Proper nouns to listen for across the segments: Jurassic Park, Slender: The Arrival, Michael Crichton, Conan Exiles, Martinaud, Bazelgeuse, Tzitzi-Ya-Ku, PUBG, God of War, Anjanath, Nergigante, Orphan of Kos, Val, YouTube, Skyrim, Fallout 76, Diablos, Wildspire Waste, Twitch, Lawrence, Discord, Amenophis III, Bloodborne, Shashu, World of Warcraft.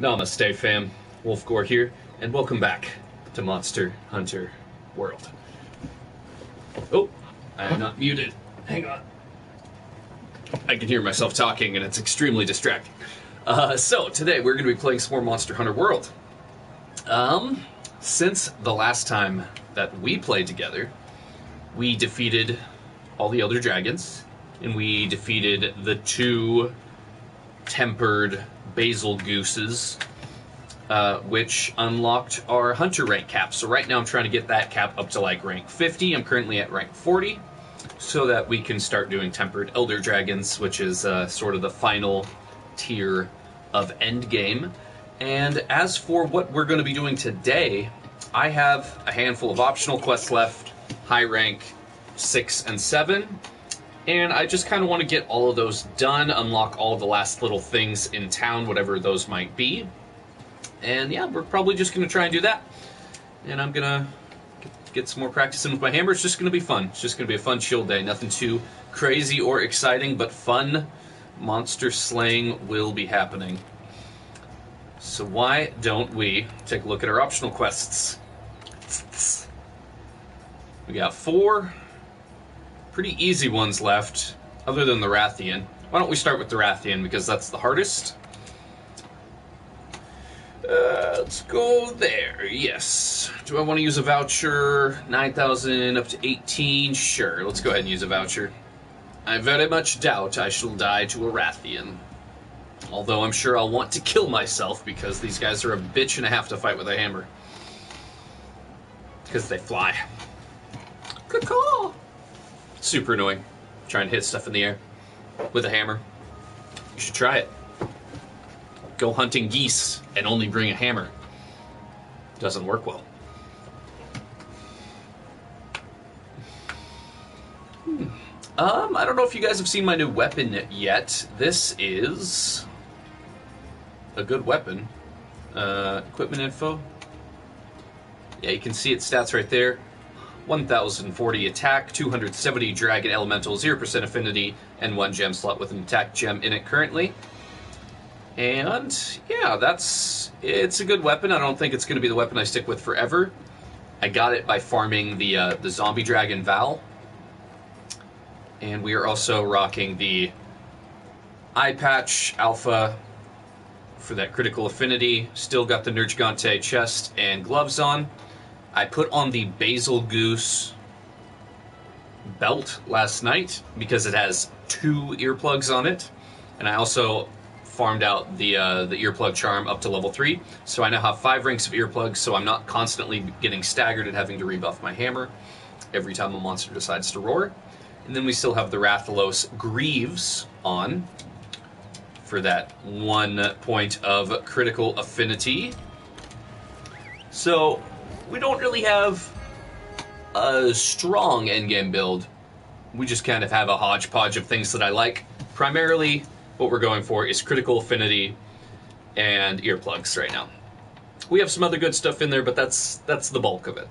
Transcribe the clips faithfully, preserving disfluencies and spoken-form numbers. Namaste fam, Wolfgore here, and welcome back to Monster Hunter World. Oh, I am not muted. Hang on. I can hear myself talking and it's extremely distracting. Uh, so, today we're going to be playing some more Monster Hunter World. Um, since the last time that we played together, we defeated all the Elder Dragons, and we defeated the two Tempered Bazelgeuses, uh, which unlocked our Hunter rank cap. So right now I'm trying to get that cap up to like rank fifty. I'm currently at rank forty, so that we can start doing Tempered Elder Dragons, which is uh, sort of the final tier of end game. And as for what we're going to be doing today, I have a handful of optional quests left, high rank six and seven. And I just kind of want to get all of those done, unlock all the last little things in town, whatever those might be. And yeah, we're probably just going to try and do that. And I'm going to get some more practice in with my hammer. It's just going to be fun. It's just going to be a fun, chill day. Nothing too crazy or exciting, but fun monster slaying will be happening. So why don't we take a look at our optional quests? We got four pretty easy ones left, other than the Rathian. Why don't we start with the Rathian, because that's the hardest. Uh, let's go there, yes. Do I want to use a voucher? nine thousand up to eighteen? Sure, let's go ahead and use a voucher. I very much doubt I shall die to a Rathian. Although I'm sure I'll want to kill myself, because these guys are a bitch and a half to fight with a hammer. Because they fly. Good call! Super annoying, trying to hit stuff in the air with a hammer. You should try it. Go hunting geese and only bring a hammer. Doesn't work well. Hmm. Um, I don't know if you guys have seen my new weapon yet. This is a good weapon. Uh, equipment info. Yeah, you can see its stats right there. one thousand forty attack, two hundred seventy dragon elemental, zero percent affinity, and one gem slot with an attack gem in it currently. And yeah, that's it's a good weapon. I don't think it's going to be the weapon I stick with forever. I got it by farming the uh, the zombie dragon Val. And we are also rocking the eye patch alpha for that critical affinity. Still got the Nergigante chest and gloves on. I put on the Bazelgeuse belt last night because it has two earplugs on it, and I also farmed out the uh, the earplug charm up to level three, so I now have five ranks of earplugs, so I'm not constantly getting staggered and having to rebuff my hammer every time a monster decides to roar. And then we still have the Rathalos Greaves on for that one point of critical affinity. So we don't really have a strong endgame build. We just kind of have a hodgepodge of things that I like. Primarily, what we're going for is critical affinity and earplugs right now. We have some other good stuff in there, but that's that's the bulk of it.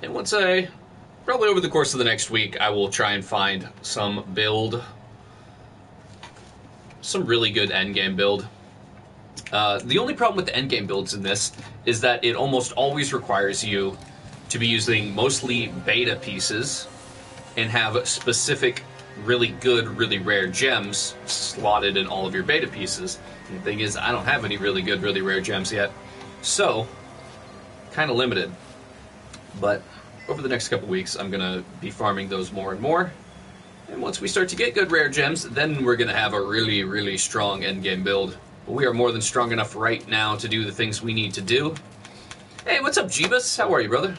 And once I, probably over the course of the next week, I will try and find some build, some really good endgame build. Uh, the only problem with the endgame builds in this is that it almost always requires you to be using mostly beta pieces and have specific, really good, really rare gems slotted in all of your beta pieces. And the thing is, I don't have any really good, really rare gems yet, so kind of limited. But over the next couple weeks, I'm going to be farming those more and more. And once we start to get good rare gems, then we're going to have a really, really strong endgame build. But we are more than strong enough right now to do the things we need to do. Hey, what's up, Jeebus? How are you, brother?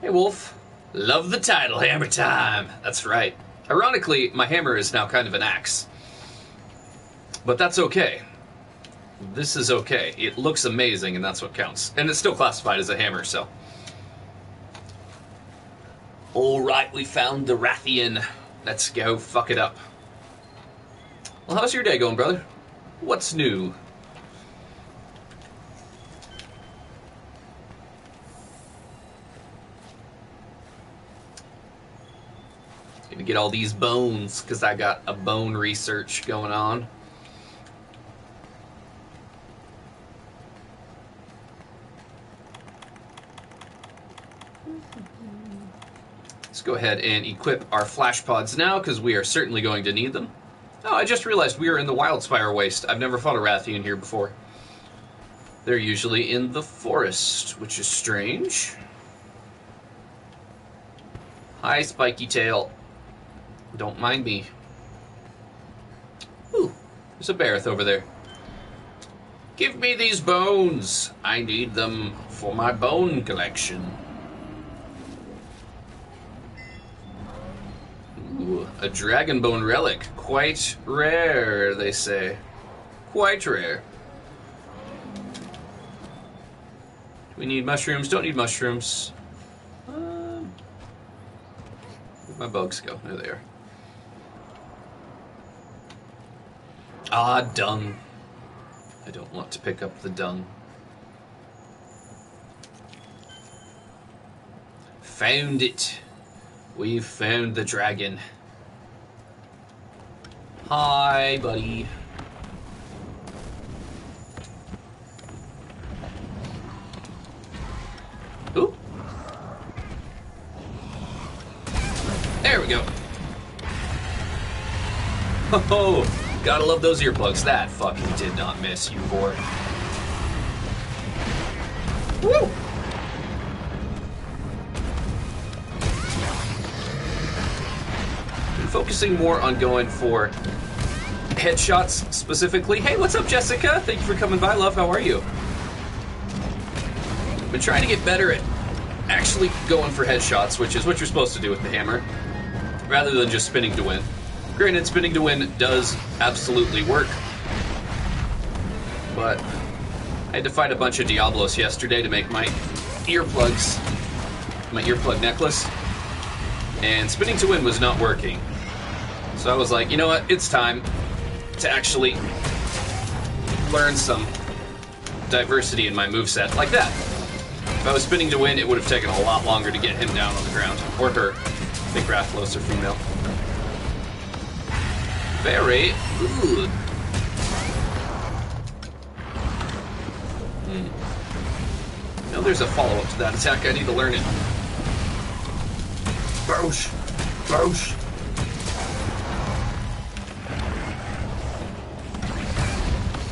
Hey, Wolf. Love the title, hammer time. That's right. Ironically, my hammer is now kind of an axe. But that's okay. This is okay. It looks amazing, and that's what counts. And it's still classified as a hammer, so. All right, we found the Rathian. Let's go fuck it up. Well, how's your day going, brother? What's new? Gonna get all these bones because I got a bone research going on. go ahead and equip our flash pods now, because we are certainly going to need them. Oh, I just realized we are in the Wildspire Waste. I've never fought a Rathian here before. They're usually in the forest, which is strange. Hi, Spiky Tail. Don't mind me. Ooh, there's a Barath over there. Give me these bones. I need them for my bone collection. Ooh, a dragon bone relic. Quite rare, they say. Quite rare. Do we need mushrooms? Don't need mushrooms. Uh, where'd my bugs go? There they are. Ah, dung. I don't want to pick up the dung. Found it. We've found the dragon. Hi, buddy. Ooh. There we go. Ho ho. Gotta love those earplugs. That fucking did not miss, you boy. Woo! I'm focusing more on going for headshots specifically. Hey, what's up, Jessica? Thank you for coming by, love. How are you? I've been trying to get better at actually going for headshots, which is what you're supposed to do with the hammer, rather than just spinning to win. Granted, spinning to win does absolutely work, but I had to fight a bunch of Diablos yesterday to make my earplugs, my earplug necklace, and spinning to win was not working. So I was like, you know what, it's time to actually learn some diversity in my moveset, like that. If I was spinning to win, it would have taken a lot longer to get him down on the ground, or her. I think Rathalos are female. Very good. Hmm. No, there's a follow-up to that attack. I need to learn it. Boosh! Boosh!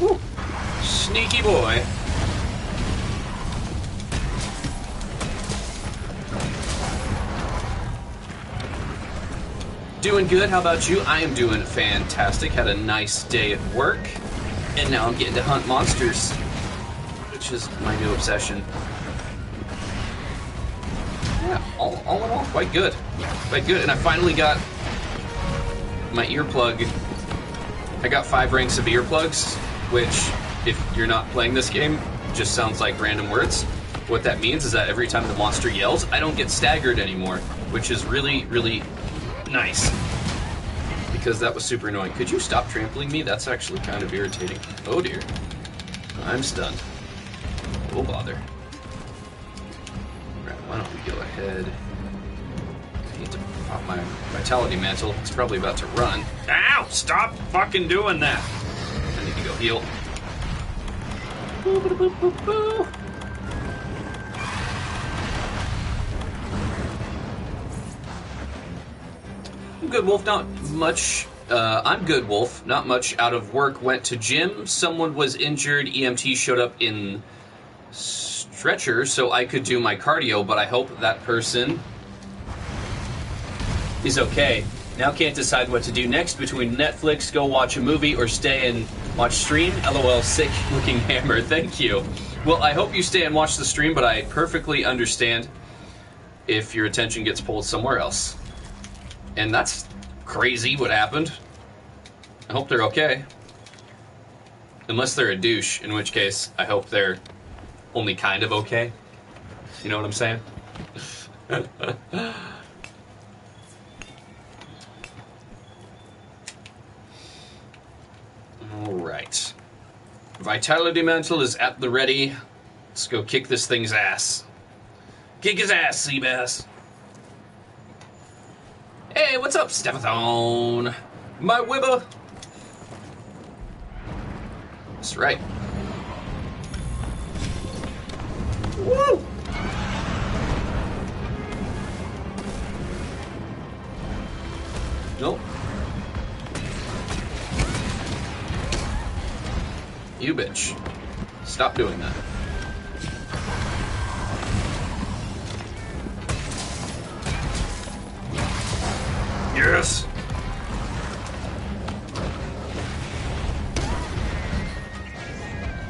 Woo. Sneaky boy. Doing good, how about you? I am doing fantastic. Had a nice day at work, and now I'm getting to hunt monsters, which is my new obsession. Yeah, all, all in all, quite good. Quite good, and I finally got my earplug. I got five ranks of earplugs, which, if you're not playing this game, just sounds like random words. What that means is that every time the monster yells, I don't get staggered anymore, which is really, really nice, because that was super annoying. Could you stop trampling me? That's actually kind of irritating. Oh dear, I'm stunned. Oh bother. All right, why don't we go ahead? I need to pop my Vitality Mantle. It's probably about to run. Ow! Stop fucking doing that. I need to go heal. Boo, boo, boo, boo, boo. Good Wolf, not much. Uh, I'm Good Wolf, not much out of work. Went to gym. Someone was injured. E M T showed up in stretcher, so I could do my cardio. But I hope that person is okay. Now can't decide what to do next between Netflix, go watch a movie, or stay and watch stream. L O L. Sick looking hammer. Thank you. Well, I hope you stay and watch the stream, but I perfectly understand if your attention gets pulled somewhere else. And that's crazy what happened. I hope they're okay. Unless they're a douche, in which case I hope they're only kind of okay. You know what I'm saying? Alright. Vitality Mantle is at the ready. Let's go kick this thing's ass. Kick his ass, Seabass! Hey, what's up, Stefathon? My Wibba! That's right. Woo! Nope. You bitch. Stop doing that. Yes!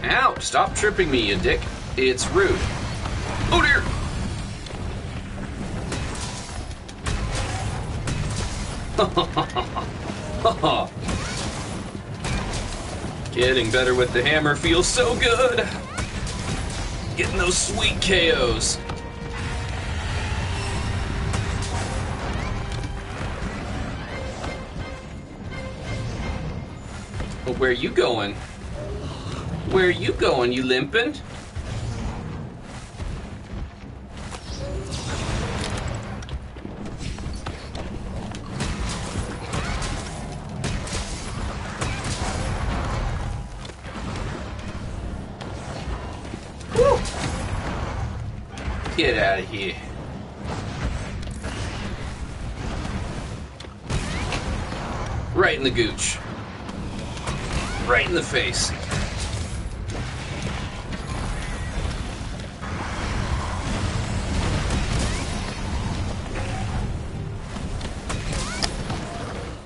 Ow! Stop tripping me, you dick. It's rude. Oh dear! Getting better with the hammer feels so good. Getting those sweet K Os. But where are you going? Where are you going, you limpin'? Get out of here. Right in the gooch. Right in the face.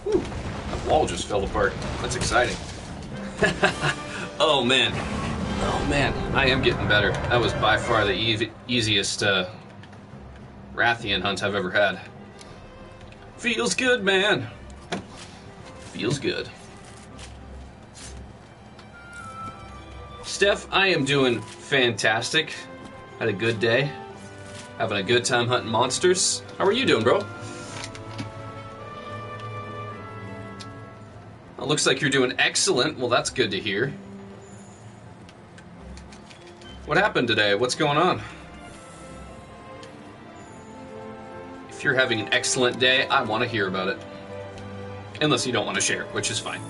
Whew. That wall just fell apart. That's exciting. Oh, man. Oh man, I am getting better. That was by far the e easiest uh, Rathian hunt I've ever had. Feels good, man. Feels good. Steph, I am doing fantastic. Had a good day. Having a good time hunting monsters. How are you doing, bro? Well, looks like you're doing excellent. Well, that's good to hear. What happened today? What's going on? If you're having an excellent day, I want to hear about it. Unless you don't want to share, which is fine.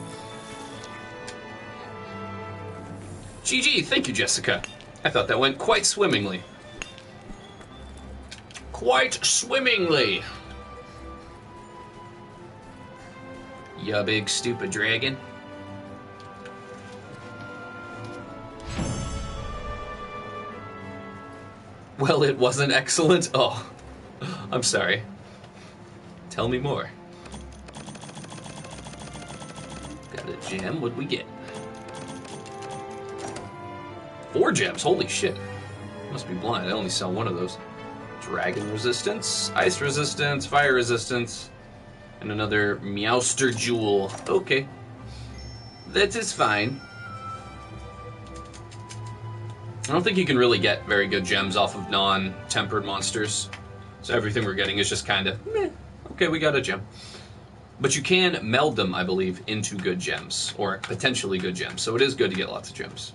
G G, thank you, Jessica. I thought that went quite swimmingly. Quite swimmingly. Ya big stupid dragon. Well, it wasn't excellent. Oh, I'm sorry. Tell me more. Got a gem. What'd we get? Four gems. Holy shit. Must be blind. I only saw one of those. Dragon resistance, ice resistance, fire resistance, and another Meowster jewel. Okay. That is fine. I don't think you can really get very good gems off of non-tempered monsters. So everything we're getting is just kind of, meh, okay, we got a gem. But you can meld them, I believe, into good gems, or potentially good gems. So it is good to get lots of gems.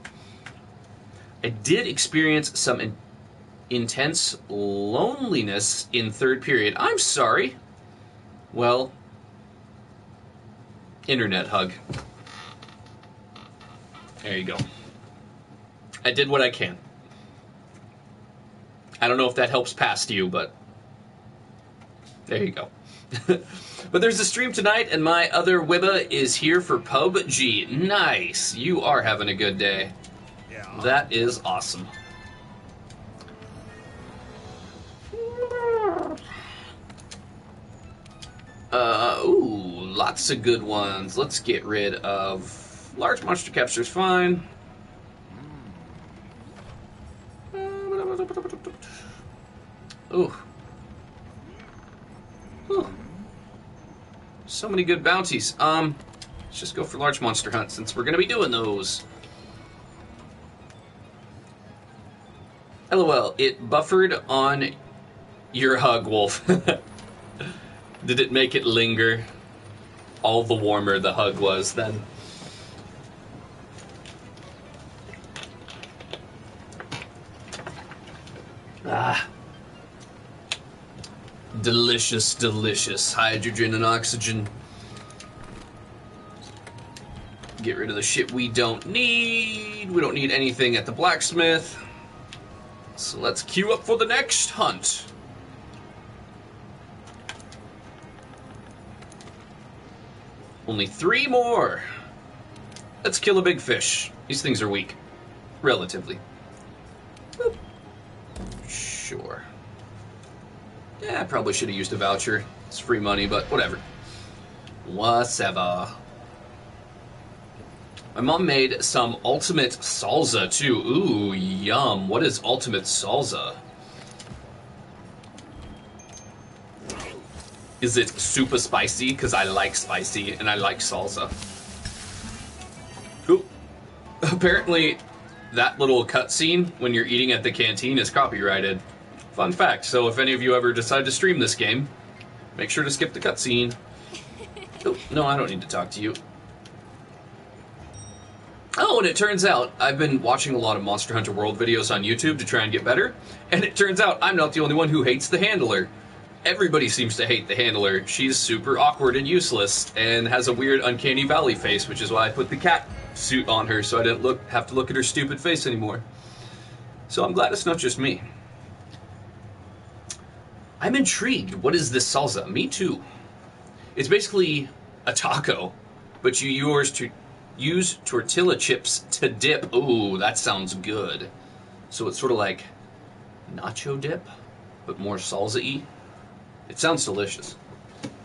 I did experience some in intense loneliness in third period. I'm sorry. Well, internet hug. There you go. I did what I can. I don't know if that helps past you, but there you go. But there's a stream tonight, and my other Wibba is here for P U B G. Nice. You are having a good day. Yeah. That is awesome. Uh, ooh, lots of good ones. Let's get rid of large monster captures. Fine. Ooh. Huh. So many good bounties. Um, let's just go for large monster hunt since we're going to be doing those. LOL, it buffered on your hug, Wolf. Did it make it linger? All the warmer the hug was then. Ah. Delicious, delicious hydrogen and oxygen. Get rid of the shit we don't need. We don't need anything at the blacksmith. So let's queue up for the next hunt. Only three more. Let's kill a big fish. These things are weak. Relatively. Boop. Sure. Yeah, I probably should have used a voucher. It's free money, but whatever. Whatever. My mom made some ultimate salsa, too. Ooh, yum. What is ultimate salsa? Is it super spicy? Because I like spicy, and I like salsa. Ooh. Apparently, that little cutscene when you're eating at the canteen is copyrighted. Fun fact, so if any of you ever decide to stream this game, make sure to skip the cutscene. Oh, no, I don't need to talk to you. Oh, and it turns out, I've been watching a lot of Monster Hunter World videos on YouTube to try and get better, and it turns out I'm not the only one who hates the handler. Everybody seems to hate the handler. She's super awkward and useless, and has a weird uncanny valley face, which is why I put the cat suit on her so I didn't look have to look at her stupid face anymore. So I'm glad it's not just me. I'm intrigued. What is this salsa? Me too. It's basically a taco, but you yours to use tortilla chips to dip. Ooh, that sounds good. So it's sort of like nacho dip, but more salsa-y. It sounds delicious.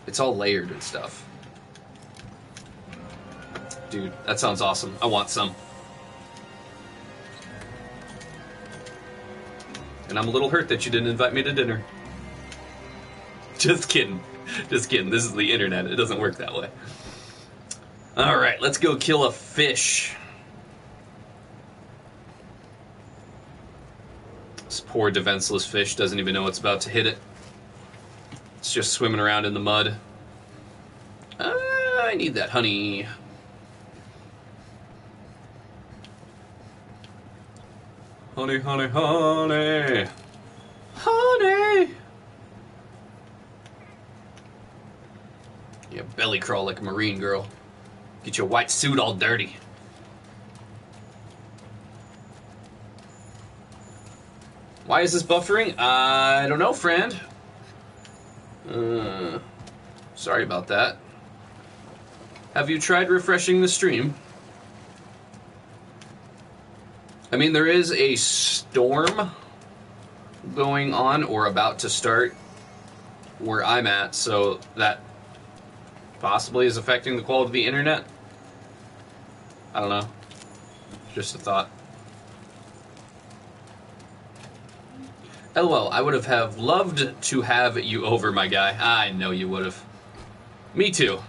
It's all layered and stuff. Dude, that sounds awesome. I want some. And I'm a little hurt that you didn't invite me to dinner. Just kidding. Just kidding. This is the internet. It doesn't work that way. Alright, let's go kill a fish. This poor defenseless fish doesn't even know it's about to hit it. It's just swimming around in the mud. Uh, I need that honey. Honey, honey, honey. Honey! You belly crawl like a marine girl. Get your white suit all dirty. Why is this buffering? I don't know, friend. Uh, sorry about that. Have you tried refreshing the stream? I mean, there is a storm going on or about to start where I'm at, so that possibly is affecting the quality of the internet. I don't know. Just a thought. L O L, I would have, have loved to have you over, my guy. I know you would have. Me too.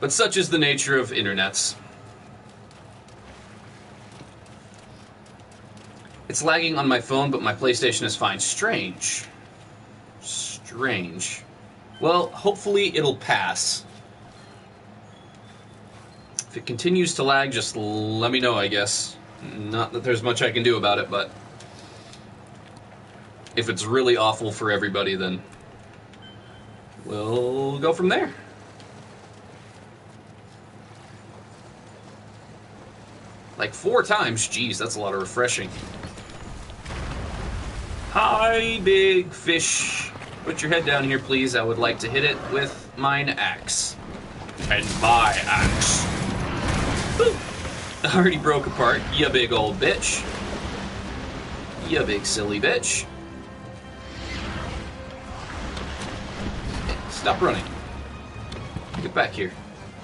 But such is the nature of internets. It's lagging on my phone, but my PlayStation is fine. Strange. Strange. Well, hopefully it'll pass. If it continues to lag, just let me know, I guess. Not that there's much I can do about it, but if it's really awful for everybody, then we'll go from there. Like four times? Jeez, that's a lot of refreshing. Hi, big fish. Put your head down here, please. I would like to hit it with mine axe. And my axe. Boop. I already broke apart, ya big old bitch. Ya big silly bitch. Stop running. Get back here.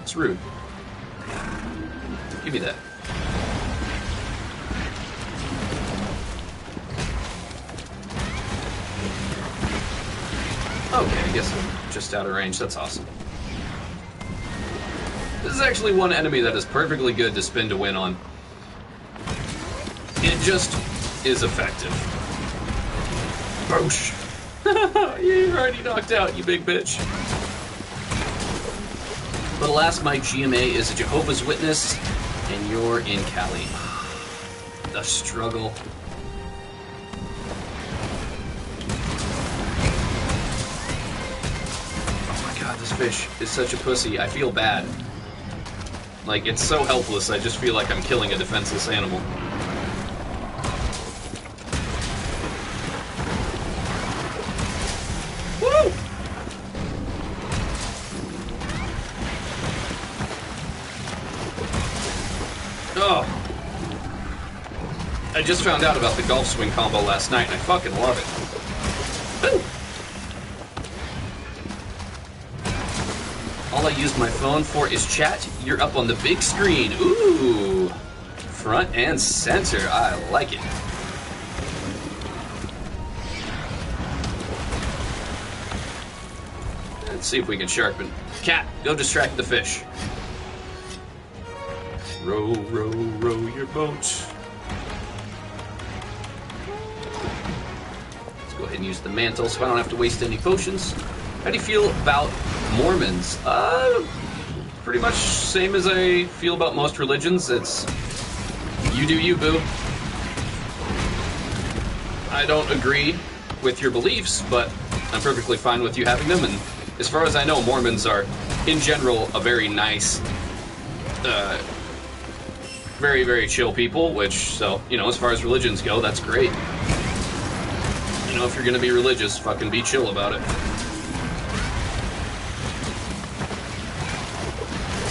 It's rude. Give me that. Okay, I guess I'm just out of range. That's awesome. This is actually one enemy that is perfectly good to spin to win on. It just is effective. Boosh. You're already knocked out, you big bitch. But alas, my G M A is a Jehovah's Witness, and you're in Cali. The struggle. Oh my god, this fish is such a pussy. I feel bad. Like, it's so helpless, I just feel like I'm killing a defenseless animal. Oh. I just found out about the golf swing combo last night, and I fucking love it. Ooh. All I use my phone for is chat. You're up on the big screen. Ooh. Front and center. I like it. Let's see if we can sharpen. Cat, go distract the fish. Row, row, row your boat. Let's go ahead and use the mantle so I don't have to waste any potions. How do you feel about Mormons? Uh, pretty much same as I feel about most religions. It's you do you, boo. I don't agree with your beliefs, but I'm perfectly fine with you having them. And as far as I know, Mormons are, in general, a very nice, uh, very, very chill people, which, so, you know, as far as religions go, that's great. You know, if you're gonna be religious, fucking be chill about it.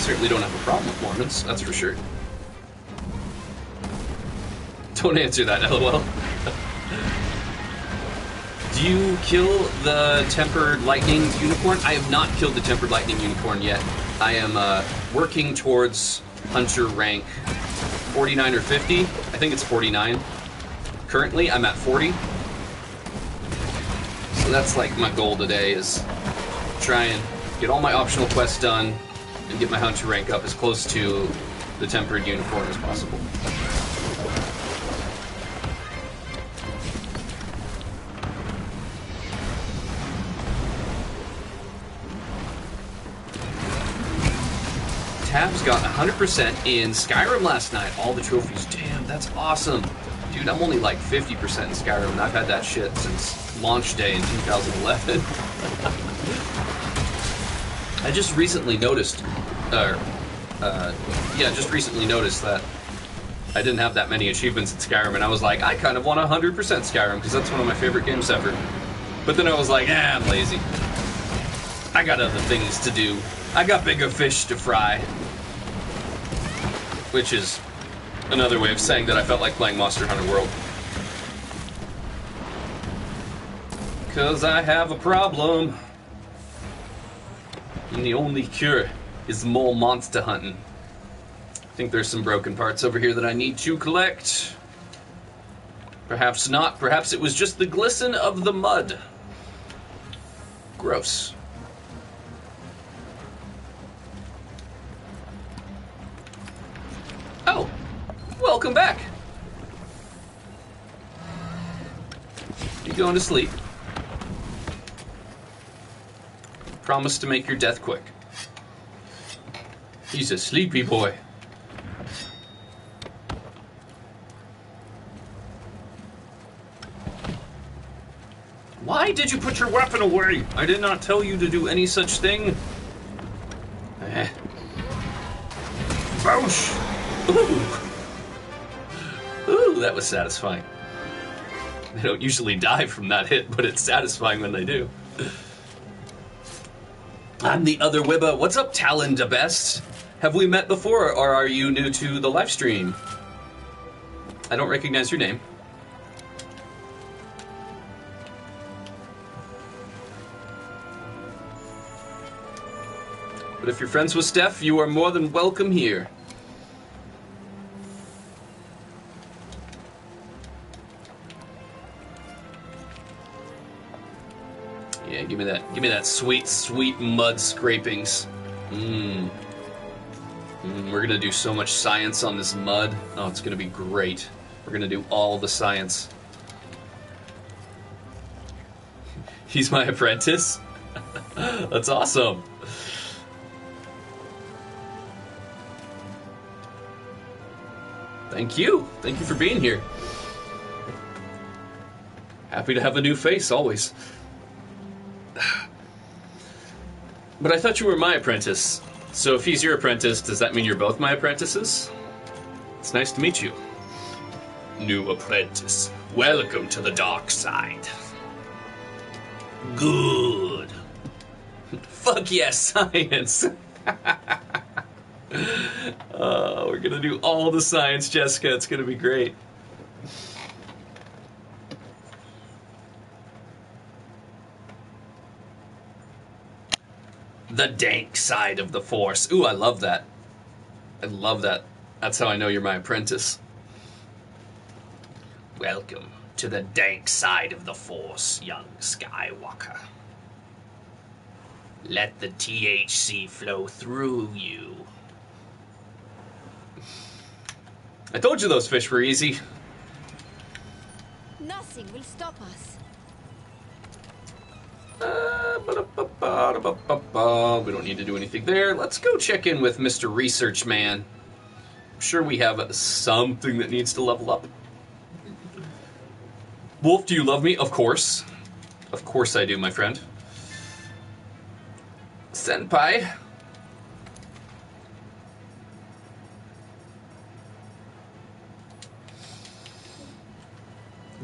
Certainly don't have a problem with Mormons, that's for sure. Don't answer that, lol. Do you kill the tempered lightning unicorn? I have not killed the tempered lightning unicorn yet. I am uh, working towards hunter rank forty-nine or fifty. I think it's forty-nine. Currently, I'm at forty. So that's like my goal today, is try and get all my optional quests done, and get my hunter rank up as close to the tempered unicorn as possible. Tabs got one hundred percent in Skyrim last night. All the trophies. Damn, that's awesome. Dude, I'm only like fifty percent in Skyrim, and I've had that shit since launch day in two thousand eleven. I just recently noticed, uh, uh, yeah, just recently noticed that I didn't have that many achievements in Skyrim, and I was like, I kind of want one hundred percent Skyrim, because that's one of my favorite games ever. But then I was like, eh, I'm lazy. I got other things to do. I got bigger fish to fry. Which is another way of saying that I felt like playing Monster Hunter World. Because I have a problem. And the only cure is more monster hunting. I think there's some broken parts over here that I need to collect. Perhaps not. Perhaps it was just the glisten of the mud. Gross. Oh, welcome back. You going to sleep? Promise to make your death quick. He's a sleepy boy. Why did you put your weapon away? I did not tell you to do any such thing. Eh. Boosh! Ooh! Ooh, that was satisfying. They don't usually die from that hit, but it's satisfying when they do. I'm the other Wibba. What's up, Talon the Best? Have we met before, or are you new to the live stream? I don't recognize your name. But if you're friends with Steph, you are more than welcome here. Yeah, give me that. Give me that sweet, sweet mud scrapings. Mmm. Mm, we're gonna do so much science on this mud. Oh, it's gonna be great. We're gonna do all the science. He's my apprentice? That's awesome. Thank you. Thank you for being here. Happy to have a new face, always. But I thought you were my apprentice. So if he's your apprentice, does that mean you're both my apprentices? It's nice to meet you. New apprentice. Welcome to the dark side. Good. Fuck yes, science. uh, we're gonna do all the science, Jessica. It's gonna be great. The dank side of the force. Ooh, I love that. I love that. That's how I know you're my apprentice. Welcome to the dank side of the force, young Skywalker. Let the T H C flow through you. I told you those fish were easy. Nothing will stop us. Uh, we don't need to do anything there. Let's go check in with Mister Research Man. I'm sure we have something that needs to level up. Wolf, do you love me? Of course. Of course I do, my friend. Senpai.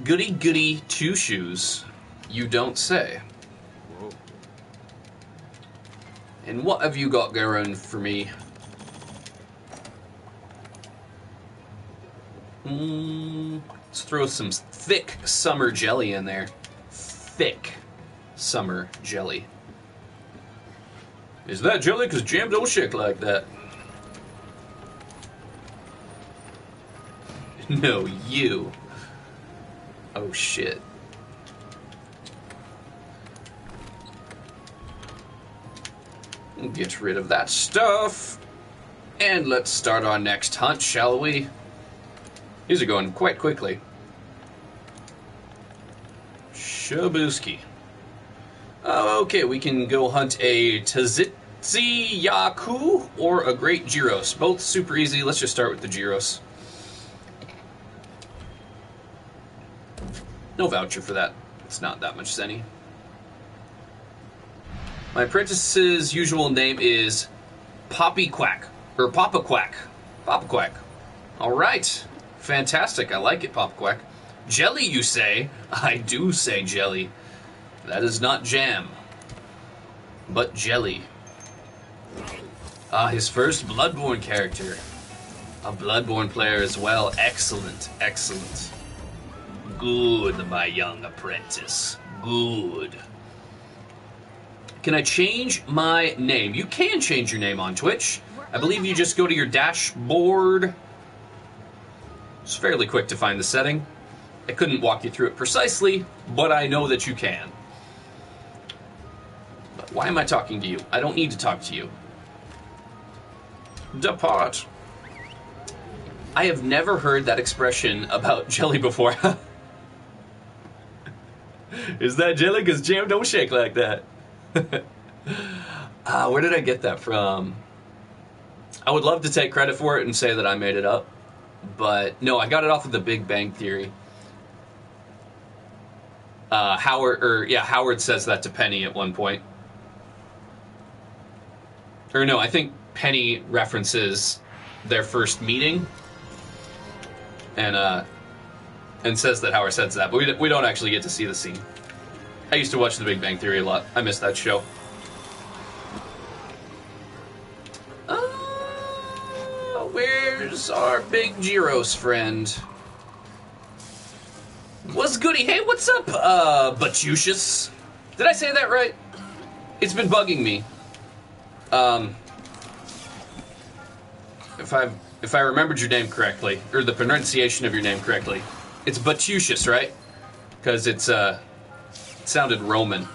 Goody goody two shoes. You don't say. Whoa. And what have you got going for me? Mm, let's throw some thick summer jelly in there. Thick summer jelly. Is that jelly? 'Cause jam don't shake like that. No, you. Oh shit. Get rid of that stuff. And let's start our next hunt, shall we? These are going quite quickly. Shabooski. Oh, okay, we can go hunt a Tzitzi-Ya-Ku or a Great Giros. Both super easy. Let's just start with the Giros. No voucher for that. It's not that much zenny. My apprentice's usual name is Poppy Quack. Or Papa Quack. Papa Quack. Alright. Fantastic. I like it, Papa Quack. Jelly, you say? I do say jelly. That is not jam, but jelly. Ah, his first Bloodborne character. A Bloodborne player as well. Excellent, excellent. Good, my young apprentice. Good. Can I change my name? You can change your name on Twitch. I believe you just go to your dashboard. It's fairly quick to find the setting. I couldn't walk you through it precisely, but I know that you can. Why am I talking to you? I don't need to talk to you. Depart. I have never heard that expression about jelly before. Is that jelly? 'Cause jam don't shake like that. uh, where did I get that from? I would love to take credit for it and say that I made it up. But no, I got it off of The Big Bang Theory. Uh, Howard, or yeah, Howard says that to Penny at one point. Or no, I think Penny references their first meeting, and uh, and says that Howard says that, but we we don't actually get to see the scene. I used to watch The Big Bang Theory a lot. I miss that show. Uh, where's our big Giros friend? What's goody? Hey, what's up, uh, Bazelgeuse? Did I say that right? It's been bugging me. Um, if I if I remembered your name correctly, or the pronunciation of your name correctly, it's Bazelgeuse, right? Because it's uh, it sounded Roman.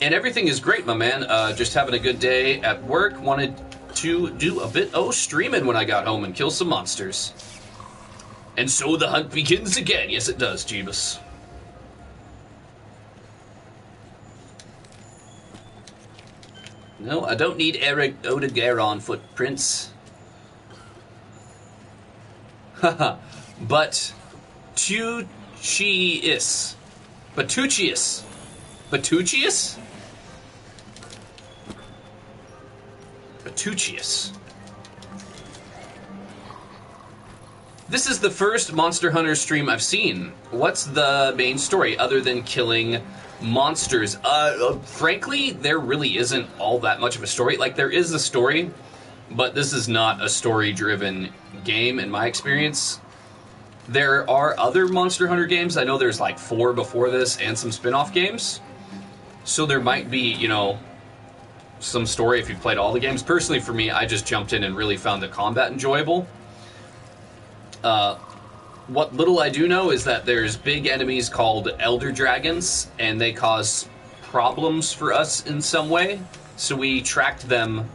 And everything is great, my man. Uh, just having a good day at work. Wanted to do a bit of streaming when I got home and kill some monsters. And so the hunt begins again. Yes, it does, Jeebus. No, I don't need Eric Odogaron footprints. Haha. But Tuchius. Batuchius. Batuchius? Batuchius. This is the first Monster Hunter stream I've seen. What's the main story other than killing monsters. Uh, frankly, there really isn't all that much of a story. Like, there is a story, but this is not a story-driven game, in my experience. There are other Monster Hunter games. I know there's like four before this and some spin-off games. So there might be, you know, some story if you've played all the games. Personally, for me, I just jumped in and really found the combat enjoyable. Uh, what little I do know is that there's big enemies called Elder Dragons, and they cause problems for us in some way. So we tracked them,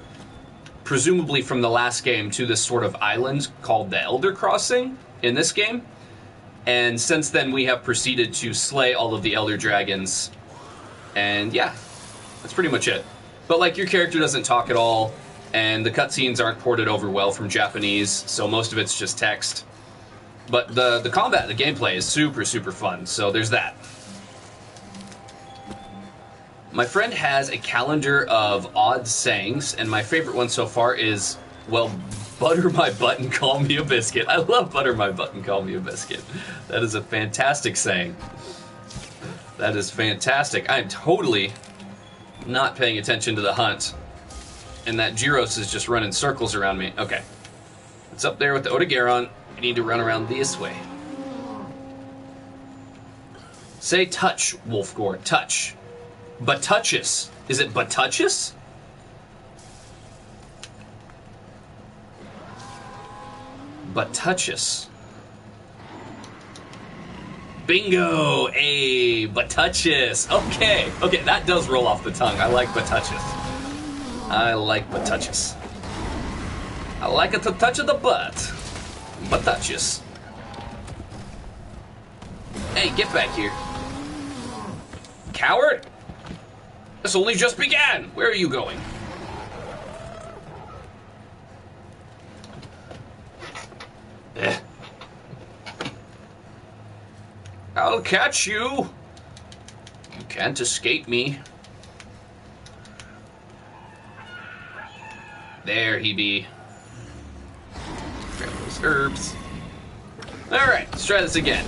presumably from the last game, to this sort of island called the Elder Crossing in this game. And since then, we have proceeded to slay all of the Elder Dragons. And yeah, that's pretty much it. But like, your character doesn't talk at all, and the cutscenes aren't ported over well from Japanese, so most of it's just text. But the, the combat, the gameplay is super, super fun, so there's that. My friend has a calendar of odd sayings, and my favorite one so far is, well, butter my butt and call me a biscuit. I love butter my butt and call me a biscuit. That is a fantastic saying. That is fantastic. I am totally not paying attention to the hunt, and that Giros is just running circles around me. Okay. It's up there with the Odogaron. I need to run around this way. Say touch, Wolfgore. Touch. Batuchus. Is it Batuchus? Batuchus. Bingo! Hey, Batuchus. Okay. Okay, that does roll off the tongue. I like Batuchus. I like Batuchus. I like it to touch of the butt. Batuchus. Hey, get back here. Coward! This only just began! Where are you going? Eh. I'll catch you! You can't escape me. There he be. Grab those herbs. Alright, let's try this again.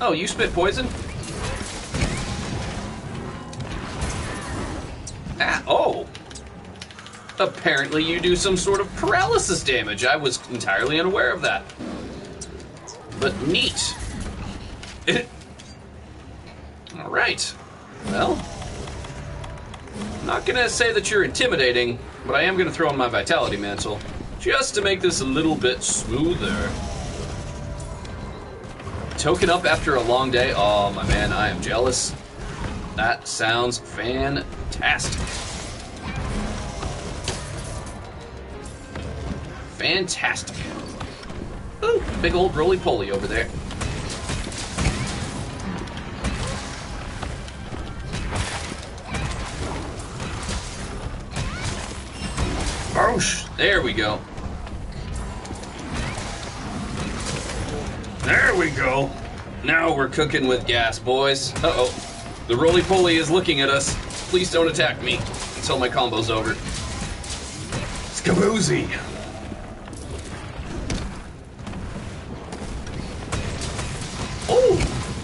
Oh, you spit poison? Ah, oh! Apparently you do some sort of paralysis damage. I was entirely unaware of that. But neat. Alright. Well, I'm not gonna say that you're intimidating, but I am gonna throw in my Vitality Mantle just to make this a little bit smoother. Token up after a long day. Oh, my man, I am jealous. That sounds fantastic. Fantastic. Ooh, big old roly-poly over there. There we go. There we go. Now we're cooking with gas, boys. Uh-oh. The roly-poly is looking at us. Please don't attack me until my combo's over. Skaboozy. Oh!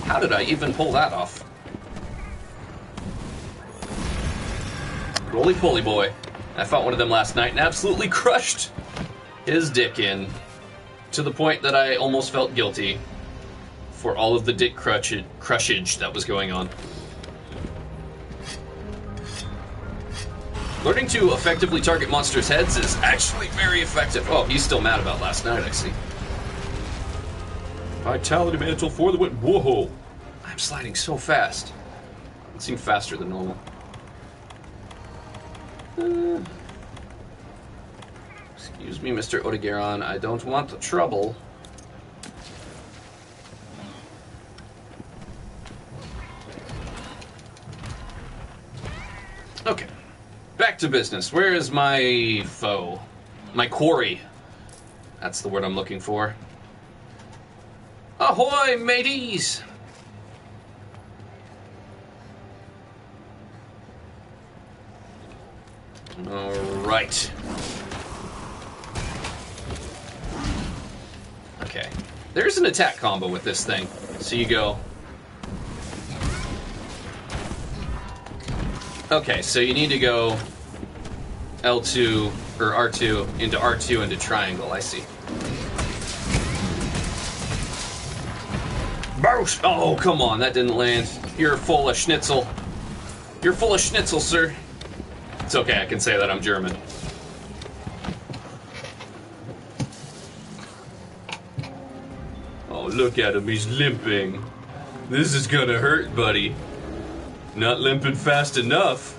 How did I even pull that off? Roly-poly boy. I fought one of them last night and absolutely crushed his dick in, to the point that I almost felt guilty for all of the dick crutch- crushage that was going on. Learning to effectively target monsters' heads is actually very effective. Oh, he's still mad about last night, I see. Vitality Mantle for the win. Whoa! I'm sliding so fast. It seemed faster than normal. Uh, excuse me, Mister Odogaron, I don't want the trouble. Okay, back to business. Where is my foe? My quarry. That's the word I'm looking for. Ahoy, mateys! Alright. Okay. There's an attack combo with this thing. So you go. Okay, so you need to go L two, or R two, into R two into triangle, I see. Boosh! Oh, come on, that didn't land. You're full of schnitzel. You're full of schnitzel, sir. It's okay, I can say that, I'm German. Oh, look at him, he's limping. This is gonna hurt, buddy. Not limping fast enough.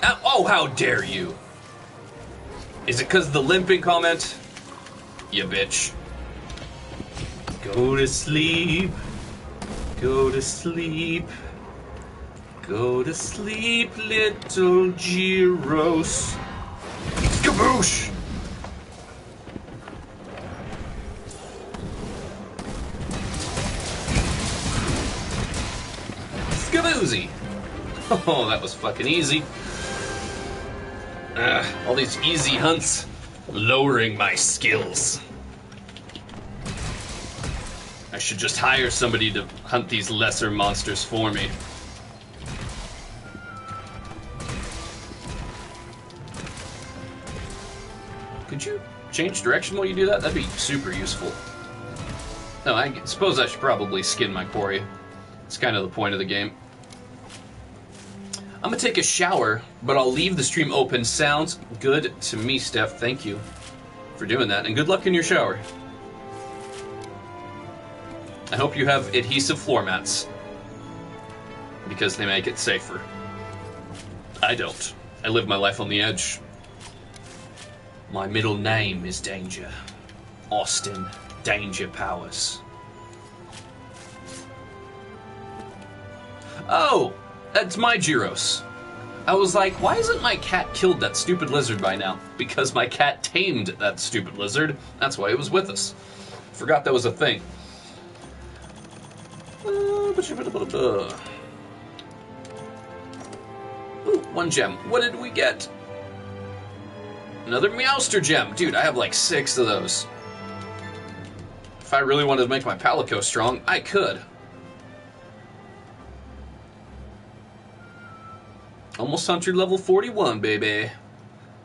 Ow, oh, how dare you! Is it because of the limping comment? You bitch. Go to sleep. Go to sleep. Go to sleep, little Giros. Kaboosh! Skaboozy! Oh, that was fucking easy. Ugh, all these easy hunts lowering my skills. I should just hire somebody to hunt these lesser monsters for me. Could you change direction while you do that? That'd be super useful. No, I suppose I should probably skin my quarry. It's kind of the point of the game. I'm gonna take a shower, but I'll leave the stream open. Sounds good to me, Steph. Thank you for doing that, and good luck in your shower. I hope you have adhesive floor mats, because they make it safer. I don't. I live my life on the edge. My middle name is Danger. Austin Danger Powers. Oh! That's my Giros. I was like, why isn't my cat killed that stupid lizard by now? Because my cat tamed that stupid lizard. That's why it was with us. Forgot that was a thing. Ooh, one gem. What did we get? Another Meowster gem. Dude, I have like six of those. If I really wanted to make my Palico strong, I could. Almost hunter level forty-one, baby.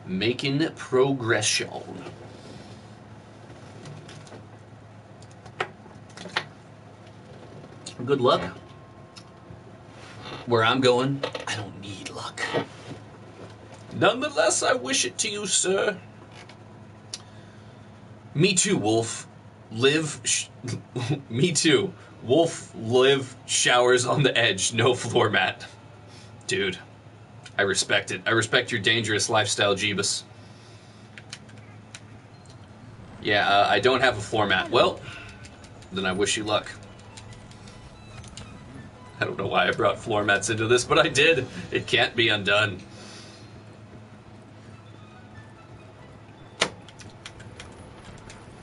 Making progression. Good luck. Where I'm going, I don't need luck. Nonetheless, I wish it to you, sir. Me too, Wolf. Live... Sh Me too. Wolf, live, showers on the edge, no floor mat. Dude, I respect it. I respect your dangerous lifestyle, Jeebus. Yeah, uh, I don't have a floor mat. Well, then I wish you luck. I don't know why I brought floor mats into this, but I did. It can't be undone.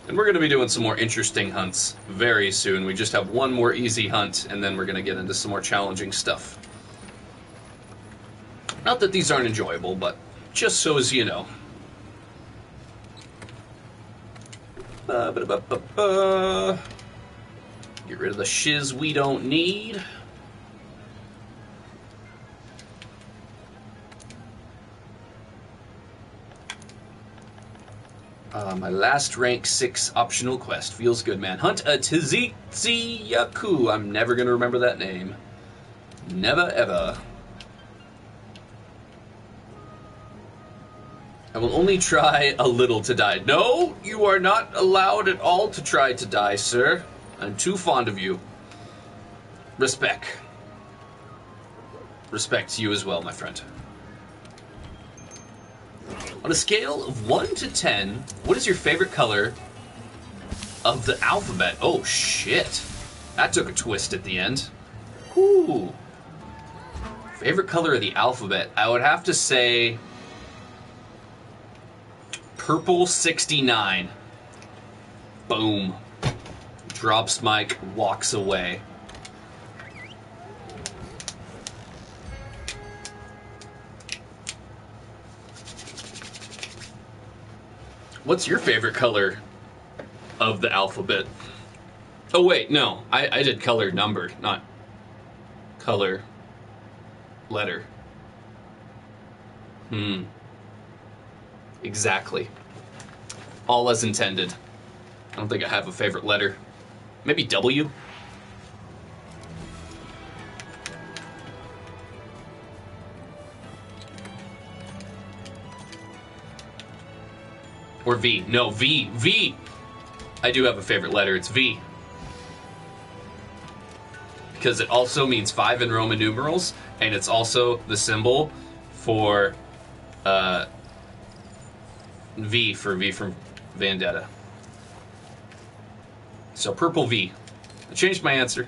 And we're going to be doing some more interesting hunts very soon. We just have one more easy hunt, and then we're going to get into some more challenging stuff. Not that these aren't enjoyable, but just so as you know. Ba-ba-ba-ba-ba. Get rid of the shiz we don't need. Uh, my last rank six optional quest. Feels good, man. Hunt a Tzitzi-Ya-Ku. I'm never going to remember that name. Never, ever. I will only try a little to die. No, you are not allowed at all to try to die, sir. I'm too fond of you. Respect. Respect you as well, my friend. On a scale of one to ten, what is your favorite color of the alphabet? Oh, shit. That took a twist at the end. Ooh. Favorite color of the alphabet? I would have to say... Purple sixty-nine. Boom. Drops Mike, walks away. What's your favorite color of the alphabet? Oh wait, no, I, I did color number, not color letter. Hmm. Exactly. All as intended. I don't think I have a favorite letter. Maybe W? Or V. No, V. V! I do have a favorite letter. It's V. Because it also means five in Roman numerals, and it's also the symbol for uh, V, for V from Vendetta. So purple V. I changed my answer.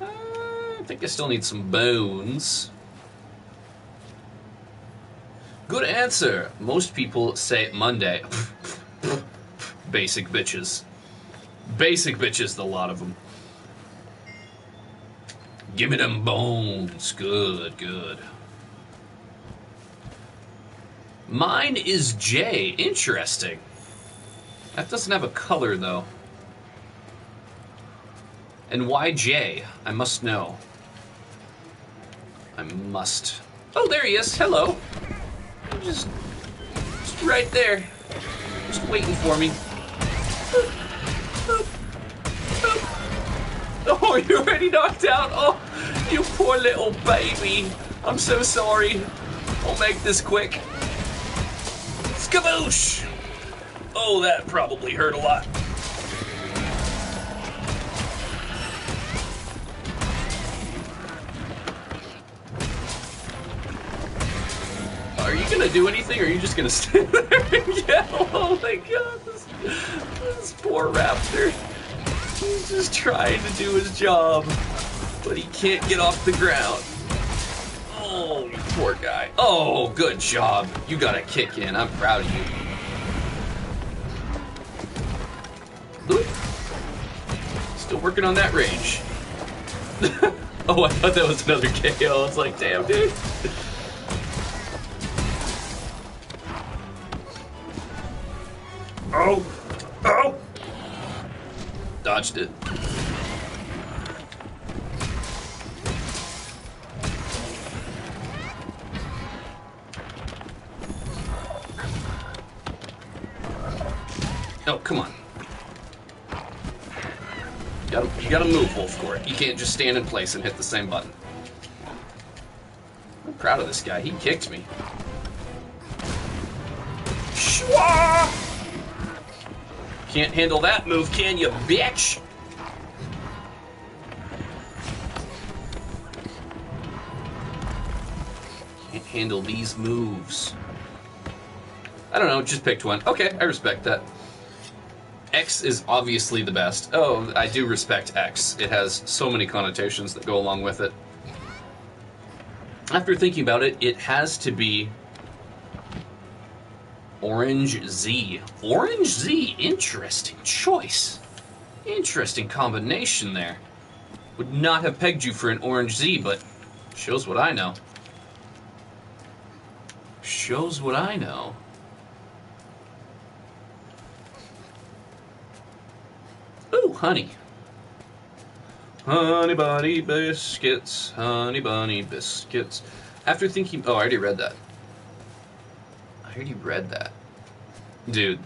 Uh, I think I still need some bones. Good answer. Most people say Monday. Basic bitches. Basic bitches, the lot of them. Give me them bones. Good, good. Mine is J. Interesting. That doesn't have a color, though. And why J? I must know. I must. Oh, there he is. Hello. Just, just right there, just waiting for me. Boop, boop, boop. Oh, you're already knocked out. Oh, you poor little baby. I'm so sorry. I'll make this quick. Skaboosh! Oh, that probably hurt a lot. Are you gonna do anything, or are you just gonna stand there and yell? Oh my god, this, this poor raptor. He's just trying to do his job, but he can't get off the ground. Oh, you poor guy. Oh, good job. You got a kick in. I'm proud of you. Oop. Still working on that range. Oh, I thought that was another K O. It's like, damn, dude. Oh! Oh! Dodged it. Oh, come on. You gotta, you gotta move, Wolfgore. You can't just stand in place and hit the same button. I'm proud of this guy. He kicked me. Shwa! Can't handle that move, can you, bitch? Can't handle these moves. I don't know, just picked one. Okay, I respect that. X is obviously the best. Oh, I do respect X. It has so many connotations that go along with it. After thinking about it, it has to be... Orange Z. Orange Z. Interesting choice. Interesting combination there. Would not have pegged you for an Orange Z, but shows what I know. Shows what I know. Ooh, honey. Honey bunny biscuits. Honey bunny biscuits. After thinking... Oh, I already read that. I already read that. Dude,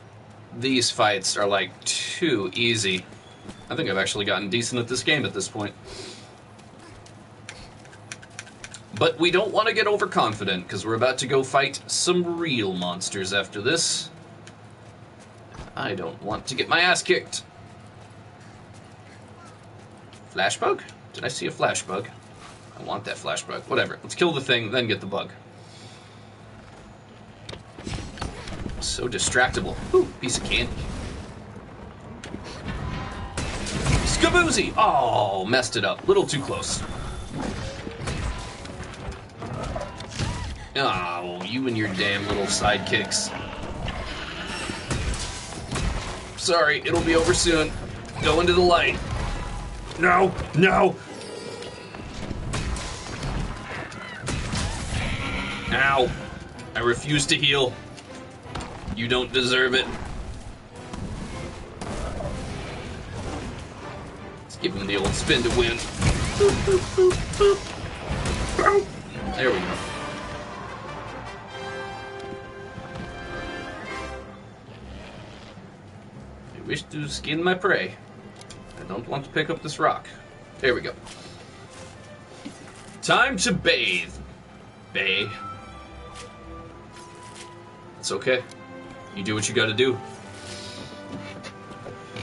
these fights are like too easy. I think I've actually gotten decent at this game at this point. But we don't want to get overconfident, because we're about to go fight some real monsters after this. I don't want to get my ass kicked. Flash bug? Did I see a flash bug? I want that flash bug. Whatever. Let's kill the thing, then get the bug. So distractible. Ooh, piece of candy. Skaboozy! Oh, messed it up. Little too close. Oh, you and your damn little sidekicks. Sorry, it'll be over soon. Go into the light. No, no! Ow. I refuse to heal. You don't deserve it. Let's give him the old spin to win. boop, boop, boop, boop. There we go. I wish to skin my prey. I don't want to pick up this rock. There we go. Time to bathe. Bay. It's okay. You do what you gotta do.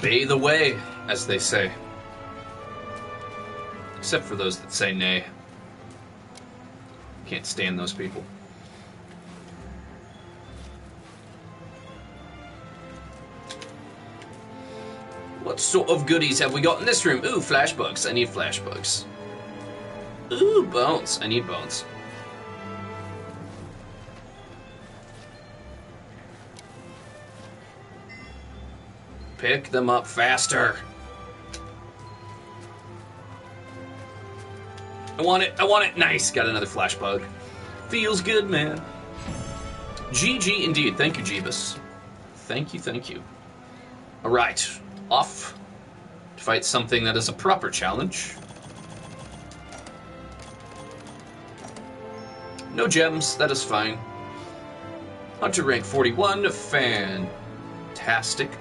Bathe away, as they say. Except for those that say nay. Can't stand those people. What sort of goodies have we got in this room? Ooh, flashbugs. I need flashbugs. Ooh, bones. I need bones. Pick them up faster. I want it. I want it. Nice. Got another flashbug. Feels good, man. G G indeed. Thank you, Jeebus. Thank you, thank you. All right. Off to fight something that is a proper challenge. No gems. That is fine. Hunter rank forty-one. Fantastic.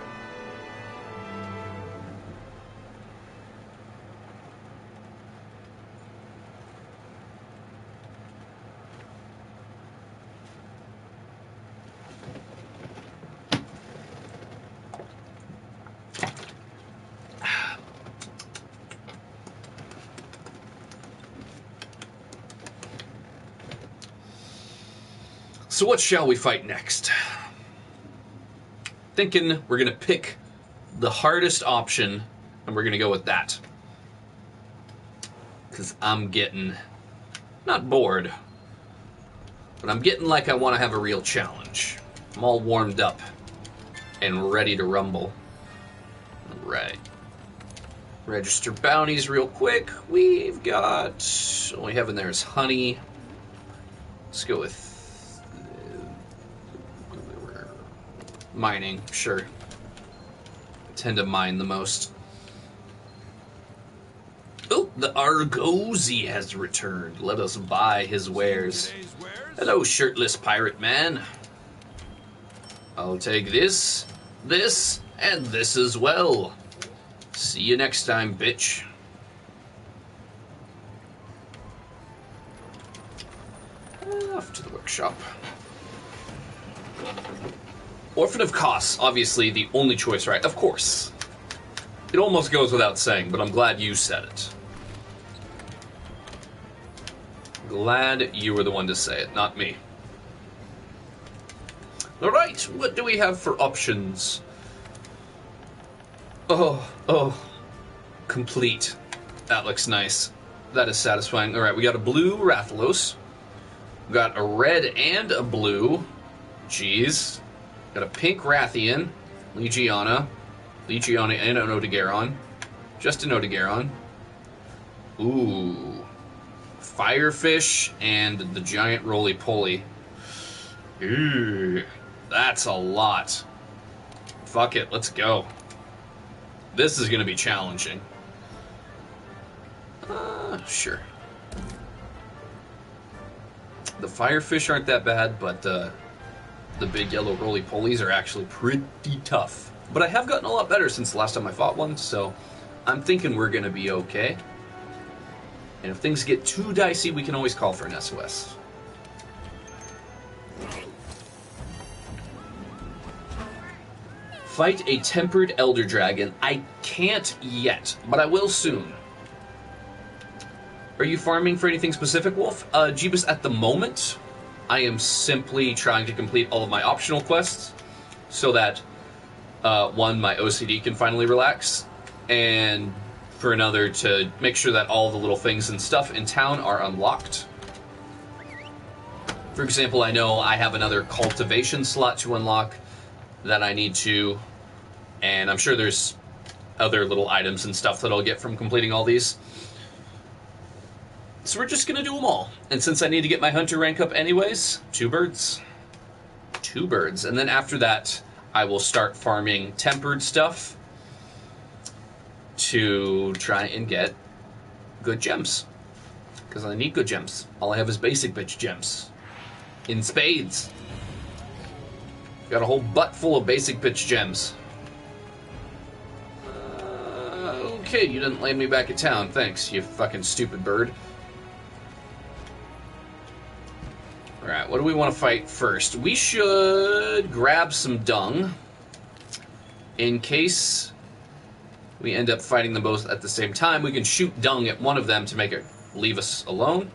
So what shall we fight next? Thinking we're gonna pick the hardest option and we're gonna go with that. Cause I'm getting, not bored, but I'm getting like I wanna have a real challenge. I'm all warmed up and ready to rumble. All right. Register bounties real quick. We've got, all we have in there is honey. Let's go with mining, sure. I tend to mine the most. Oh, the Argosy has returned. Let us buy his wares. Hello, shirtless pirate man. I'll take this, this, and this as well. See you next time, bitch. Off to the workshop. Orphan of Kos, obviously the only choice, right? Of course. It almost goes without saying, but I'm glad you said it. Glad you were the one to say it, not me. Alright, what do we have for options? Oh, oh. Complete. That looks nice. That is satisfying. Alright, we got a blue Rathalos. We got a red and a blue. Jeez. Got a pink Rathian, Legiana, Legiana and an Odogaron, just an Odogaron. Ooh, Firefish and the giant Roly Poly. Ooh, that's a lot. Fuck it, let's go. This is gonna be challenging. Uh, sure. The Firefish aren't that bad, but uh, the big yellow roly-polies are actually pretty tough. But I have gotten a lot better since the last time I fought one, so I'm thinking we're going to be okay. And if things get too dicey, we can always call for an S O S. Fight a tempered elder dragon. I can't yet, but I will soon. Are you farming for anything specific, Wolf? Uh, Jeebus, at the moment, I am simply trying to complete all of my optional quests so that, uh, one, my O C D can finally relax, and for another, to make sure that all the little things and stuff in town are unlocked. For example, I know I have another cultivation slot to unlock that I need to, and I'm sure there's other little items and stuff that I'll get from completing all these. So we're just going to do them all. And since I need to get my hunter rank up anyways, two birds. Two birds. And then after that, I will start farming tempered stuff to try and get good gems. Because I need good gems. All I have is basic bitch gems. In spades. Got a whole butt full of basic bitch gems. Uh, okay, you didn't land me back at town. Thanks, you fucking stupid bird. Alright, what do we want to fight first? We should grab some dung. In case we end up fighting them both at the same time, we can shoot dung at one of them to make it leave us alone.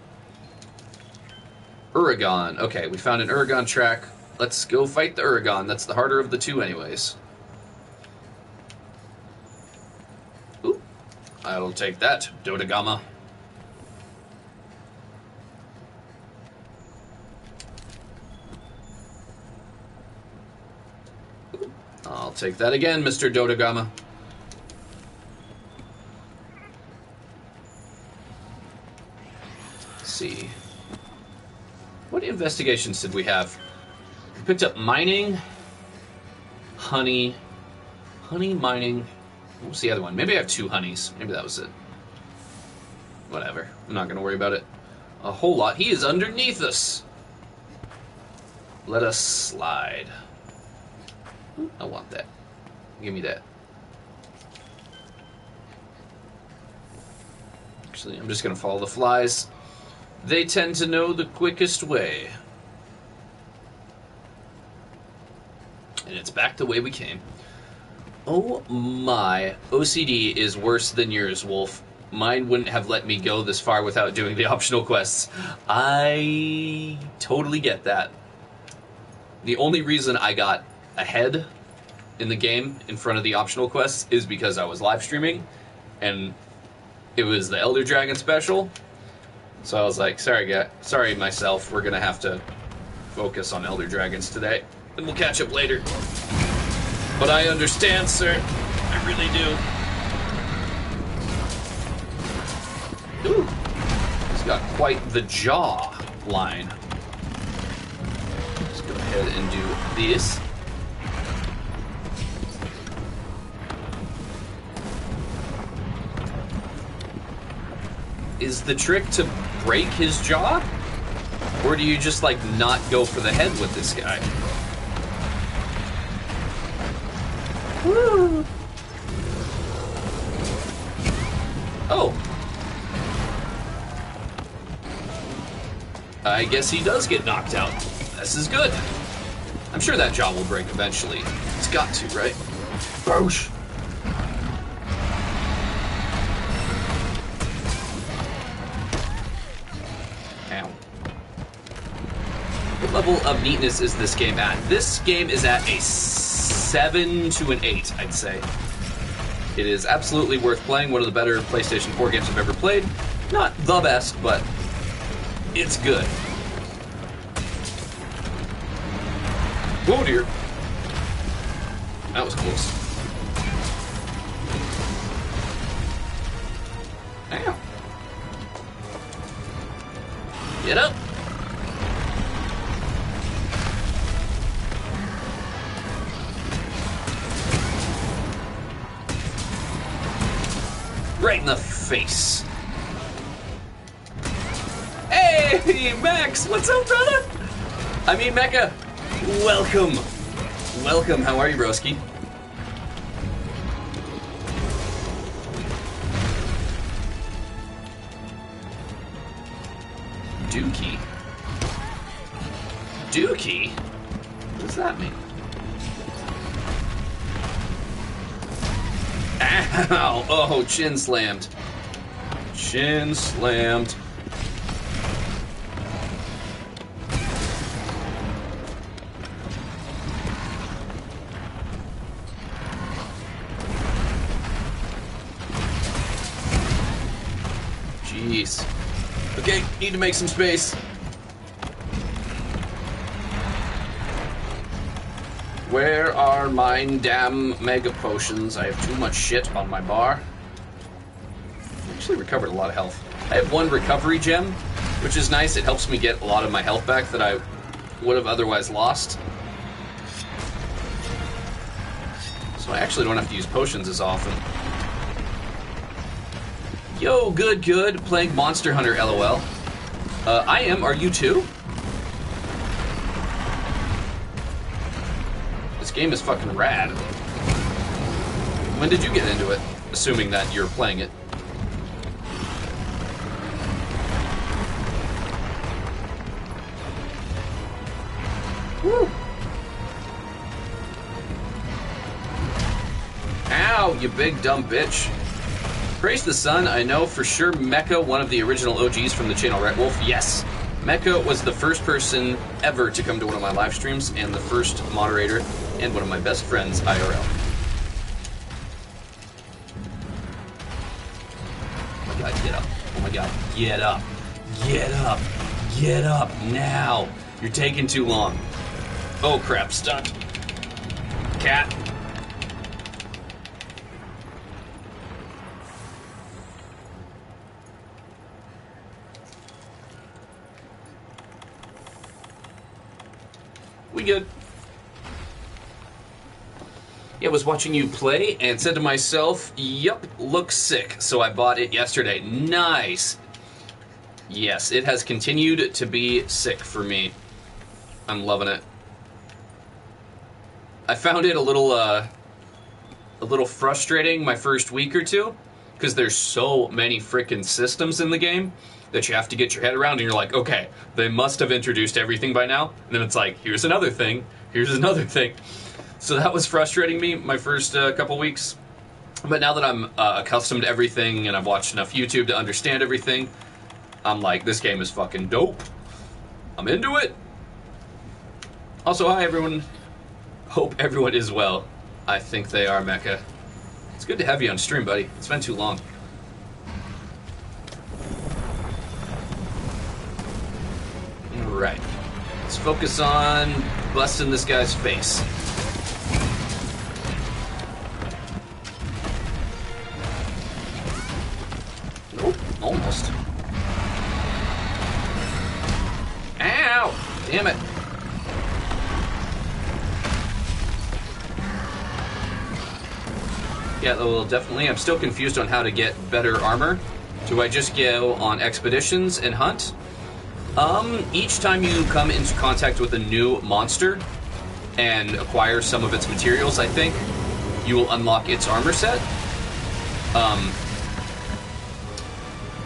Uragaan. Okay, we found an Uragaan track. Let's go fight the Uragaan. That's the harder of the two anyways. Ooh, I'll take that, Dodogama. I'll take that again, Mister Dodogama. Let's see. What investigations did we have? We picked up mining, honey, honey, mining. What was the other one? Maybe I have two honeys. Maybe that was it. Whatever. I'm not going to worry about it a whole lot. He is underneath us. Let us slide. I want that. Give me that. Actually, I'm just going to follow the flies. They tend to know the quickest way. And it's back the way we came. Oh my. O C D is worse than yours, Wolf. Mine wouldn't have let me go this far without doing the optional quests. I totally get that. The only reason I got ahead in the game in front of the optional quests is because I was live streaming and it was the Elder Dragon special, so I was like, sorry guy, sorry myself, we're gonna have to focus on Elder Dragons today and we'll catch up later, but I understand, sir, I really do. Ooh, he's got quite the jaw line. Let's go ahead and do this. Is the trick to break his jaw? Or do you just, like, not go for the head with this guy? Woo! Oh. I guess he does get knocked out. This is good. I'm sure that jaw will break eventually. It's got to, right? Boosh! Level of neatness is this game at? This game is at a seven to an eight, I'd say. It is absolutely worth playing. One of the better PlayStation four games I've ever played. Not the best, but it's good. Whoa, dear. That was close. Damn. Get up. Right in the face. Hey, Max, what's up, brother? I mean, Mecca, welcome. Welcome, how are you, broski? Dookie. Dookie? What does that mean? Ow! Oh, chin slammed. Chin slammed. Jeez. Okay, need to make some space. Where are mine damn mega potions? I have too much shit on my bar. I actually recovered a lot of health. I have one recovery gem, which is nice. It helps me get a lot of my health back that I would have otherwise lost. So I actually don't have to use potions as often. Yo, good, good. Playing Monster Hunter, lol. Uh, I am. Are you too? This game is fucking rad. When did you get into it? Assuming that you're playing it. Woo! Ow, you big dumb bitch. Praise the sun, I know for sure Mecha, one of the original O Gs from the channel, right, Wolf? Yes. Mecha was the first person ever to come to one of my live streams, and the first moderator, and one of my best friends, I R L. Oh my god, get up. Oh my god, get up. Get up. Get up now. You're taking too long. Oh crap, stunt. Cat. We good. Yeah, I was watching you play and said to myself, yep, looks sick. So I bought it yesterday. Nice. Yes, it has continued to be sick for me. I'm loving it. I found it a little, uh, a little frustrating my first week or two, because there's so many frickin' systems in the game that you have to get your head around, and you're like, okay, they must have introduced everything by now, and then it's like, here's another thing, here's another thing. So that was frustrating me my first uh, couple weeks, but now that I'm uh, accustomed to everything and I've watched enough YouTube to understand everything, I'm like, this game is fucking dope. I'm into it. Also, hi everyone. Hope everyone is well. I think they are, Mecha. It's good to have you on stream, buddy. It's been too long. Alright. Let's focus on busting this guy's face. Nope. Almost. Ow! Damn it. Yeah, well, definitely. I'm still confused on how to get better armor. Do I just go on expeditions and hunt? Um, each time you come into contact with a new monster and acquire some of its materials, I think, you will unlock its armor set. Um,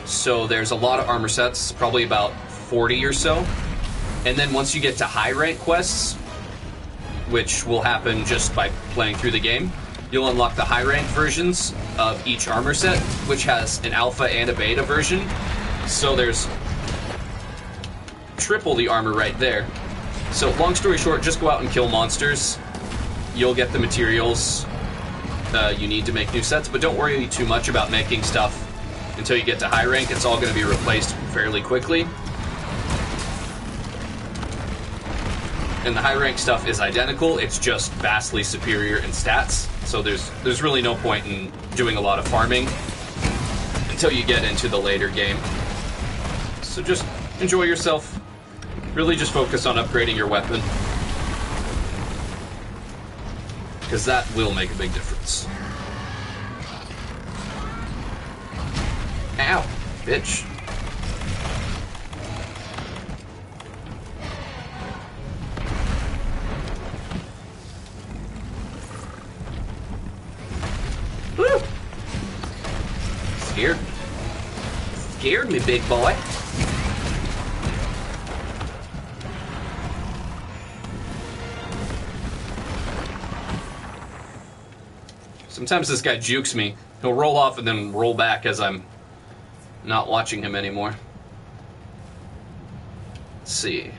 so there's a lot of armor sets, probably about forty or so. And then once you get to high rank quests, which will happen just by playing through the game, you'll unlock the high-rank versions of each armor set, which has an alpha and a beta version. So there's triple the armor right there. So long story short, just go out and kill monsters. You'll get the materials uh, you need to make new sets, but don't worry too much about making stuff until you get to high rank. It's all going to be replaced fairly quickly. And the high-rank stuff is identical, it's just vastly superior in stats. So there's there's really no point in doing a lot of farming until you get into the later game. So just enjoy yourself. Really just focus on upgrading your weapon, because that will make a big difference. Ow, bitch. Woo! Scared. Scared me, big boy. Sometimes this guy jukes me. He'll roll off and then roll back as I'm not watching him anymore. Let's see.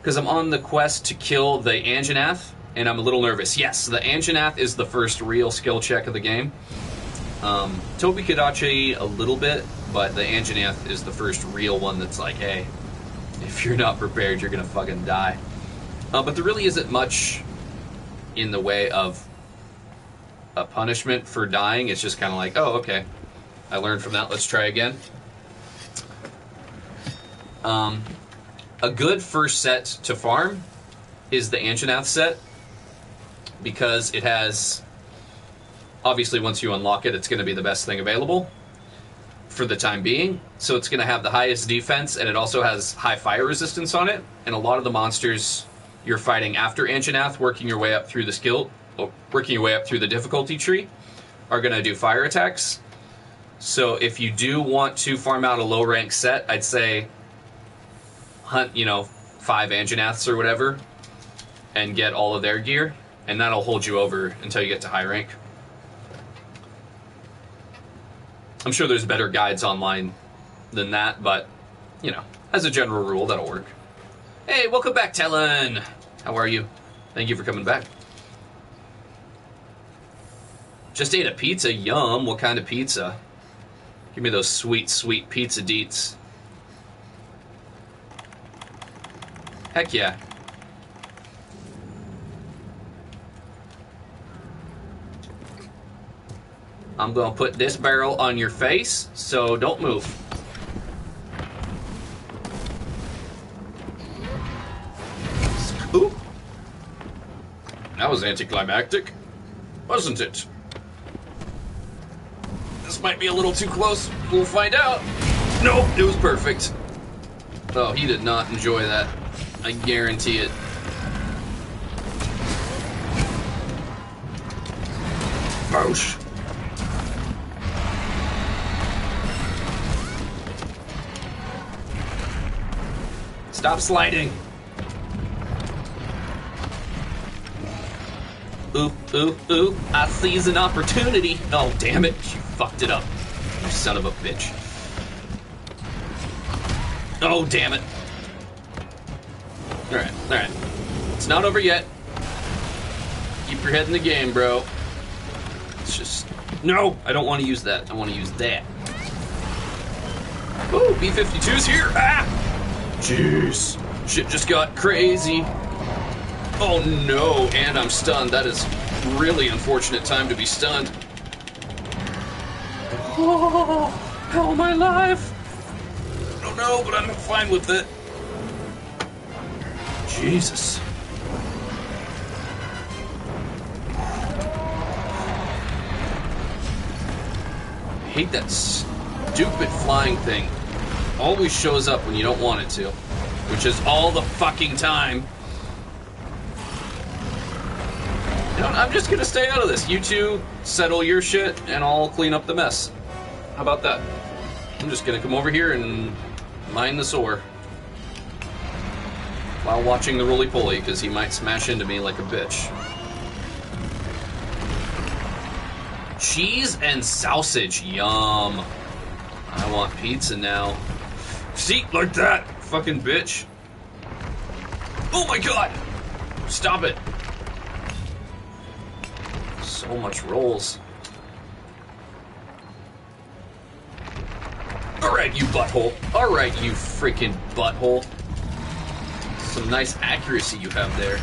Because I'm on the quest to kill the Anjanath. And I'm a little nervous. Yes, the Anjanath is the first real skill check of the game. Um, Toby Kodachi a little bit, but the Anjanath is the first real one that's like, hey, if you're not prepared, you're gonna fucking die. Uh, but there really isn't much in the way of a punishment for dying. It's just kind of like, oh, okay, I learned from that, let's try again. Um, a good first set to farm is the Anjanath set, because it has, obviously once you unlock it, it's going to be the best thing available, for the time being, so it's going to have the highest defense, and it also has high fire resistance on it. And a lot of the monsters you're fighting after Anjanath, working your way up through the skill, working your way up through the difficulty tree, are going to do fire attacks. So if you do want to farm out a low rank set, I'd say hunt, you know, five Anjanaths or whatever, and get all of their gear, and that'll hold you over until you get to high rank. I'm sure there's better guides online than that, but, you know, as a general rule, that'll work. Hey, welcome back, Talon! How are you? Thank you for coming back. Just ate a pizza? Yum! What kind of pizza? Give me those sweet, sweet pizza deets. Heck yeah. I'm gonna put this barrel on your face, so don't move. Ooh. That was anticlimactic, wasn't it? This might be a little too close. We'll find out. Nope, it was perfect. Oh, he did not enjoy that. I guarantee it. Ouch. Stop sliding. Oop, oop, oop. I seize an opportunity. Oh, damn it. You fucked it up. You son of a bitch. Oh, damn it. Alright, alright. It's not over yet. Keep your head in the game, bro. It's just... No! I don't want to use that. I want to use that. Woo! B fifty-two's here! Ah! Jeez. Shit just got crazy. Oh no, and I'm stunned. That is really unfortunate time to be stunned. Oh, how am I alive? I don't know, but I'm fine with it. Jesus. I hate that stupid flying thing. Always shows up when you don't want it to, which is all the fucking time. You know, I'm just gonna stay out of this. You two settle your shit and I'll clean up the mess. How about that? I'm just gonna come over here and mine this ore while watching the roly-poly, because he might smash into me like a bitch. Cheese and sausage, yum. I want pizza now. See, like that, fucking bitch. Oh my god! Stop it. So much rolls. Alright, you butthole. Alright, you freaking butthole. Some nice accuracy you have there.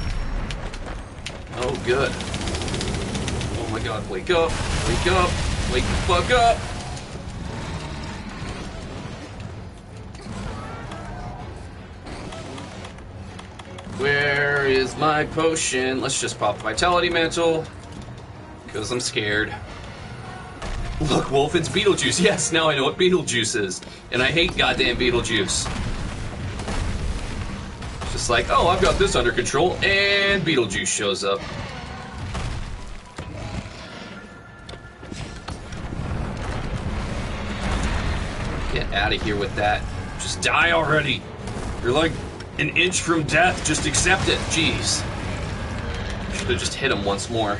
Oh, good. Oh my god, wake up. Wake up. Wake the fuck up. Where is my potion? Let's just pop Vitality Mantle, because I'm scared. Look, Wolf, it's Beetlejuice. Yes, now I know what Beetlejuice is. And I hate goddamn Beetlejuice. It's just like, oh, I've got this under control, and Beetlejuice shows up. Get out of here with that. Just die already. You're like... an inch from death, just accept it. Jeez. Should have just hit him once more.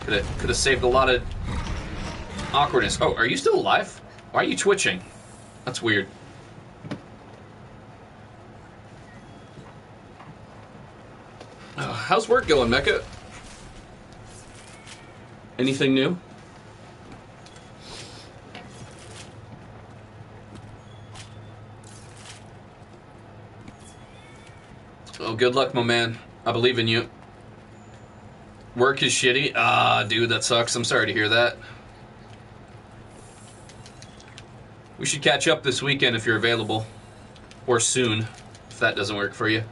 Could have, could have saved a lot of awkwardness. Oh, are you still alive? Why are you twitching? That's weird. Uh, how's work going, Mecca? Anything new? Oh, good luck, my man. I believe in you. Work is shitty. Ah, dude, that sucks. I'm sorry to hear that. We should catch up this weekend if you're available. Or soon, if that doesn't work for you.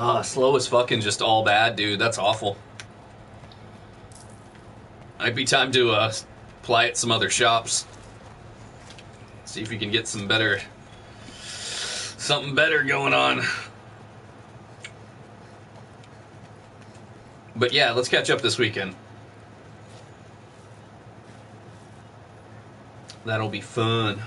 Ah, slow as fucking just all bad, dude. That's awful. Might be time to uh, apply at some other shops. See if we can get some better... something better going on. But yeah, let's catch up this weekend. That'll be fun.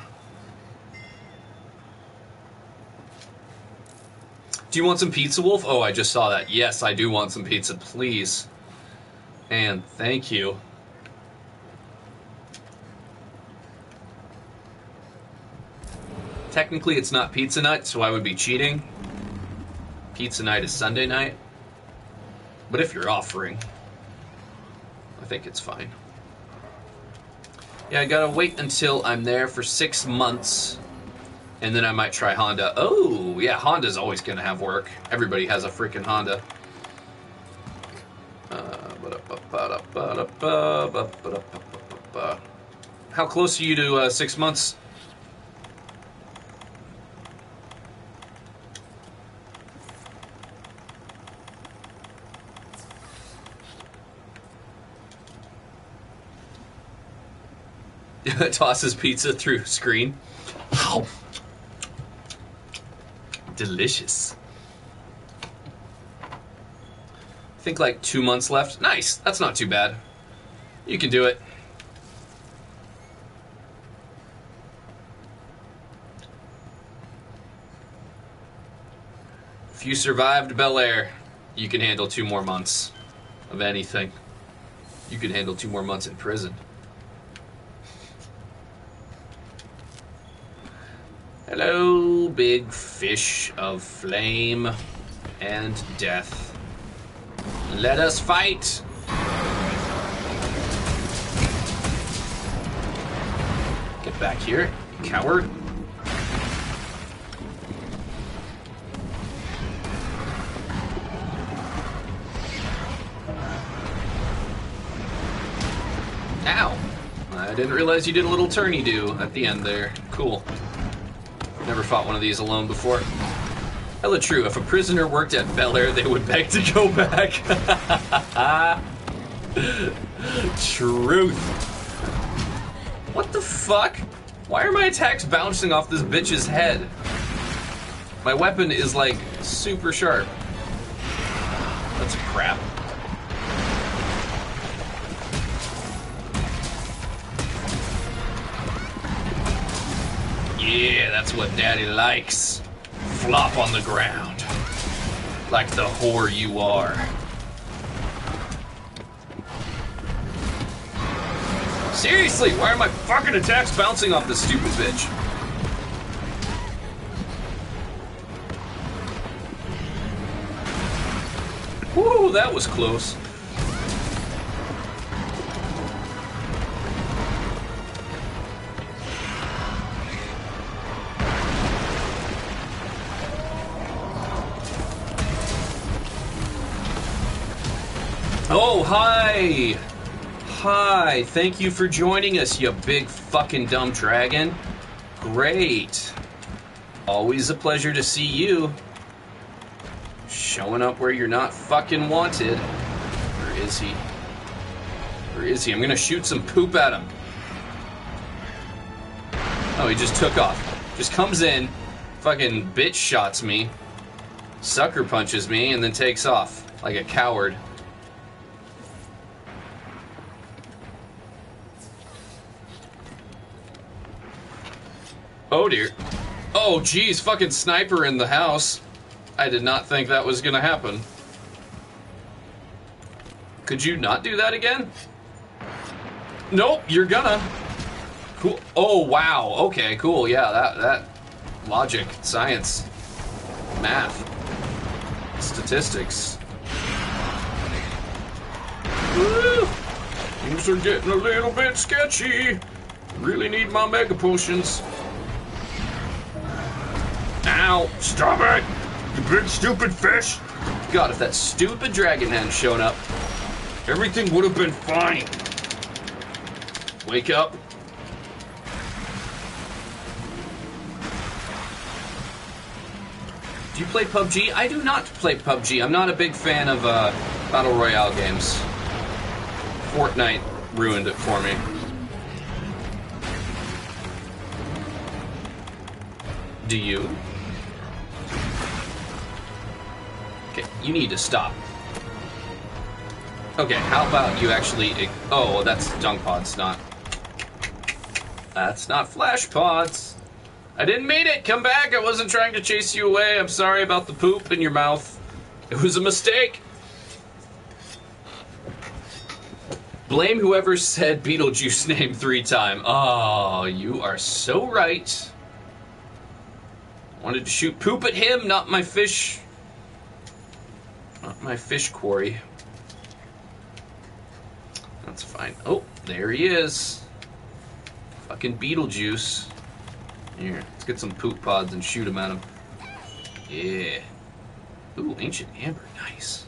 Do you want some pizza, Wolf? Oh, I just saw that. Yes, I do want some pizza, please. And thank you. Technically, it's not pizza night, so I would be cheating. Pizza night is Sunday night. But if you're offering, I think it's fine. Yeah, I gotta wait until I'm there for six months. And then I might try Honda. Oh, yeah, Honda's always gonna have work. Everybody has a freaking Honda. Uh, how close are you to uh, six months? Tosses pizza through screen. Ow. Delicious. I think like two months left. Nice. That's not too bad. You can do it. If you survived Bel Air, you can handle two more months of anything. You can handle two more months in prison. Hello, big fish of flame and death. Let us fight! Get back here, you coward. Ow! I didn't realize you did a little turny-do at the end there. Cool. Never fought one of these alone before. Hella true, if a prisoner worked at Bel Air, they would beg to go back. Truth. What the fuck? Why are my attacks bouncing off this bitch's head? My weapon is like super sharp. That's crap. Yeah, that's what daddy likes. Flop on the ground. Like the whore you are. Seriously, why are my fucking attacks bouncing off this stupid bitch? Woo, that was close. Oh, hi! Hi, thank you for joining us, you big fucking dumb dragon. Great. Always a pleasure to see you. Showing up where you're not fucking wanted. Where is he? Where is he? I'm gonna shoot some poop at him. Oh, he just took off. Just comes in, fucking bitch shots me, sucker punches me, and then takes off like a coward. Oh dear. Oh geez, fucking sniper in the house. I did not think that was gonna happen. Could you not do that again? Nope, you're gonna. Cool. Oh wow, okay, cool, yeah, that, that logic, science, math, statistics. Woo! Things are getting a little bit sketchy. Really need my mega potions. Ow! Stop it! You big stupid fish! God, if that stupid dragon hadn't shown up, everything would have been fine. Wake up. Do you play P U B G? I do not play P U B G. I'm not a big fan of uh, Battle Royale games. Fortnite ruined it for me. Do you? Okay, you need to stop. Okay, how about you actually... Oh, that's dung pods, not... That's not flash pods. I didn't mean it! Come back! I wasn't trying to chase you away. I'm sorry about the poop in your mouth. It was a mistake. Blame whoever said Beetlejuice's name three times. Oh, you are so right. Wanted to shoot poop at him, not my fish. Not my fish quarry. That's fine. Oh, there he is. Fucking Beetlejuice. Here, let's get some poop pods and shoot them at him. Yeah. Ooh, ancient amber. Nice.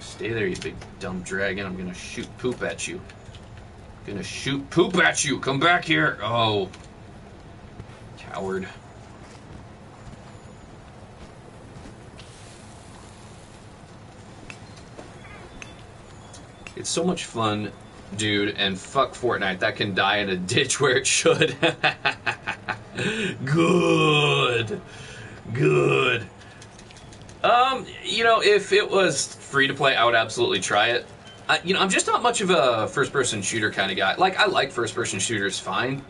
Stay there, you big dumb dragon. I'm gonna shoot poop at you. I'm gonna shoot poop at you. Come back here. Oh. Coward. It's so much fun, dude, and fuck Fortnite. That can die in a ditch where it should. Good. Good. Um, you know, if it was free to play, I would absolutely try it. I, you know, I'm just not much of a first-person shooter kind of guy. Like, I like first-person shooters fine.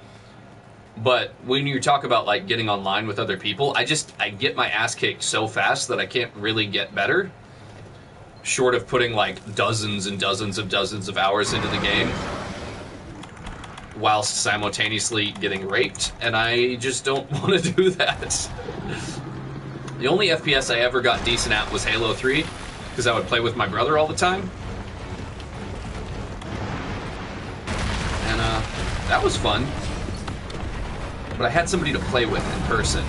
But when you talk about, like, getting online with other people, I just, I get my ass kicked so fast that I can't really get better. Short of putting, like, dozens and dozens of dozens of hours into the game. Whilst simultaneously getting raped. And I just don't want to do that. The only F P S I ever got decent at was Halo three. Because I would play with my brother all the time. And, uh, that was fun. But I had somebody to play with in person.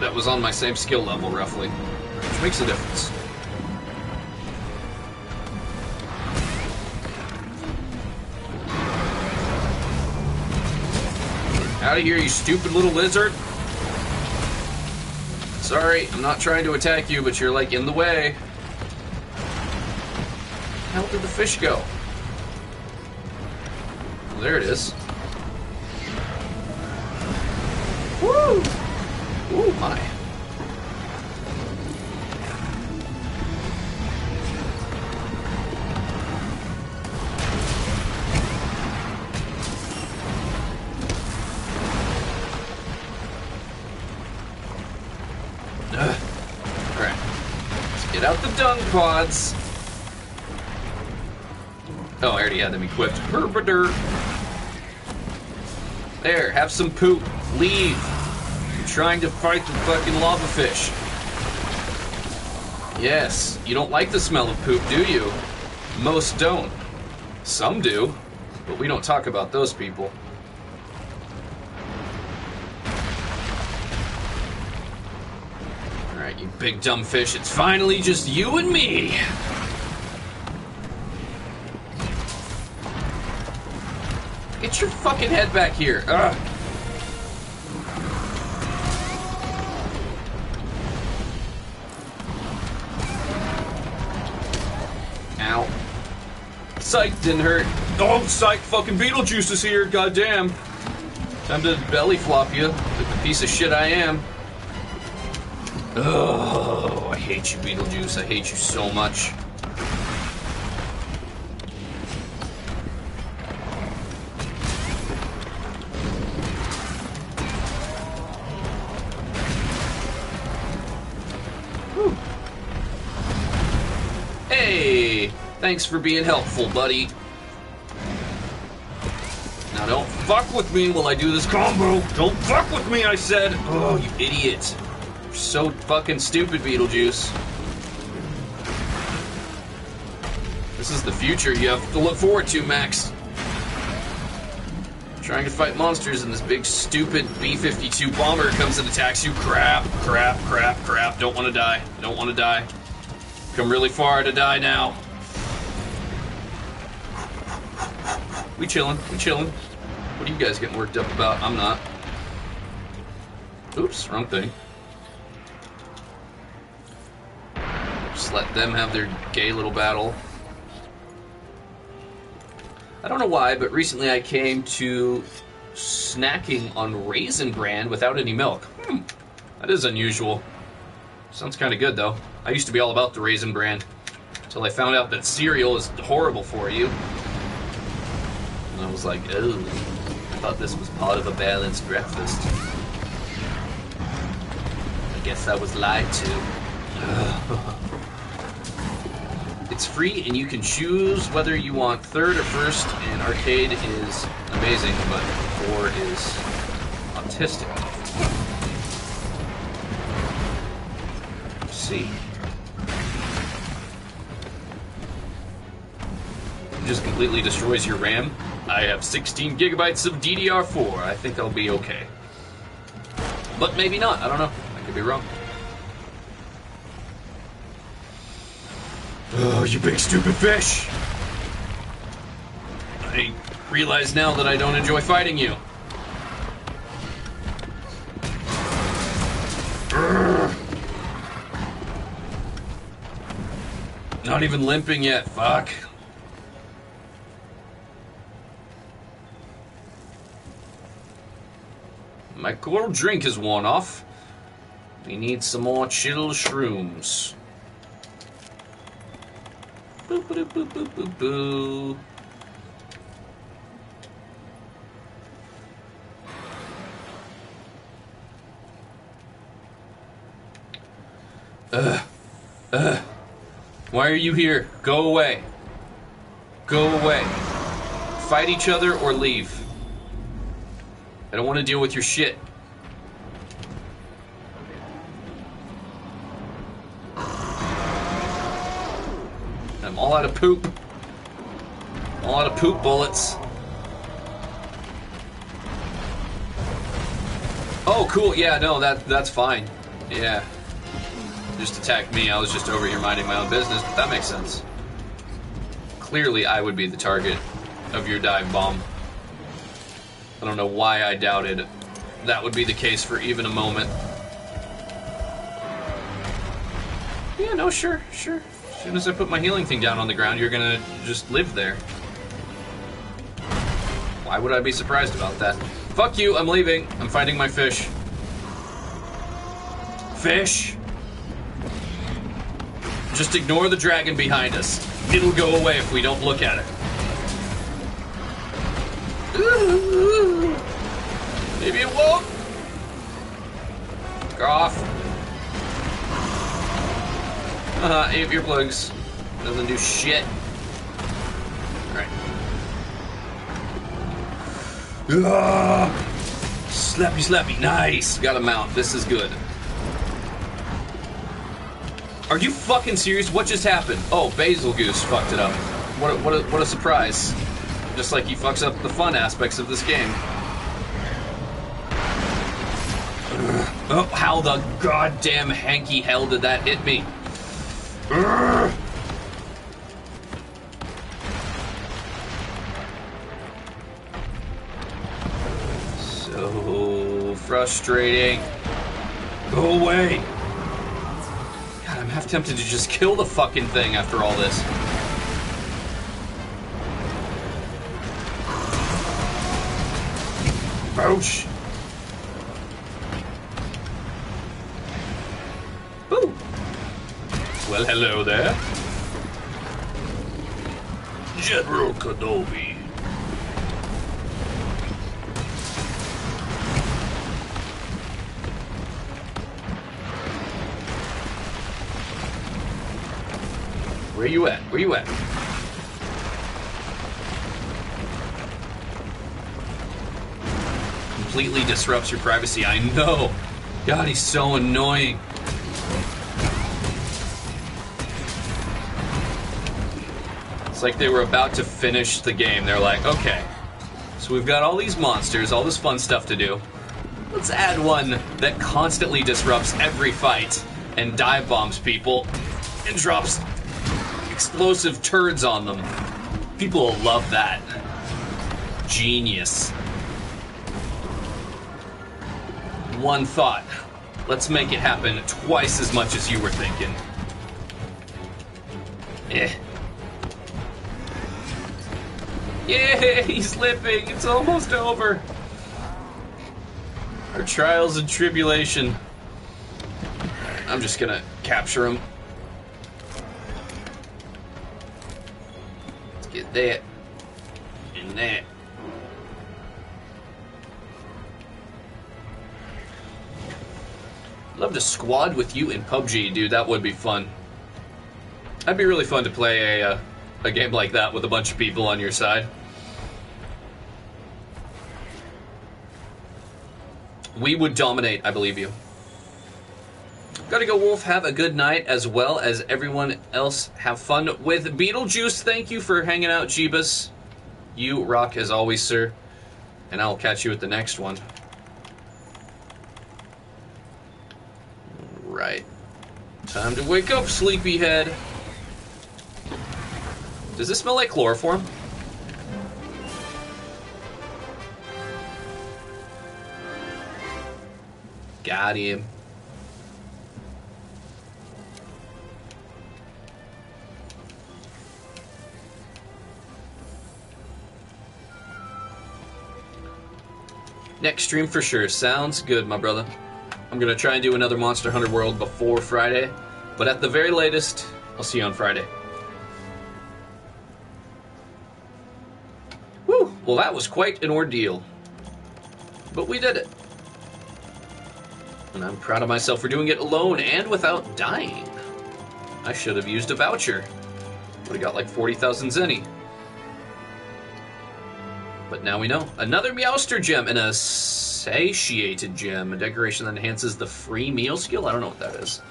That was on my same skill level, roughly. Which makes a difference. Out of here, you stupid little lizard. Sorry, I'm not trying to attack you, but you're like in the way. Where the hell did the fish go? Well, there it is. Woo! Ooh, my. Dung pods. Oh, I already had them equipped. Herbader. There, have some poop. Leave. You're trying to fight the fucking lava fish. Yes, you don't like the smell of poop, do you? Most don't. Some do, but we don't talk about those people. Big dumb fish, it's finally just you and me. Get your fucking head back here. Ugh. Ow. Psych, didn't hurt. Oh, psych, fucking Beetlejuice is here, goddamn. Time to belly flop you, like the piece of shit I am. Oh, I hate you, Beetlejuice. I hate you so much. Whew. Hey, thanks for being helpful, buddy. Now don't fuck with me while I do this combo. Don't fuck with me, I said. Oh, you idiot. So fucking stupid, Beetlejuice. This is the future you have to look forward to, Max. Trying to fight monsters and this big stupid B fifty-two bomber comes and attacks you. Crap, crap, crap, crap. Don't want to die. Don't want to die. Come really far to die now. We chillin', we chillin'. What are you guys getting worked up about? I'm not. Oops, wrong thing. Just let them have their gay little battle. I don't know why, but recently I came to snacking on Raisin Bran without any milk. Hmm, that is unusual. Sounds kind of good, though. I used to be all about the Raisin Bran until I found out that cereal is horrible for you. And I was like, oh, I thought this was part of a balanced breakfast. I guess I was lied to. It's free, and you can choose whether you want third or first, and arcade is amazing, but four is autistic. Let's see. It just completely destroys your RAM. I have sixteen gigabytes of D D R four. I think I'll be okay. But maybe not. I don't know. I could be wrong. Oh, you big stupid fish! I realize now that I don't enjoy fighting you. Not even limping yet, fuck. My cold drink is worn off. We need some more chill shrooms. Boo, boo, boo, boo, boo, boo. Ugh. Ugh. Why are you here? Go away. Go away. Fight each other or leave. I don't want to deal with your shit. I'm all out of poop. All out of poop bullets. Oh, cool. Yeah, no, that that's fine. Yeah. Just attacked me. I was just over here minding my own business, but that makes sense. Clearly, I would be the target of your dive bomb. I don't know why I doubted that would be the case for even a moment. Yeah, no, sure, sure. As soon as I put my healing thing down on the ground, you're gonna just live there. Why would I be surprised about that? Fuck you, I'm leaving. I'm finding my fish. Fish! Just ignore the dragon behind us. It'll go away if we don't look at it. Ooh, maybe it won't. Go off. Uh-huh, eight earplugs. Doesn't do shit. Alright. Uh, slappy, slappy. Nice. Got a mount. This is good. Are you fucking serious? What just happened? Oh, Bazelgeuse fucked it up. What a, what a, what a surprise. Just like he fucks up the fun aspects of this game. Oh, how the goddamn hanky hell did that hit me? Urgh. So frustrating. Go away. God, I'm half tempted to just kill the fucking thing after all this. Ouch. Well, hello there. General Kenobi. Where you at? Where you at? Completely disrupts your privacy, I know. God, he's so annoying. It's like they were about to finish the game. They're like, okay, so we've got all these monsters, all this fun stuff to do. Let's add one that constantly disrupts every fight and dive bombs people and drops explosive turds on them. People will love that. Genius. one thought. Let's make it happen twice as much as you were thinking. Eh. Yay, he's limping. It's almost over. Our trials and tribulation. I'm just gonna capture him. Let's get that. And that. Love to squad with you in P U B G, dude. That would be fun. That'd be really fun to play a, uh, a game like that with a bunch of people on your side. We would dominate, I believe you. Gotta go, Wolf. Have a good night, as well as everyone else. Have fun with Beetlejuice. Thank you for hanging out, Jeebus. You rock as always, sir. And I'll catch you at the next one. Right. Time to wake up, sleepyhead. Does this smell like chloroform? Got him. Next stream for sure. Sounds good, my brother. I'm gonna try and do another Monster Hunter World before Friday, but at the very latest, I'll see you on Friday. Woo! Well, that was quite an ordeal, but we did it, and I'm proud of myself for doing it alone and without dying. I should have used a voucher. Would have got like forty thousand zenny. But now we know. Another Meowster gem and a Satiated gem. A decoration that enhances the free meal skill? I don't know what that is.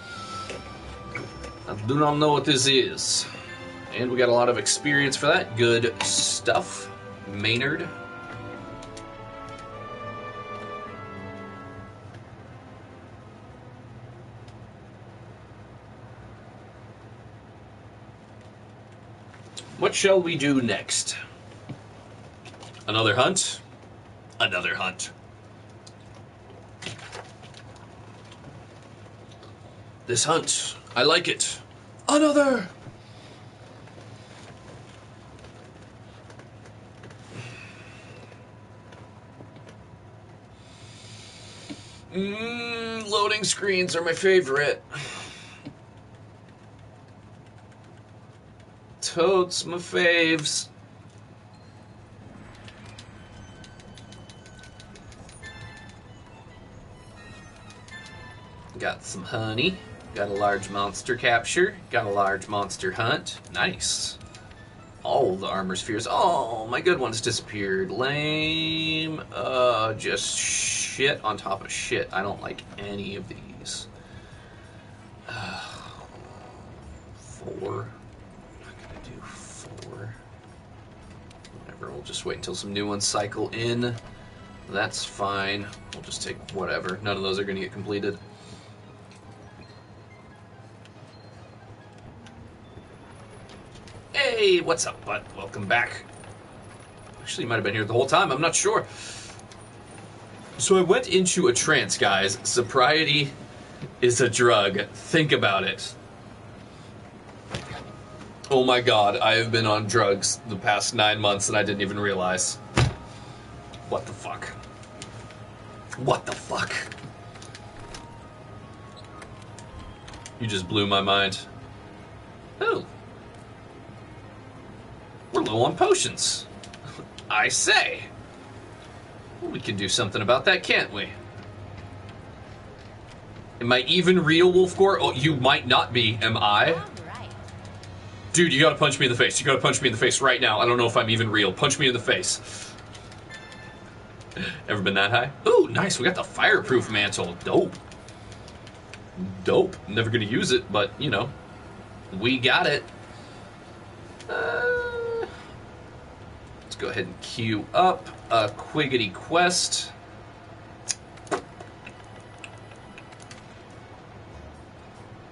I do not know what this is. And we got a lot of experience for that. Good stuff, Maynard. What shall we do next? Another hunt, another hunt. This hunt, I like it. Another! Mmm, loading screens are my favorite. Totes my faves. Got some honey. Got a large monster capture. Got a large monster hunt. Nice. All the armor spheres. Oh, my good ones disappeared. Lame. Uh, just shit on top of shit. I don't like any of these. Uh, four. I'm not gonna do four. Whatever. We'll just wait until some new ones cycle in. That's fine. We'll just take whatever. None of those are gonna get completed. Hey, what's up, bud? Welcome back. Actually, you might have been here the whole time. I'm not sure. So I went into a trance, guys. Sobriety is a drug. Think about it. Oh my god, I have been on drugs the past nine months and I didn't even realize. What the fuck? What the fuck? You just blew my mind. Oh. We're low on potions. I say. Well, we can do something about that, can't we? Am I even real, Wolfgore? Oh, you might not be, am I? All right. Dude, you gotta punch me in the face. You gotta punch me in the face right now. I don't know if I'm even real. Punch me in the face. Ever been that high? Ooh, nice. We got the fireproof mantle. Dope. Dope. Never gonna use it, but, you know, we got it. Uh... Let's go ahead and queue up a Quiggity quest.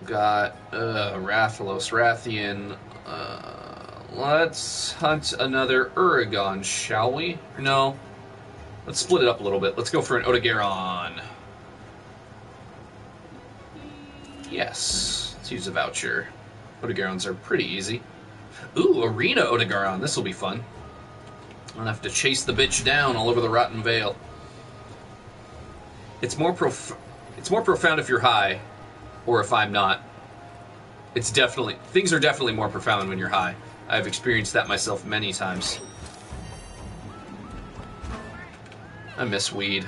Got uh, Rathalos, Rathian. Uh, let's hunt another Uragaan, shall we? No. Let's split it up a little bit. Let's go for an Odogaron. Yes. Let's use a voucher. Odogarons are pretty easy. Ooh, Arena Odogaron. This will be fun. I don't have to chase the bitch down all over the Rotten Vale. It's more prof- It's more profound if you're high, or if I'm not. It's definitely... Things are definitely more profound when you're high. I've experienced that myself many times. I miss weed.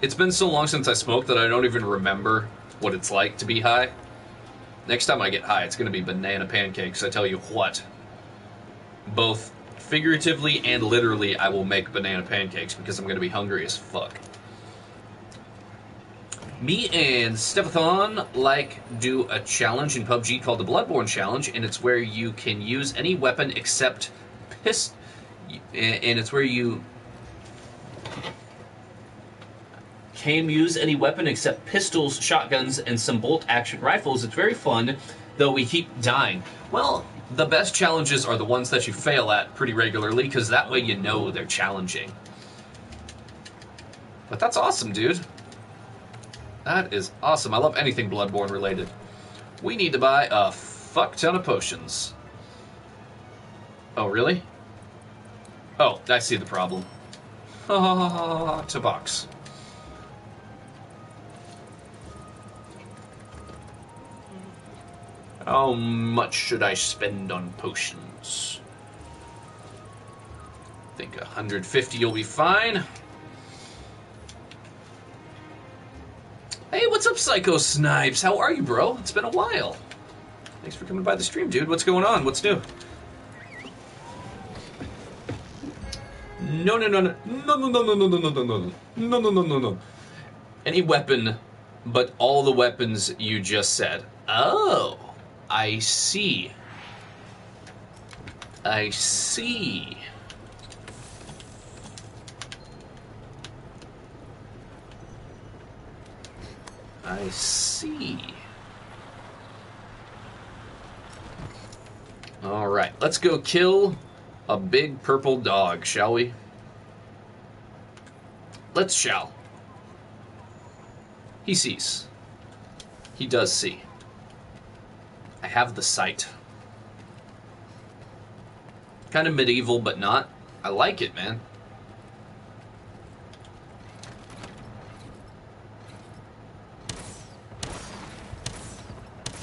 It's been so long since I smoked that I don't even remember what it's like to be high. Next time I get high, it's going to be banana pancakes, I tell you what. Both figuratively and literally, I will make banana pancakes because I'm going to be hungry as fuck. Me and Stefathon like do a challenge in P U B G called the Bloodborne Challenge, and it's where you can use any weapon except piss... And it's where you... Can use any weapon except pistols, shotguns, and some bolt-action rifles. It's very fun, though we keep dying. Well, the best challenges are the ones that you fail at pretty regularly, because that way you know they're challenging. But that's awesome, dude. That is awesome. I love anything Bloodborne related. We need to buy a fuck ton of potions. Oh, really? Oh, I see the problem. Oh, to box. How much should I spend on potions? I think one hundred fifty you'll be fine. Hey, what's up, Psycho Snipes? How are you, bro? It's been a while. Thanks for coming by the stream, dude. What's going on? What's new? No, no, no, no. No, no, no, no, no, no, no, no. No, no, no, no, no. Any weapon, but all the weapons you just said. Oh, I see. I see. I see. All right, let's go kill a big purple dog, shall we? Let's shall. He sees. He does see. I have the sight. Kind of medieval, but not. I like it, man.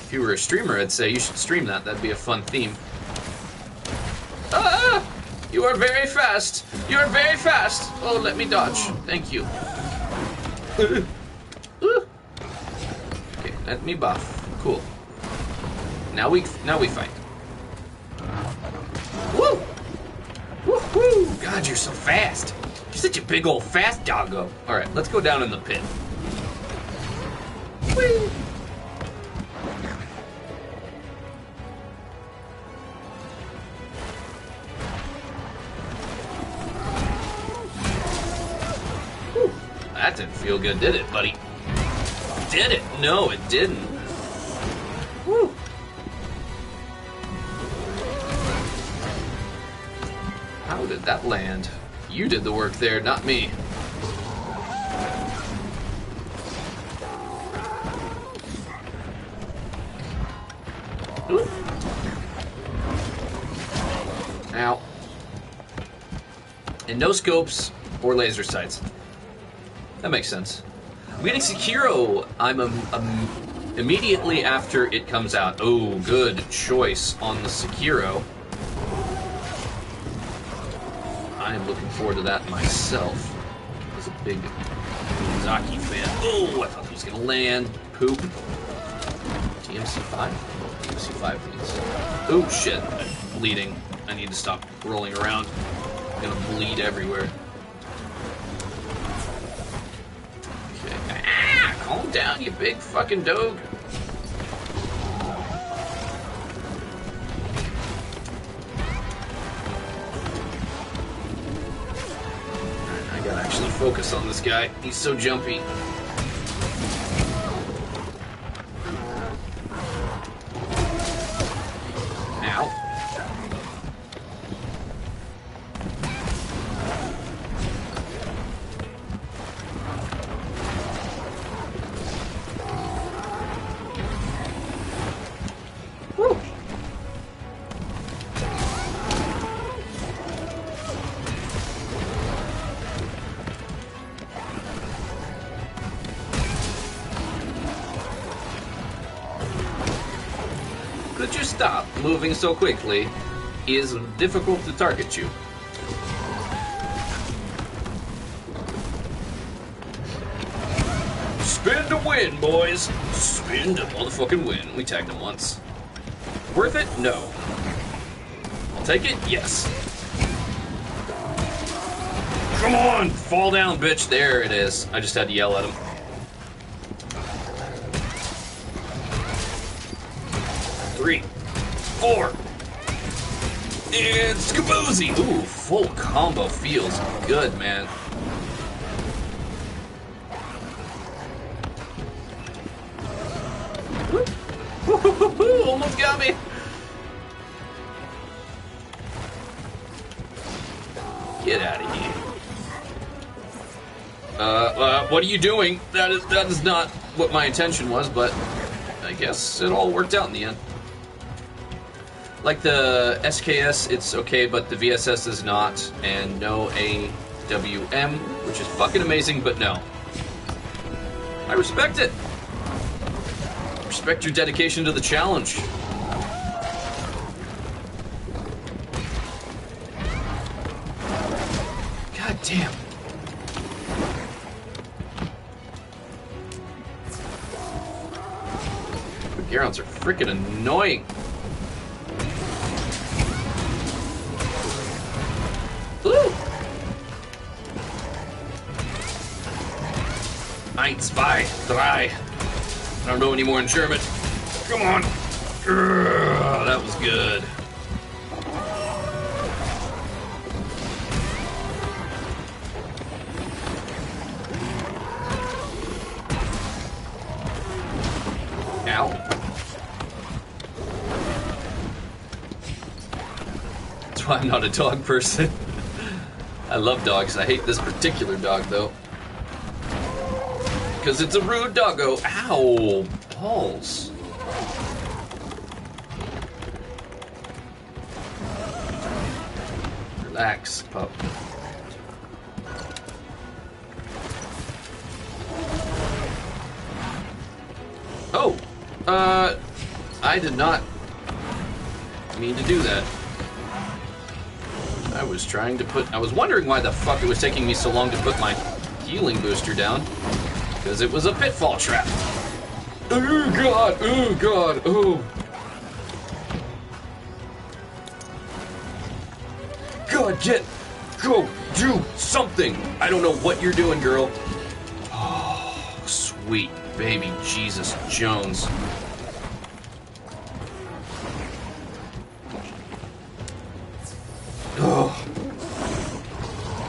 If you were a streamer, I'd say you should stream that. That'd be a fun theme. Ah! You are very fast. You are very fast. Oh, let me dodge. Thank you. Okay, let me buff. Cool. Now we now we fight. Woo! Woo-hoo! God, you're so fast. You're such a big old fast doggo. All right, let's go down in the pit. Whee! That didn't feel good, did it, buddy? Did it? No, it didn't. Woo. How did that land? You did the work there, not me. Ooh. Ow. And no scopes or laser sights. That makes sense. I'm getting Sekiro. I'm um, um, immediately after it comes out. Oh, good choice on the Sekiro. I am looking forward to that myself. I was a big Miyazaki fan. Oh, I thought he was going to land. Poop. T M C five? T M C five please. Oh, shit. I'm bleeding. I need to stop rolling around. I'm going to bleed everywhere. Calm down, you big fucking dog. I gotta actually focus on this guy. He's so jumpy. that you stop moving so quickly is difficult to target you. Spin to win, boys! Spin to motherfucking win. We tagged him once. Worth it? No. I'll take it? Yes. Come on! Fall down, bitch. There it is. I just had to yell at him. Three. Four. And Skaboozy! Ooh, full combo feels good, man. Almost got me! Get out of here. Uh, uh, what are you doing? That is, that is not what my intention was, but I guess it all worked out in the end. Like the S K S, it's okay, but the V S S is not, and no A W M, which is fucking amazing, but no. I respect it. Respect your dedication to the challenge. God damn. The Odogarons are freaking annoying. Woo! Eins, zwei, drei. I don't know any more in German. Come on. Urgh, that was good. Ow. That's why I'm not a dog person. I love dogs. I hate this particular dog, though. Because it's a rude doggo. Ow! Balls. Relax, pup. Oh! Uh, I did not mean to do that. I was trying to put... I was wondering why the fuck it was taking me so long to put my healing booster down. Because it was a pitfall trap. Oh god, oh god, oh. God, get, go, do something. I don't know what you're doing, girl. Oh, sweet baby Jesus Jones. Oh.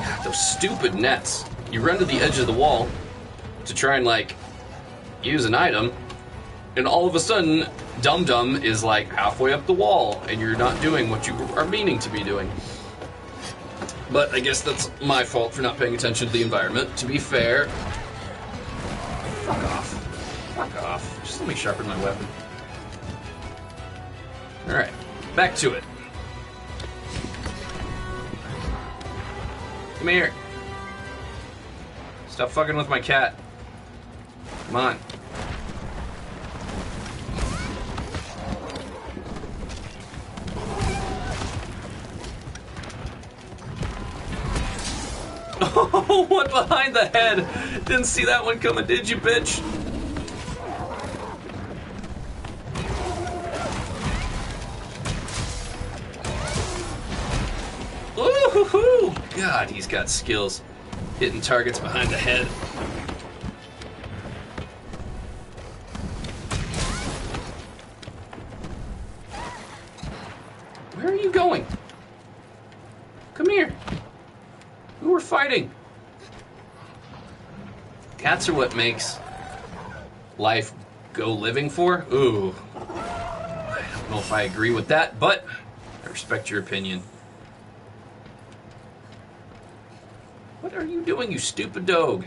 God, those stupid nets. You run to the edge of the wall to try and, like, use an item, and all of a sudden, Dum Dum is, like, halfway up the wall, and you're not doing what you are meaning to be doing. But I guess that's my fault for not paying attention to the environment. To be fair... Fuck off. Fuck off. Just let me sharpen my weapon. Alright. Back to it. Come here. Stop fucking with my cat. Come on. Oh, one behind the head. Didn't see that one coming, did you, bitch? Ooh-hoo-hoo. God, he's got skills. Hitting targets behind the head. Where are you going? Come here. Who are fighting? Cats are what makes life go living for? Ooh. I don't know if I agree with that, but I respect your opinion. What are you doing, you stupid dog?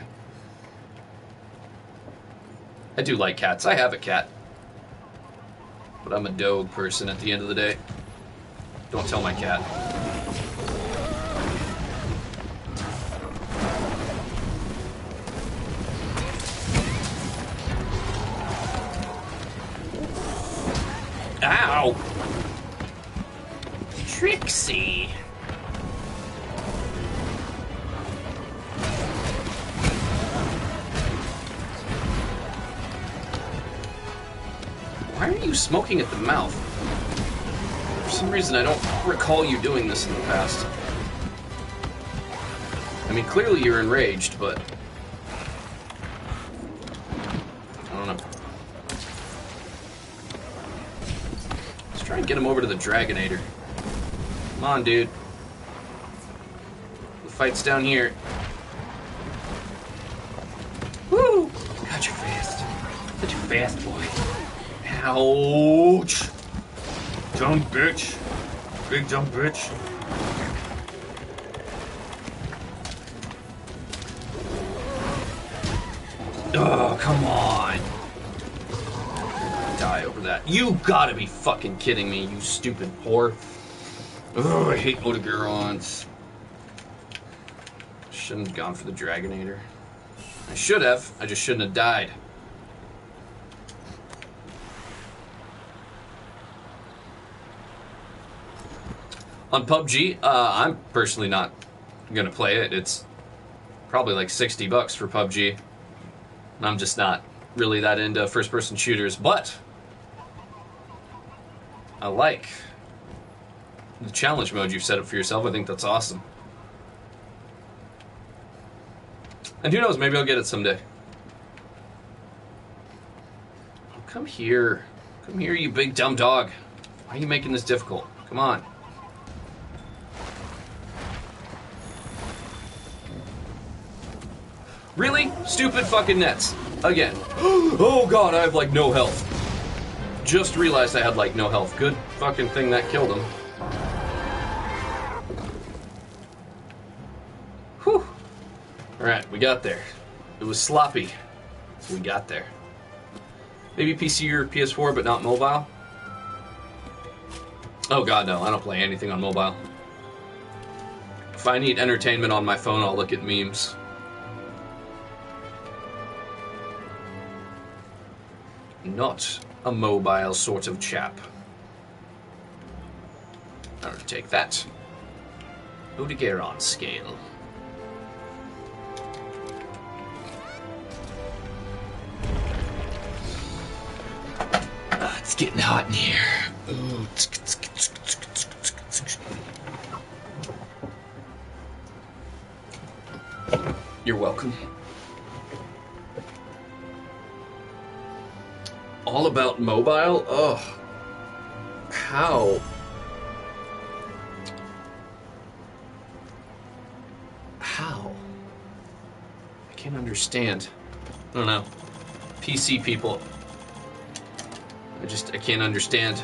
I do like cats. I have a cat. But I'm a dog person at the end of the day. Don't tell my cat. Ow! Trixie! Why are you smoking at the mouth? For some reason, I don't recall you doing this in the past. I mean, clearly you're enraged, but... I don't know. Let's try and get him over to the Dragonator. Come on, dude. The fight's down here. Woo! God, you're fast. Such a fast boy. Ouch! Jump, bitch! Big jump, bitch! Oh, come on! Die over that. You gotta be fucking kidding me, you stupid whore. Oh, I hate Odogarons. Shouldn't have gone for the Dragonator. I should have, I just shouldn't have died. On P U B G, uh, I'm personally not gonna play it. It's probably like sixty bucks for P U B G. And I'm just not really that into first-person shooters, but I like the challenge mode you've set up for yourself. I think that's awesome. And who knows, maybe I'll get it someday. Oh, come here. Come here, you big dumb dog. Why are you making this difficult? Come on. Really? Stupid fucking nets. Again. Oh god, I have like no health. Just realized I had like no health. Good fucking thing that killed him. Whew. Alright, we got there. It was sloppy. We got there. Maybe P C or P S four, but not mobile? Oh god, no. I don't play anything on mobile. If I need entertainment on my phone, I'll look at memes. Not a mobile sort of chap. I'll take that. Odogaron scale. Ah, it's getting hot in here. Ooh. You're welcome. All about mobile? Oh, how? How? I can't understand. I don't know. P C people. I just, I can't understand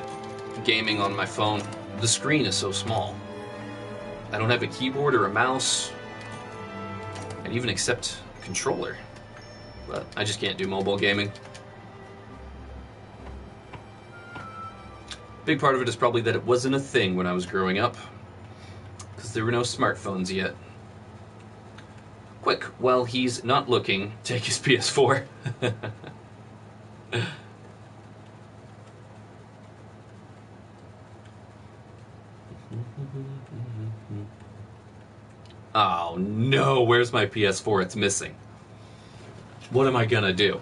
gaming on my phone. The screen is so small. I don't have a keyboard or a mouse. I'd even accept a controller. But I just can't do mobile gaming. Big part of it is probably that it wasn't a thing when I was growing up, because there were no smartphones yet. Quick, while he's not looking, take his P S four. Oh no, where's my P S four? It's missing. What am I gonna do?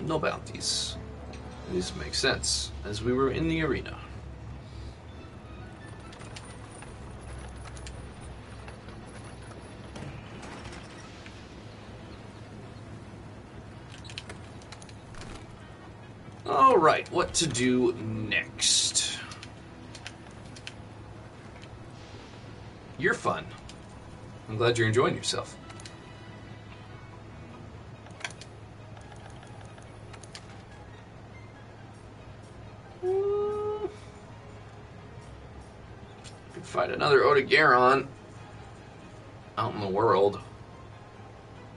No bounties. This makes sense, as we were in the arena. Alright, what to do next? You're fun. I'm glad you're enjoying yourself. Find another Odogaron out in the world,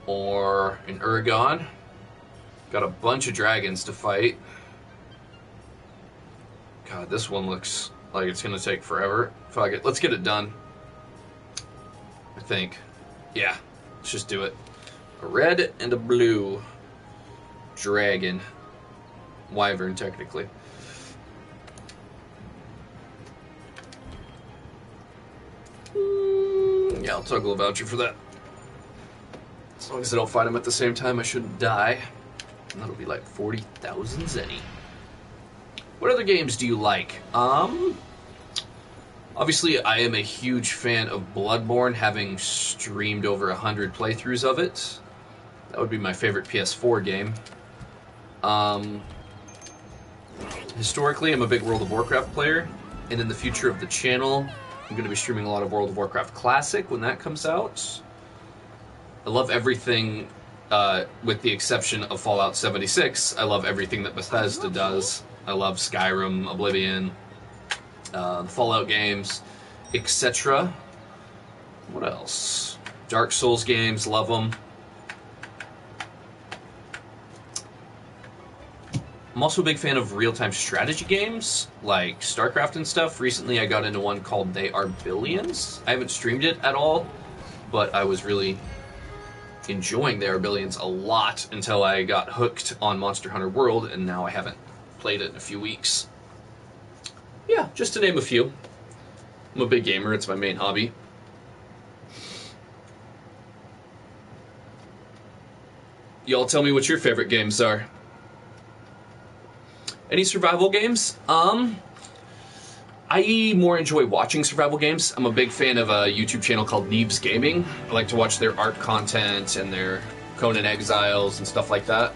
or an Uragaan. Got a bunch of dragons to fight. God, this one looks like it's going to take forever. Fuck it. Let's get it done. I think. Yeah. Let's just do it. A red and a blue dragon. Wyvern, technically. Mm, yeah, I'll toggle a voucher for that. As long as I don't fight him at the same time, I shouldn't die. And that'll be like forty thousand zenny. What other games do you like? Um, obviously, I am a huge fan of Bloodborne, having streamed over one hundred playthroughs of it. That would be my favorite P S four game. Um, historically, I'm a big World of Warcraft player, and in the future of the channel, I'm going to be streaming a lot of World of Warcraft Classic when that comes out. I love everything, uh, with the exception of Fallout seventy-six. I love everything that Bethesda does. I love Skyrim, Oblivion, uh, the Fallout games, et cetera. What else? Dark Souls games, love them. I'm also a big fan of real-time strategy games, like StarCraft and stuff. Recently I got into one called They Are Billions. I haven't streamed it at all, but I was really enjoying They Are Billions a lot until I got hooked on Monster Hunter World, and now I haven't played it in a few weeks. Yeah, just to name a few. I'm a big gamer, it's my main hobby. Y'all tell me what your favorite games are. Any survival games? Um, I more enjoy watching survival games. I'm a big fan of a YouTube channel called Neebs Gaming. I like to watch their art content and their Conan Exiles and stuff like that.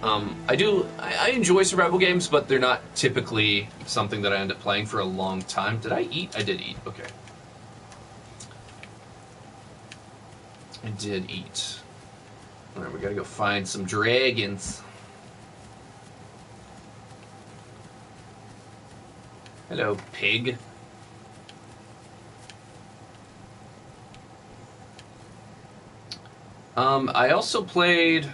Um, I do, I, I enjoy survival games, but they're not typically something that I end up playing for a long time. Did I eat? I did eat, okay. I did eat. Alright, we gotta go find some dragons. Hello, pig. Um, I also played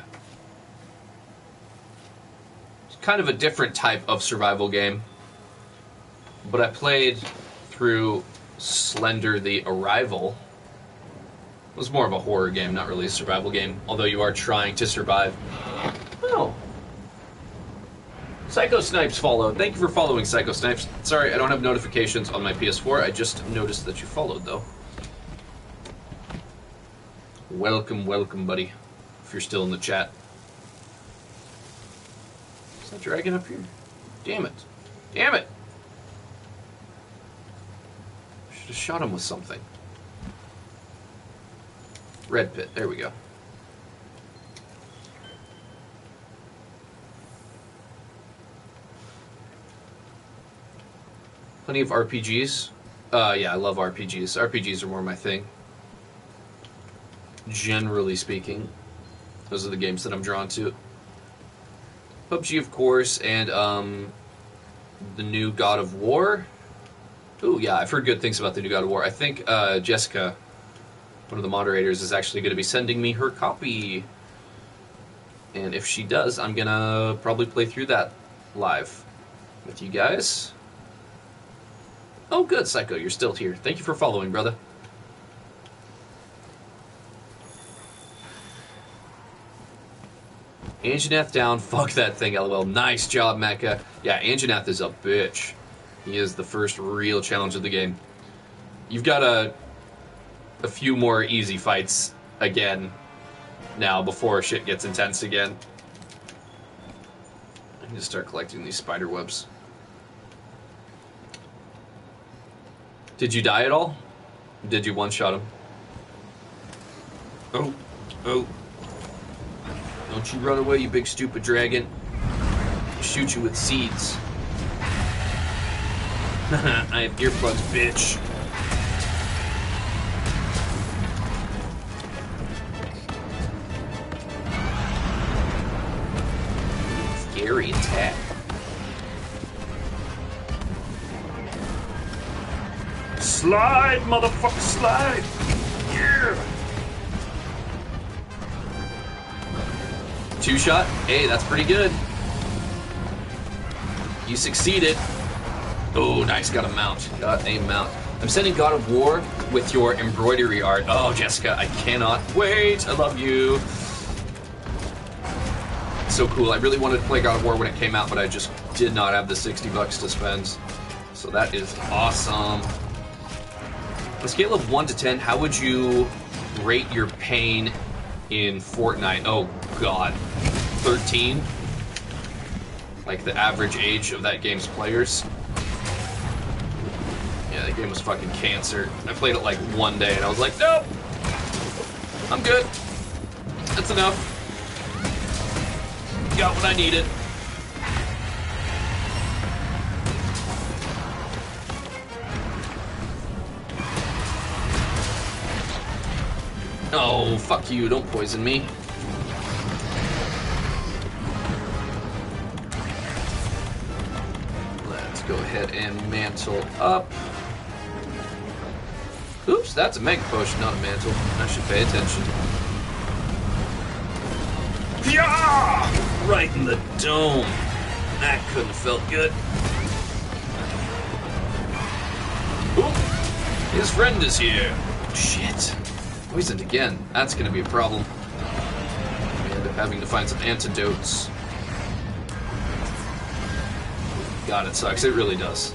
kind of a different type of survival game, but I played through Slender the Arrival. It was more of a horror game, not really a survival game, although you are trying to survive. Oh. Psycho Snipes followed. Thank you for following, Psycho Snipes. Sorry, I don't have notifications on my P S four. I just noticed that you followed, though. Welcome, welcome, buddy, if you're still in the chat. Dragon up here? Damn it. Damn it! I should have shot him with something. Red pit. There we go. Plenty of R P Gs. Uh, yeah, I love R P Gs. R P Gs are more my thing. Generally speaking, those are the games that I'm drawn to. P U B G, of course, and um, the new God of War. Ooh, yeah, I've heard good things about the new God of War. I think uh, Jessica, one of the moderators, is actually going to be sending me her copy. And if she does, I'm going to probably play through that live with you guys. Oh, good, Psycho, you're still here. Thank you for following, brother. Anjanath down. Fuck that thing, lol. Nice job, Mecca. Yeah, Anjanath is a bitch. He is the first real challenge of the game. You've got a, a few more easy fights again now before shit gets intense again. I need to start collecting these spider webs. Did you die at all? Did you one-shot him? Oh. Oh. Don't you run away, you big stupid dragon. I'll shoot you with seeds. I have earplugs, bitch. Scary attack. Slide, motherfucker, slide! Yeah! Two shot? Hey, that's pretty good. You succeeded. Oh, nice. Got a mount. Got a mount. I'm sending God of War with your embroidery art. Oh, Jessica, I cannot wait. I love you. So cool. I really wanted to play God of War when it came out, but I just did not have the sixty bucks to spend. So that is awesome. On a scale of one to ten, how would you rate your pain in Fortnite? Oh, God. thirteen? Like the average age of that game's players? Yeah, that game was fucking cancer. I played it like one day and I was like, nope! I'm good. That's enough. Got what I needed. Oh, fuck you, don't poison me. Let's go ahead and mantle up. Oops, that's a mega potion, not a mantle. I should pay attention. Yeah! Right in the dome. That couldn't have felt good. Oop! His friend is here. Shit. Poisoned again. That's gonna be a problem. We end up having to find some antidotes. God, it sucks. It really does.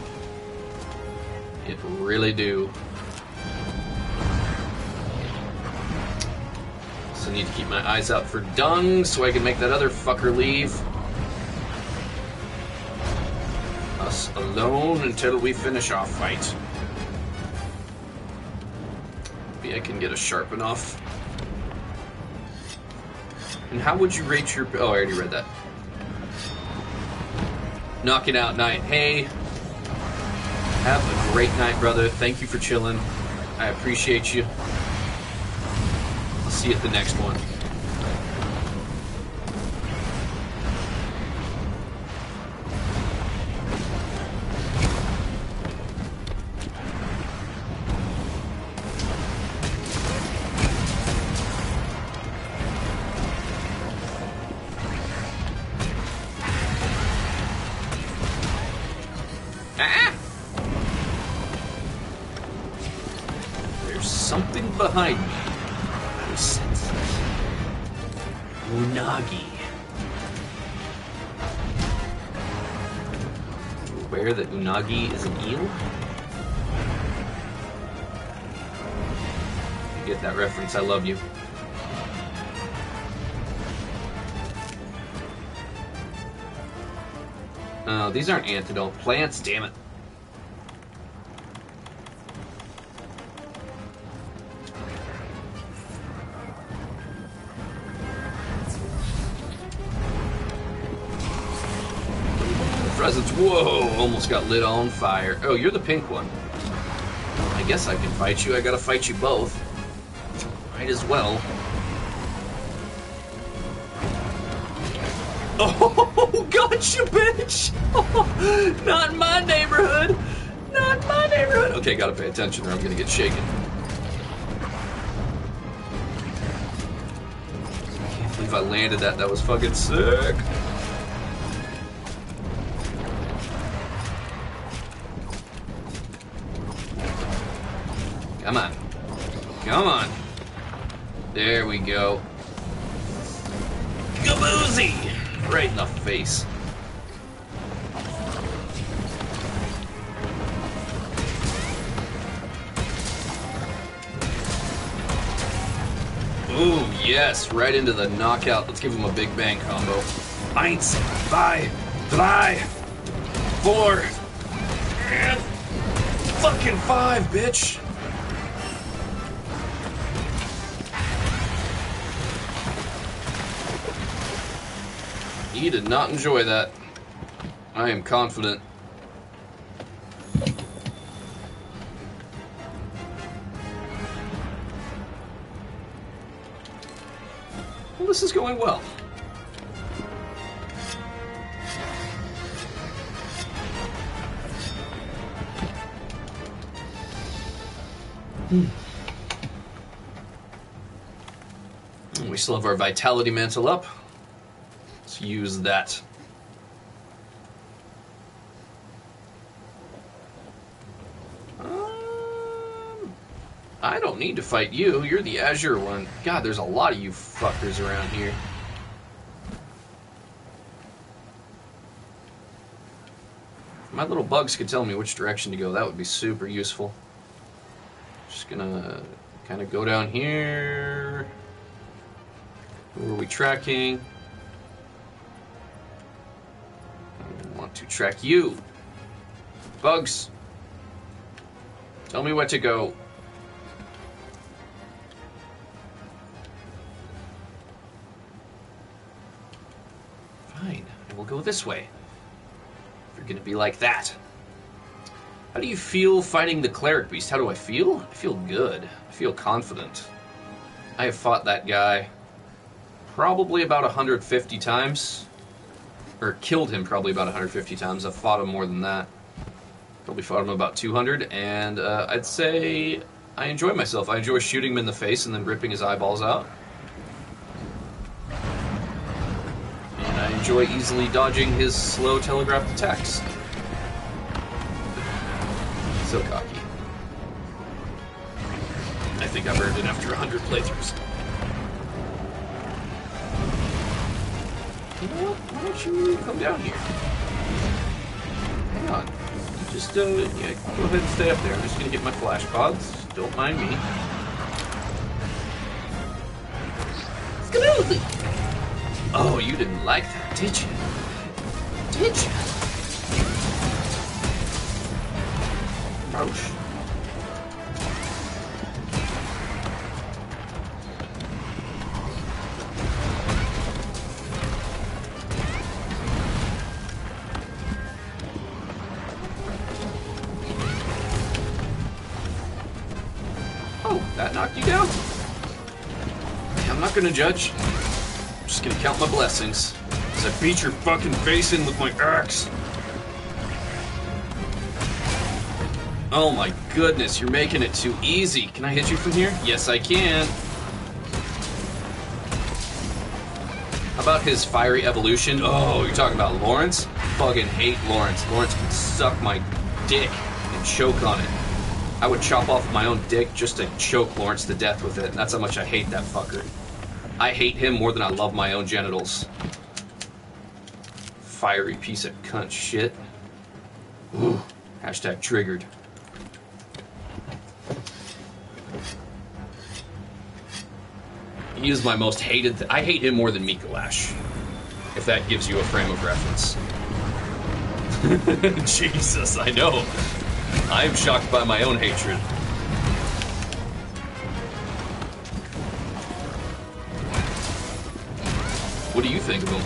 It really do. So I need to keep my eyes out for dung so I can make that other fucker leave. Us alone until we finish our fight. I can get a sharp enough. And how would you rate your... Oh, I already read that. Knocking out night. Hey. Have a great night, brother. Thank you for chilling. I appreciate you. I'll see you at the next one. Behind me. I sense it. Unagi. Aware that unagi is an eel? You get that reference, I love you. Oh, these aren't antidote plants, damn it. Whoa, almost got lit on fire. Oh, you're the pink one. I guess I can fight you. I gotta fight you both. Might as well. Oh, gotcha, bitch! Oh, not in my neighborhood! Not in my neighborhood! Okay, gotta pay attention or I'm gonna get shaken. I can't believe I landed that. That was fucking sick. Come on. Come on. There we go. Gaboozy! Right in the face. Ooh, yes. Right into the knockout. Let's give him a big bang combo. Eins, zwei, drei, four, and fucking five, bitch. He did not enjoy that. I am confident. Well, this is going well. Hmm. We still have our Vitality Mantle up. Use that. I don't need to fight you. You're the Azure one. God, there's a lot of you fuckers around here. If my little bugs could tell me which direction to go, that would be super useful. Just gonna kind of go down here. Who are we tracking? I want to track you. Bugs. Tell me where to go. Fine, I will go this way. If you're gonna be like that. How do you feel fighting the cleric beast? How do I feel? I feel good. I feel confident. I have fought that guy probably about one hundred fifty times. Or killed him probably about one hundred fifty times. I've fought him more than that. Probably fought him about two hundred, and uh, I'd say I enjoy myself. I enjoy shooting him in the face and then ripping his eyeballs out. And I enjoy easily dodging his slow telegraphed attacks. So cocky. I think I've earned it after one hundred playthroughs. You know what? Why don't you come down here? Hang on. Just, uh, yeah, go ahead and stay up there. I'm just gonna get my flash pods. Don't mind me. Skedoodly! Oh, you didn't like that, did you? Did you? Ouch. Gonna judge. I'm just gonna count my blessings as I beat your fucking face in with my axe. Oh my goodness, you're making it too easy. Can I hit you from here? Yes, I can. How about his fiery evolution? Oh, you're talking about Lawrence? Fucking hate Lawrence. Lawrence can suck my dick and choke on it. I would chop off my own dick just to choke Lawrence to death with it. That's how much I hate that fucker. I hate him more than I love my own genitals. Fiery piece of cunt shit. Ooh, hashtag triggered. He is my most hated... Th I hate him more than Miko Ash. If that gives you a frame of reference. Jesus, I know. I am shocked by my own hatred. What do you think of him?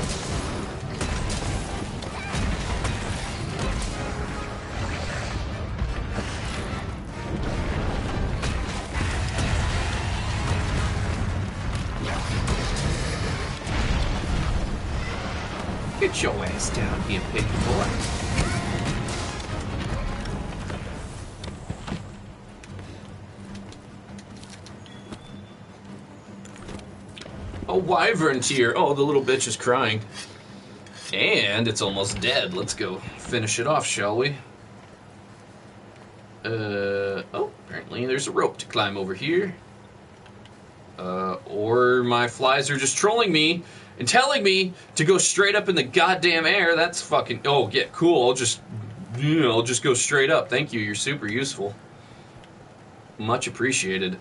Get your ass down here, piggy boy. A wyvern tear. Oh, the little bitch is crying. And it's almost dead. Let's go finish it off, shall we? Uh, oh, apparently there's a rope to climb over here. Uh, or my flies are just trolling me and telling me to go straight up in the goddamn air. That's fucking... Oh, yeah, cool. I'll just, you know, I'll just go straight up. Thank you. You're super useful. Much appreciated.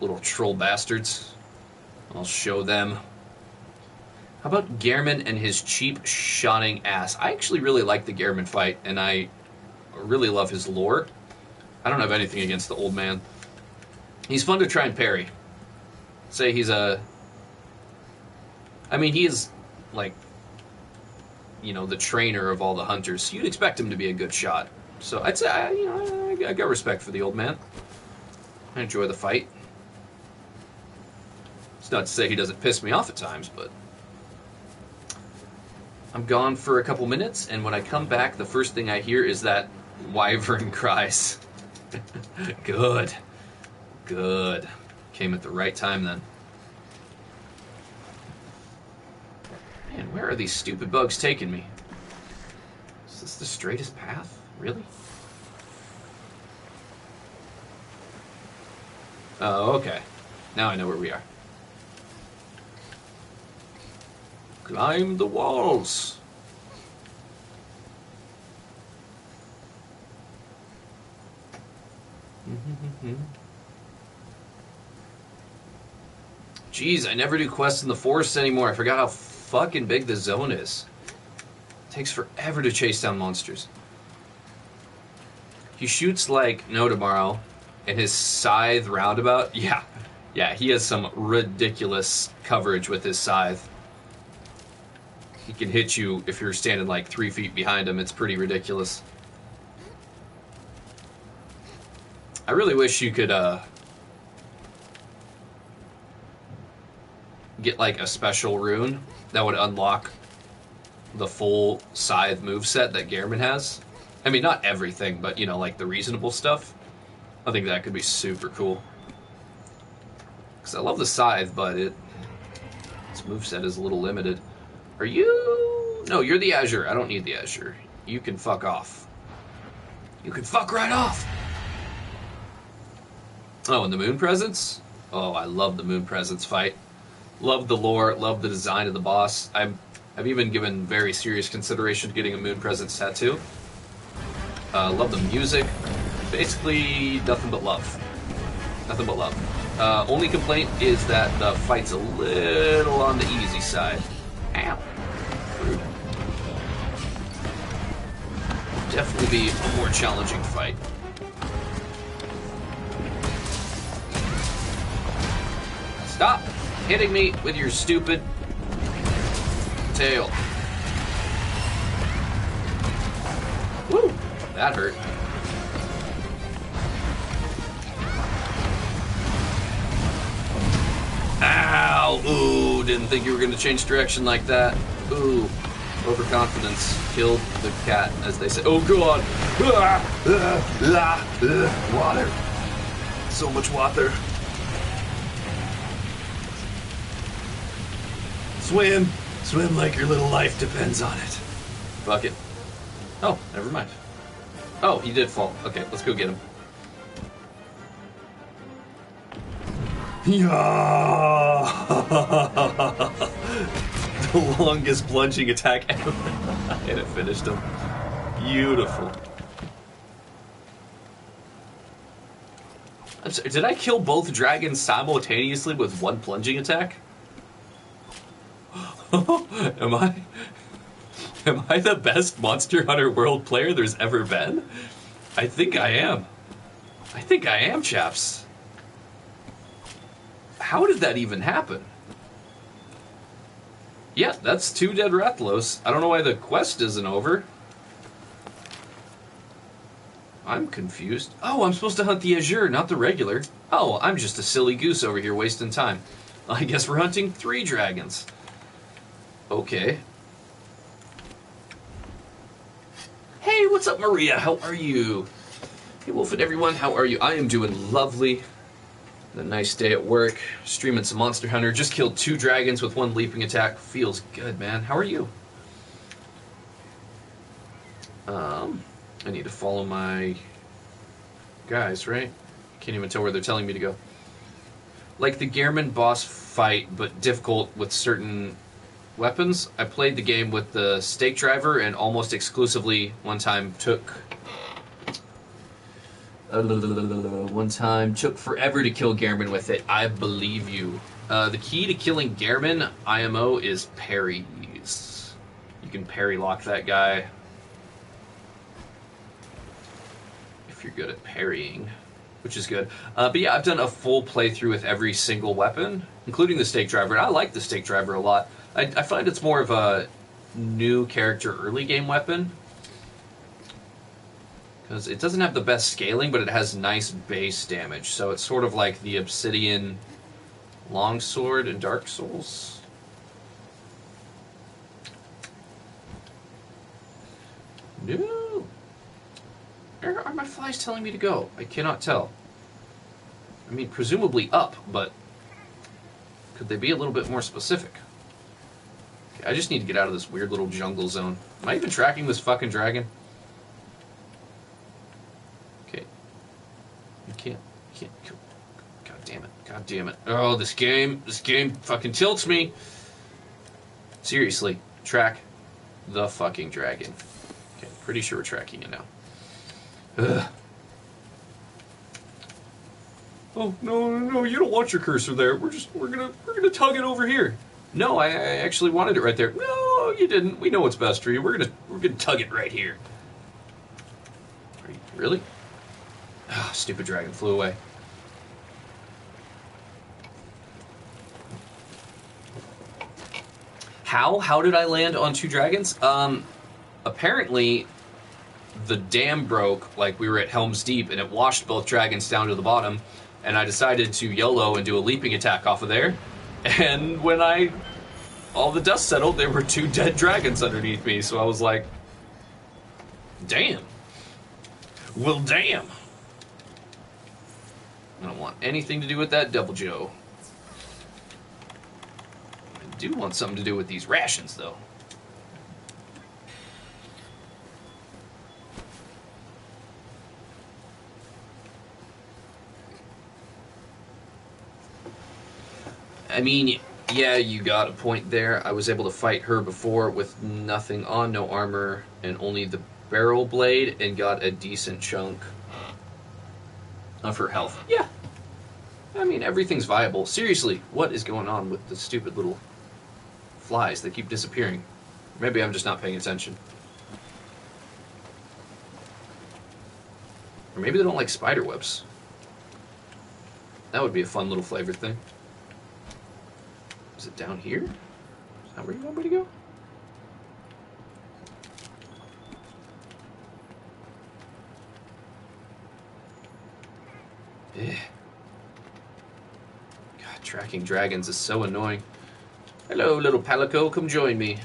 Little troll bastards. I'll show them. How about Gehrman and his cheap shotting ass? I actually really like the Gehrman fight, and I really love his lore. I don't have anything against the old man. He's fun to try and parry. Say he's a... I mean, he is, like, you know, the trainer of all the hunters. You'd expect him to be a good shot. So I'd say, I, you know, I, I got respect for the old man. I enjoy the fight. It's not to say he doesn't piss me off at times, but... I'm gone for a couple minutes, and when I come back, the first thing I hear is that wyvern cries. Good. Good. Came at the right time, then. Man, where are these stupid bugs taking me? Is this the straightest path? Really? Oh, okay. Now I know where we are. Climb the walls! Jeez, I never do quests in the forest anymore. I forgot how fucking big the zone is. It takes forever to chase down monsters. He shoots like no tomorrow, and his scythe roundabout, yeah. Yeah, he has some ridiculous coverage with his scythe. He can hit you if you're standing like three feet behind him. It's pretty ridiculous. I really wish you could uh, get like a special rune that would unlock the full scythe moveset that Gehrman has. I mean, not everything, but you know, like the reasonable stuff. I think that could be super cool. Because I love the scythe, but it its moveset is a little limited. Are you... No, you're the Azure. I don't need the Azure. You can fuck off. You can fuck right off! Oh, and the Moon Presence? Oh, I love the Moon Presence fight. Love the lore, love the design of the boss. I'm, I've even given very serious consideration to getting a Moon Presence tattoo. Uh, love the music. Basically, nothing but love. Nothing but love. Uh, only complaint is that the fight's a little on the easy side. Ow. Rude. Definitely be a more challenging fight. Stop hitting me with your stupid tail. Woo! That hurt. Ow! Ooh, didn't think you were going to change direction like that. Ooh, overconfidence killed the cat, as they say. Oh, God! Ah, ah, ah, ah, water. So much water. Swim! Swim like your little life depends on it. Fuck it. Oh, never mind. Oh, he did fall. Okay, let's go get him. Yeah! The longest plunging attack ever. And it finished him. Beautiful. I'm sorry, did I kill both dragons simultaneously with one plunging attack? am I am I the best Monster Hunter World player there's ever been? I think I am. I think I am, chaps. How did that even happen? Yeah, that's two dead Rathalos. I don't know why the quest isn't over. I'm confused. Oh, I'm supposed to hunt the Azure, not the regular. Oh, I'm just a silly goose over here wasting time. I guess we're hunting three dragons. Okay. Hey, what's up, Maria? How are you? Hey, Wolf and everyone, how are you? I am doing lovely. A nice day at work. Streaming some Monster Hunter. Just killed two dragons with one leaping attack. Feels good, man. How are you? Um, I need to follow my guys, right? Can't even tell where they're telling me to go. Like the Gehrman boss fight, but difficult with certain weapons. I played the game with the stake driver and almost exclusively one time took uh, one time took forever to kill Gehrman with it. I believe you. Uh, the key to killing Gehrman I M O is parries. You can parry lock that guy if you're good at parrying, which is good. Uh, but yeah, I've done a full playthrough with every single weapon, including the stake driver, and I like the stake driver a lot. I, I find it's more of a new character early game weapon because it doesn't have the best scaling, but it has nice base damage, so it's sort of like the Obsidian Longsword in Dark Souls. No! Where are my flies telling me to go? I cannot tell. I mean, presumably up, but could they be a little bit more specific? I just need to get out of this weird little jungle zone. Am I even tracking this fucking dragon? Okay. You can't. You can't. God damn damn it. Oh, this game, this game fucking tilts me. Seriously, track the fucking dragon. Okay, pretty sure we're tracking it now. Ugh. Oh, no, no, no, you don't want your cursor there. We're just, we're gonna, we're gonna tug it over here. No, I, I actually wanted it right there. No, you didn't. We know what's best for you. We're gonna, we're gonna tug it right here. Are you, really? Ah, stupid dragon flew away. How? How did I land on two dragons? Um, apparently, the dam broke, like we were at Helm's Deep, and it washed both dragons down to the bottom, and I decided to YOLO and do a leaping attack off of there, and when I... all the dust settled, there were two dead dragons underneath me, so I was like... Damn. Well, damn. I don't want anything to do with that Devil Joe. I do want something to do with these rations, though. I mean, yeah, you got a point there. I was able to fight her before with nothing on, no armor, and only the barrel blade, and got a decent chunk of her health. Yeah. I mean, everything's viable. Seriously, what is going on with the stupid little... flies, they keep disappearing. Maybe I'm just not paying attention. Or maybe they don't like spider webs. That would be a fun little flavor thing. Is it down here? Is that where you want me to go? Eh. God, tracking dragons is so annoying. Hello, little Palico, come join me.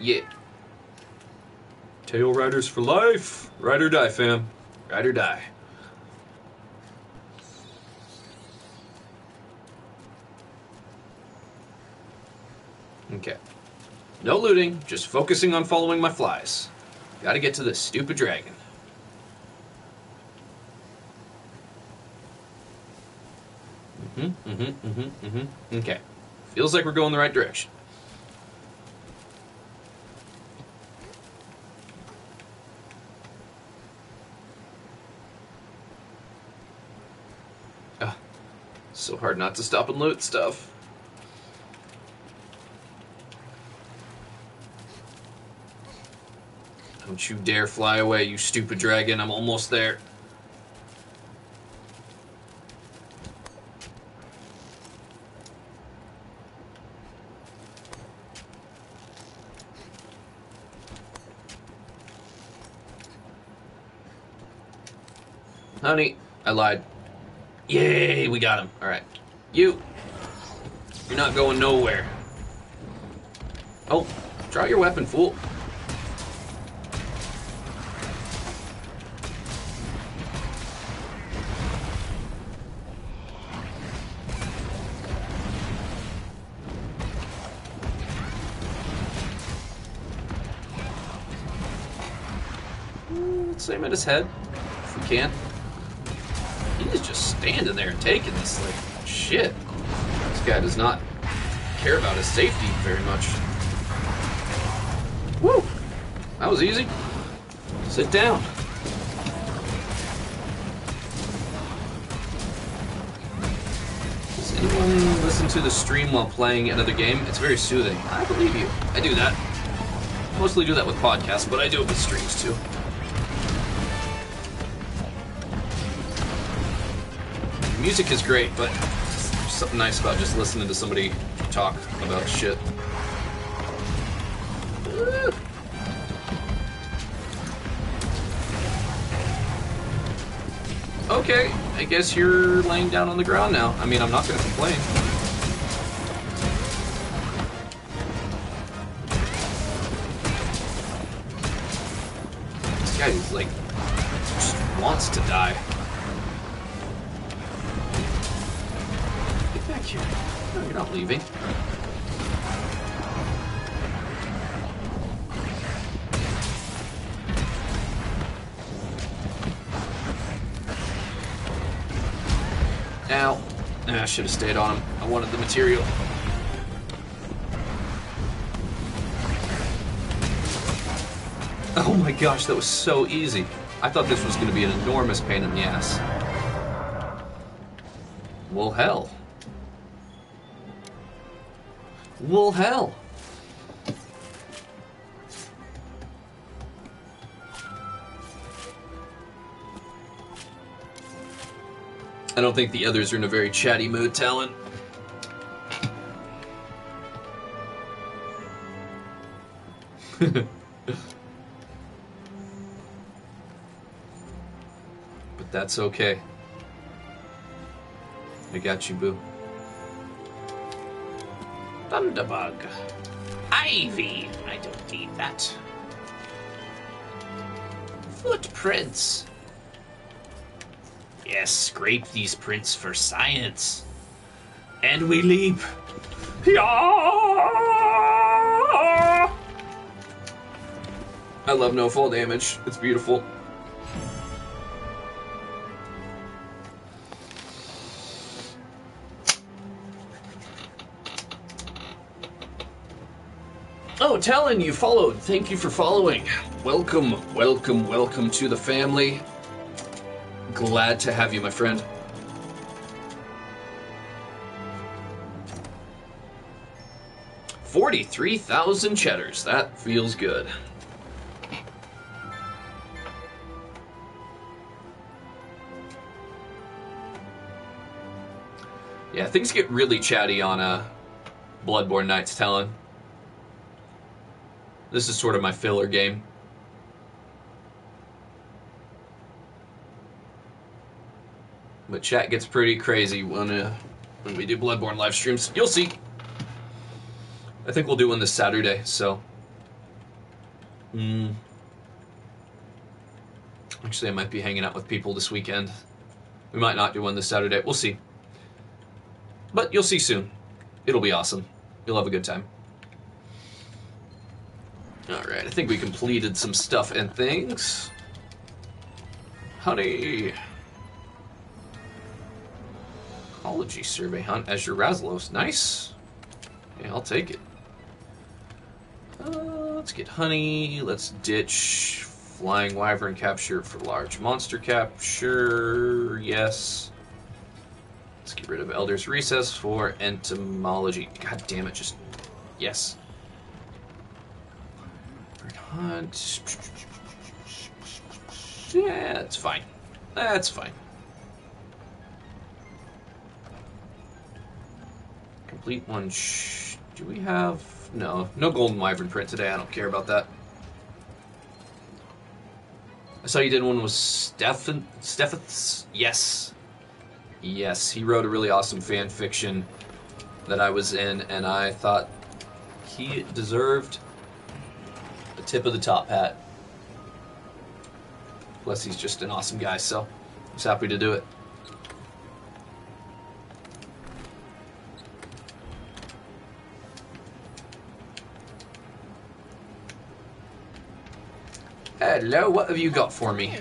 Yeah. Tail riders for life. Ride or die, fam. Ride or die. Okay. No looting, just focusing on following my flies. Gotta get to this stupid dragon. Mm-hmm, mm-hmm, mm-hmm, mm-hmm. Okay. Feels like we're going the right direction. Ah, so hard not to stop and loot stuff. Don't you dare fly away, you stupid dragon. I'm almost there. Honey, I lied. Yay, we got him. Alright. You. You're not going nowhere. Oh, draw your weapon, fool. Mm, let's aim at his head, if we can. Standing there and taking this, like, shit. This guy does not care about his safety very much. Woo! That was easy. Sit down. Does anyone listen to the stream while playing another game? It's very soothing. I believe you. I do that. I mostly do that with podcasts, but I do it with streams too. Music is great, but there's something nice about just listening to somebody talk about shit. Woo. Okay, I guess you're laying down on the ground now. I mean, I'm not gonna complain. This guy is like, just wants to die. No, you're not leaving. Ow. I should have stayed on him. I wanted the material. Oh my gosh, that was so easy. I thought this was going to be an enormous pain in the ass. Well, hell. Well, hell. I don't think the others are in a very chatty mood, Talon. But that's okay. I got you, boo. Thunderbug. Ivy. I don't need that. Footprints. Yes, scrape these prints for science. And we leap. I love no fall damage. It's beautiful. Oh, Talon, you followed. Thank you for following. Welcome, welcome, welcome to the family. Glad to have you, my friend. forty-three thousand cheddars. That feels good. Yeah, things get really chatty on uh, Bloodborne nights, Talon. This is sort of my filler game. But chat gets pretty crazy when uh, when we do Bloodborne live streams. You'll see. I think we'll do one this Saturday. So, mm. Actually, I might be hanging out with people this weekend. We might not do one this Saturday. We'll see. But you'll see soon. It'll be awesome. You'll have a good time. All right. I think we completed some stuff and things. Honey. Ecology survey hunt as your Rathalos. Nice. Yeah, I'll take it. Uh, let's get honey. Let's ditch flying wyvern capture for large monster capture. Yes. Let's get rid of Elder's Recess for entomology. God damn it, just yes. Bird hunt. Yeah, that's fine. That's fine. Complete one. Sh do we have no no golden wyvern print today? I don't care about that. I saw you did one with Stefan Steffeths. Yes, yes, he wrote a really awesome fan fiction that I was in, and I thought he deserved the tip of the top hat. Plus, he's just an awesome guy, so I was happy to do it. Hello, what have you got for me?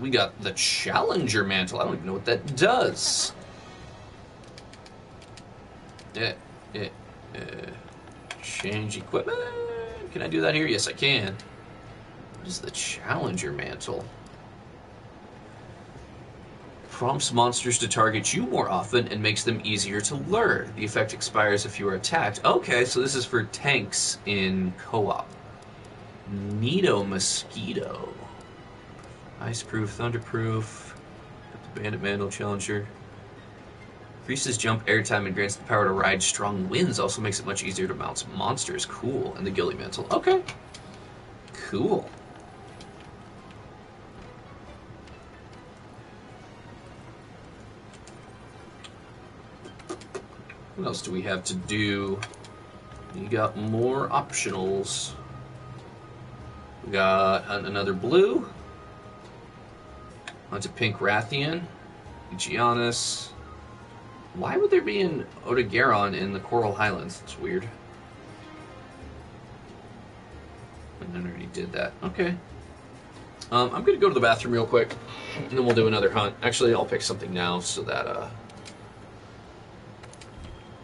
We got the Challenger Mantle. I don't even know what that does. Uh, uh, uh, change equipment? Can I do that here? Yes, I can. What is the Challenger Mantle? Prompts monsters to target you more often and makes them easier to lure. The effect expires if you are attacked. Okay, so this is for tanks in co-op. Neato Mosquito. Iceproof, Thunderproof. The Bandit Mantle Challenger. Increases jump airtime and grants the power to ride strong winds. Also makes it much easier to mount monsters. Cool. And the Gilly Mantle. Okay. Cool. What else do we have to do? We got more optionals. We got another blue. Onto pink Rathian. Giannis. Why would there be an Odogaron in the Coral Highlands? That's weird. And I already did that. Okay. Um, I'm going to go to the bathroom real quick, and then we'll do another hunt. Actually, I'll pick something now so that uh,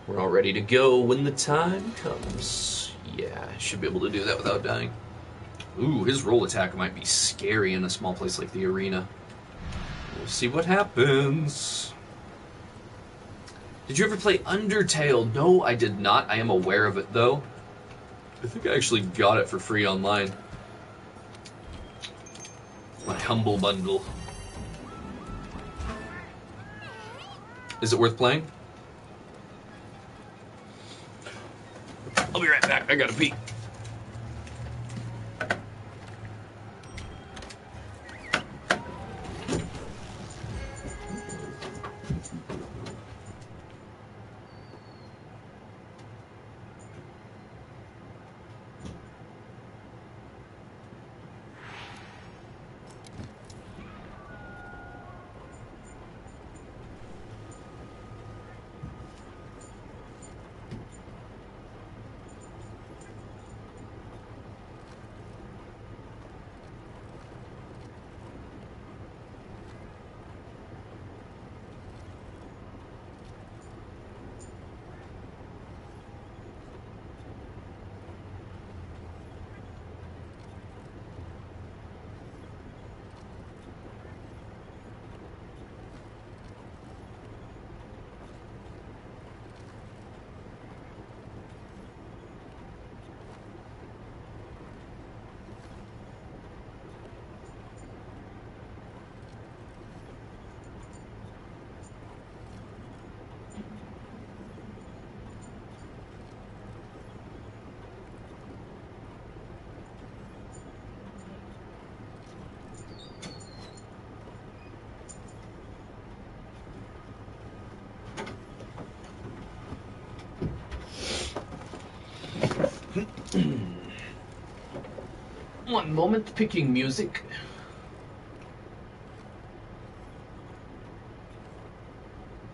we're all ready to go when the time comes. Yeah, I should be able to do that without dying. Ooh, his roll attack might be scary in a small place like the arena. We'll see what happens. Did you ever play Undertale? No, I did not. I am aware of it, though. I think I actually got it for free online. My humble bundle. Is it worth playing? I'll be right back. I gotta pee. One moment, picking music.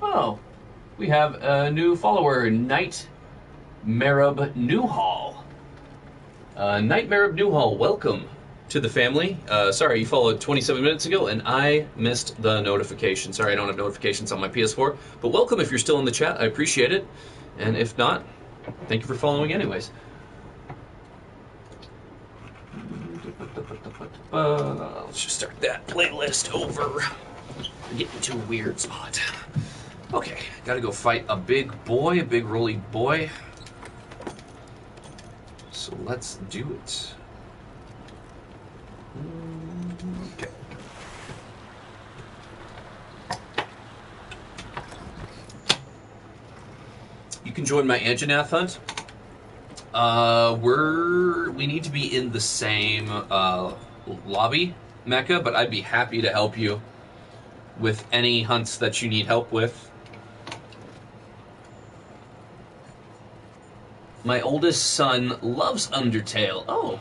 Oh, we have a new follower, Knight Marab Newhall. Uh, Knight Marab Newhall, welcome to the family. Uh, sorry, you followed twenty-seven minutes ago, and I missed the notification. Sorry, I don't have notifications on my P S four, but welcome if you're still in the chat. I appreciate it, and if not, thank you for following anyways. Uh, let's just start that playlist over. We're getting to a weird spot. Okay, gotta go fight a big boy, a big rolly boy. So let's do it. Okay. You can join my Anjanath hunt. Uh, we're we need to be in the same uh. lobby mecca, but I'd be happy to help you with any hunts that you need help with. My oldest son loves Undertale. Oh.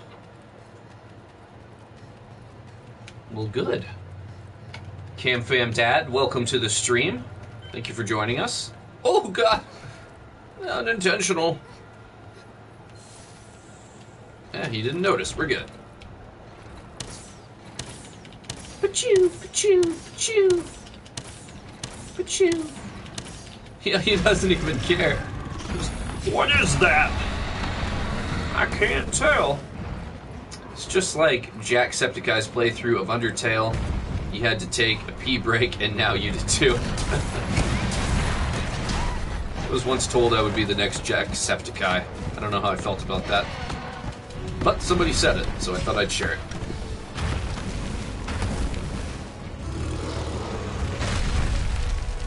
Well, good. Cam Fam Dad, welcome to the stream. Thank you for joining us. Oh, God. Unintentional. Yeah, he didn't notice. We're good. Pachoo, pachoo, pachoo, pachoo. Yeah, he doesn't even care. What is that? I can't tell. It's just like Jacksepticeye's playthrough of Undertale. You had to take a pee break, and now you did too. I was once told I would be the next Jacksepticeye. I don't know how I felt about that. But somebody said it, so I thought I'd share it.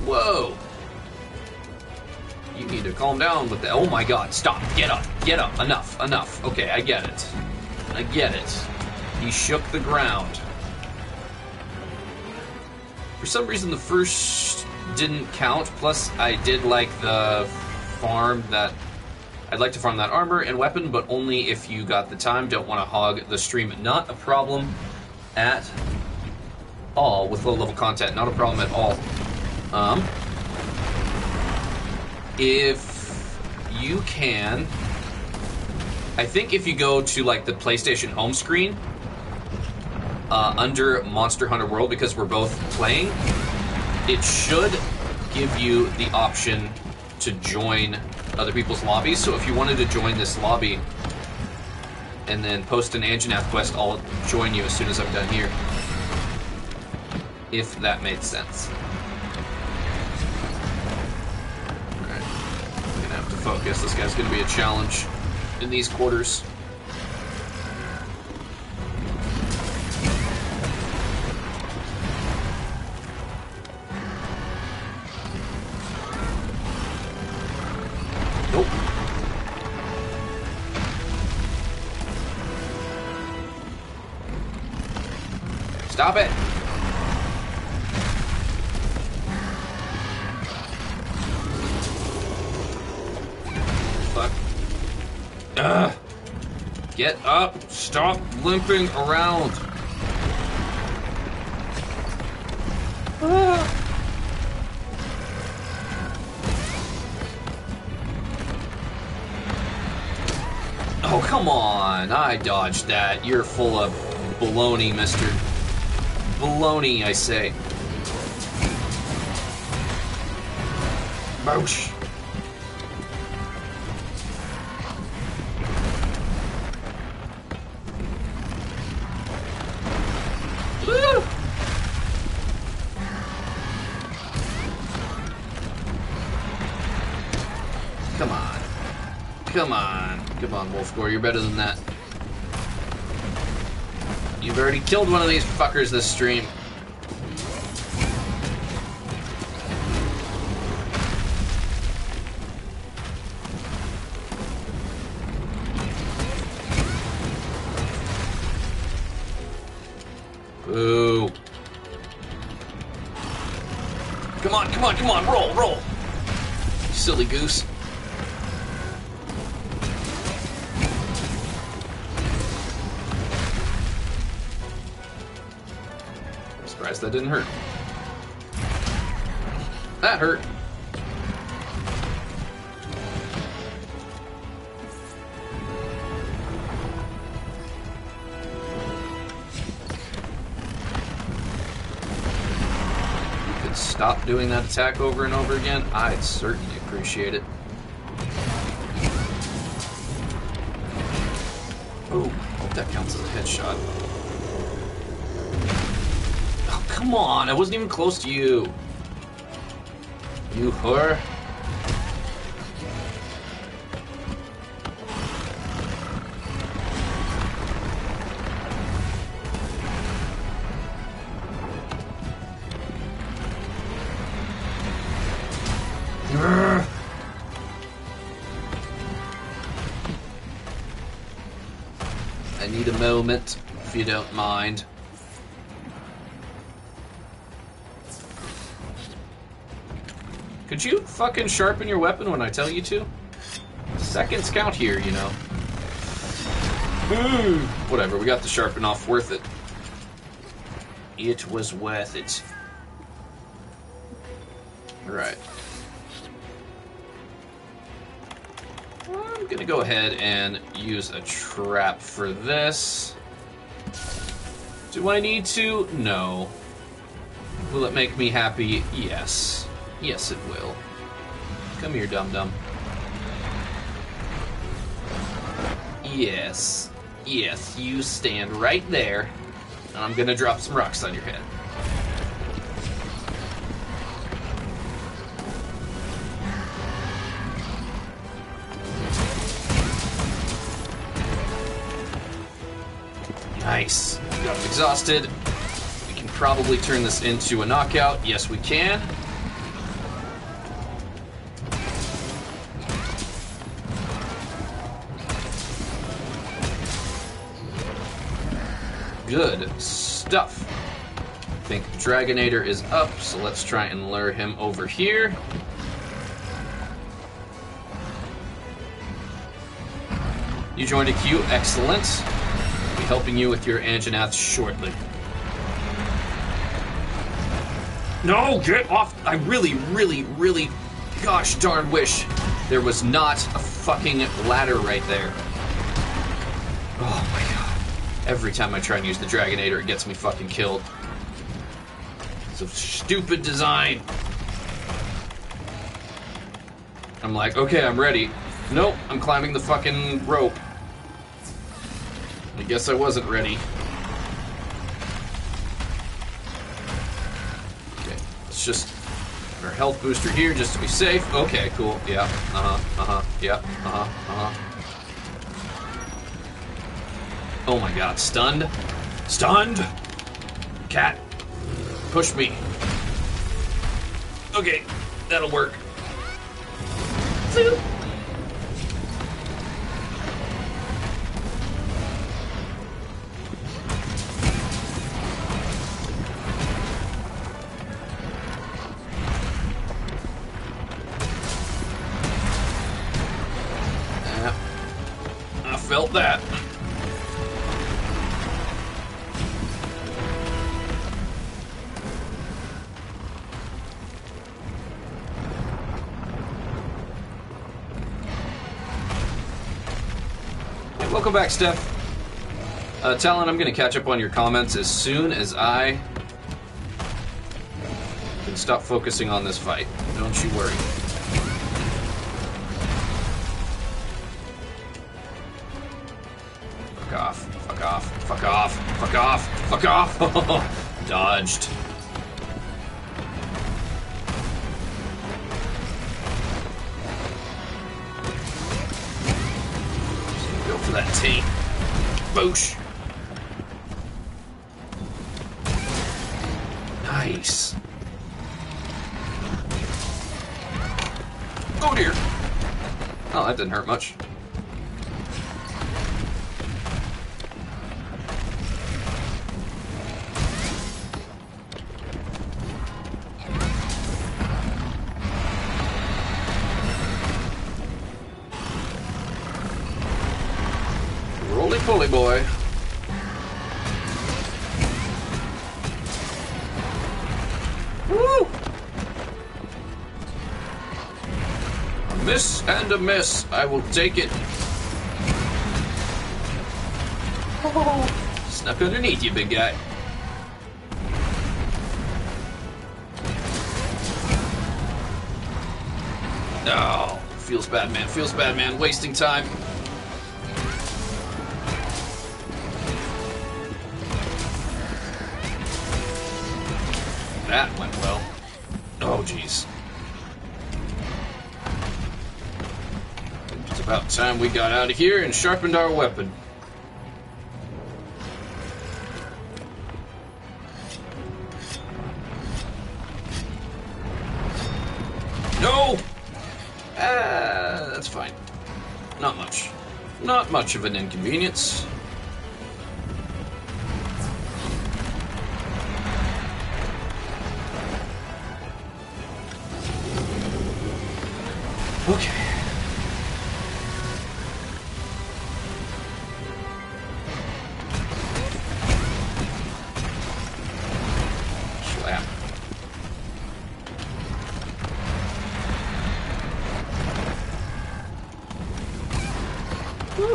Whoa! You need to calm down with that. Oh my God, stop. Get up. Get up. Enough. Enough. Okay, I get it. I get it. He shook the ground. For some reason, the first didn't count. Plus, I did like the farm that... I'd like to farm that armor and weapon, but only if you got the time. Don't want to hog the stream. Not a problem at all with low-level content. Not a problem at all. Um, if you can, I think if you go to like the PlayStation home screen, uh, under Monster Hunter World, because we're both playing, it should give you the option to join other people's lobbies. So if you wanted to join this lobby and then post an Anjanath quest, I'll join you as soon as I'm done here. If that made sense. Alright. I'm gonna have to focus. This guy's gonna be a challenge in these quarters. Stop it! Fuck. Ugh. Get up! Stop limping around! Ah. Oh, come on! I dodged that. You're full of baloney, mister. Baloney, I say. Boosh. Come on. Come on. Come on, Wolfgore, you're better than that. You've already killed one of these fuckers this stream. Ooh. Come on, come on, come on, roll, roll. Silly goose. That didn't hurt. That hurt. If you could stop doing that attack over and over again, I'd certainly appreciate it. Oh, hope that counts as a headshot. Come on, I wasn't even close to you. You whore. I need a moment, if you don't mind. Could you fucking sharpen your weapon when I tell you to? Seconds count here, you know. Ooh. Whatever, we got the sharpen off. Worth it. It was worth it. Alright. I'm gonna go ahead and use a trap for this. Do I need to? No. Will it make me happy? Yes. Yes, it will. Come here, dum-dum. Yes. Yes, you stand right there, and I'm gonna drop some rocks on your head. Nice. We got him exhausted. We can probably turn this into a knockout. Yes, we can. Good stuff. I think Dragonator is up, so let's try and lure him over here. You joined a queue, excellent. I'll be helping you with your Anjanath shortly. No, get off! I really, really, really, gosh darn wish there was not a fucking ladder right there. Oh my god. Every time I try and use the Dragonator, it gets me fucking killed. It's a stupid design. I'm like, okay, I'm ready. Nope, I'm climbing the fucking rope. I guess I wasn't ready. Okay, let's just... our health booster here just to be safe. Okay, cool. Yeah. Uh-huh. Uh-huh. Yeah. Uh-huh. Uh-huh. Oh my god. Stunned? Stunned? Cat. Push me. Okay. That'll work. Zoop. That. Hey, welcome back, Steph. Uh, Talon, I'm going to catch up on your comments as soon as I can stop focusing on this fight. Don't you worry. Fuck off, fuck off, fuck off! Dodged. Go for that T. Boosh! Nice. Oh dear! Oh, that didn't hurt much. Holy boy. Woo! A miss and a miss. I will take it. Oh. Snuck underneath you, big guy. No. Oh, feels bad, man. Feels bad, man. Wasting time. That went well. Oh, jeez. It's about time we got out of here and sharpened our weapon. No! Ah, that's fine. Not much. Not much of an inconvenience. Okay. Slap. Woo.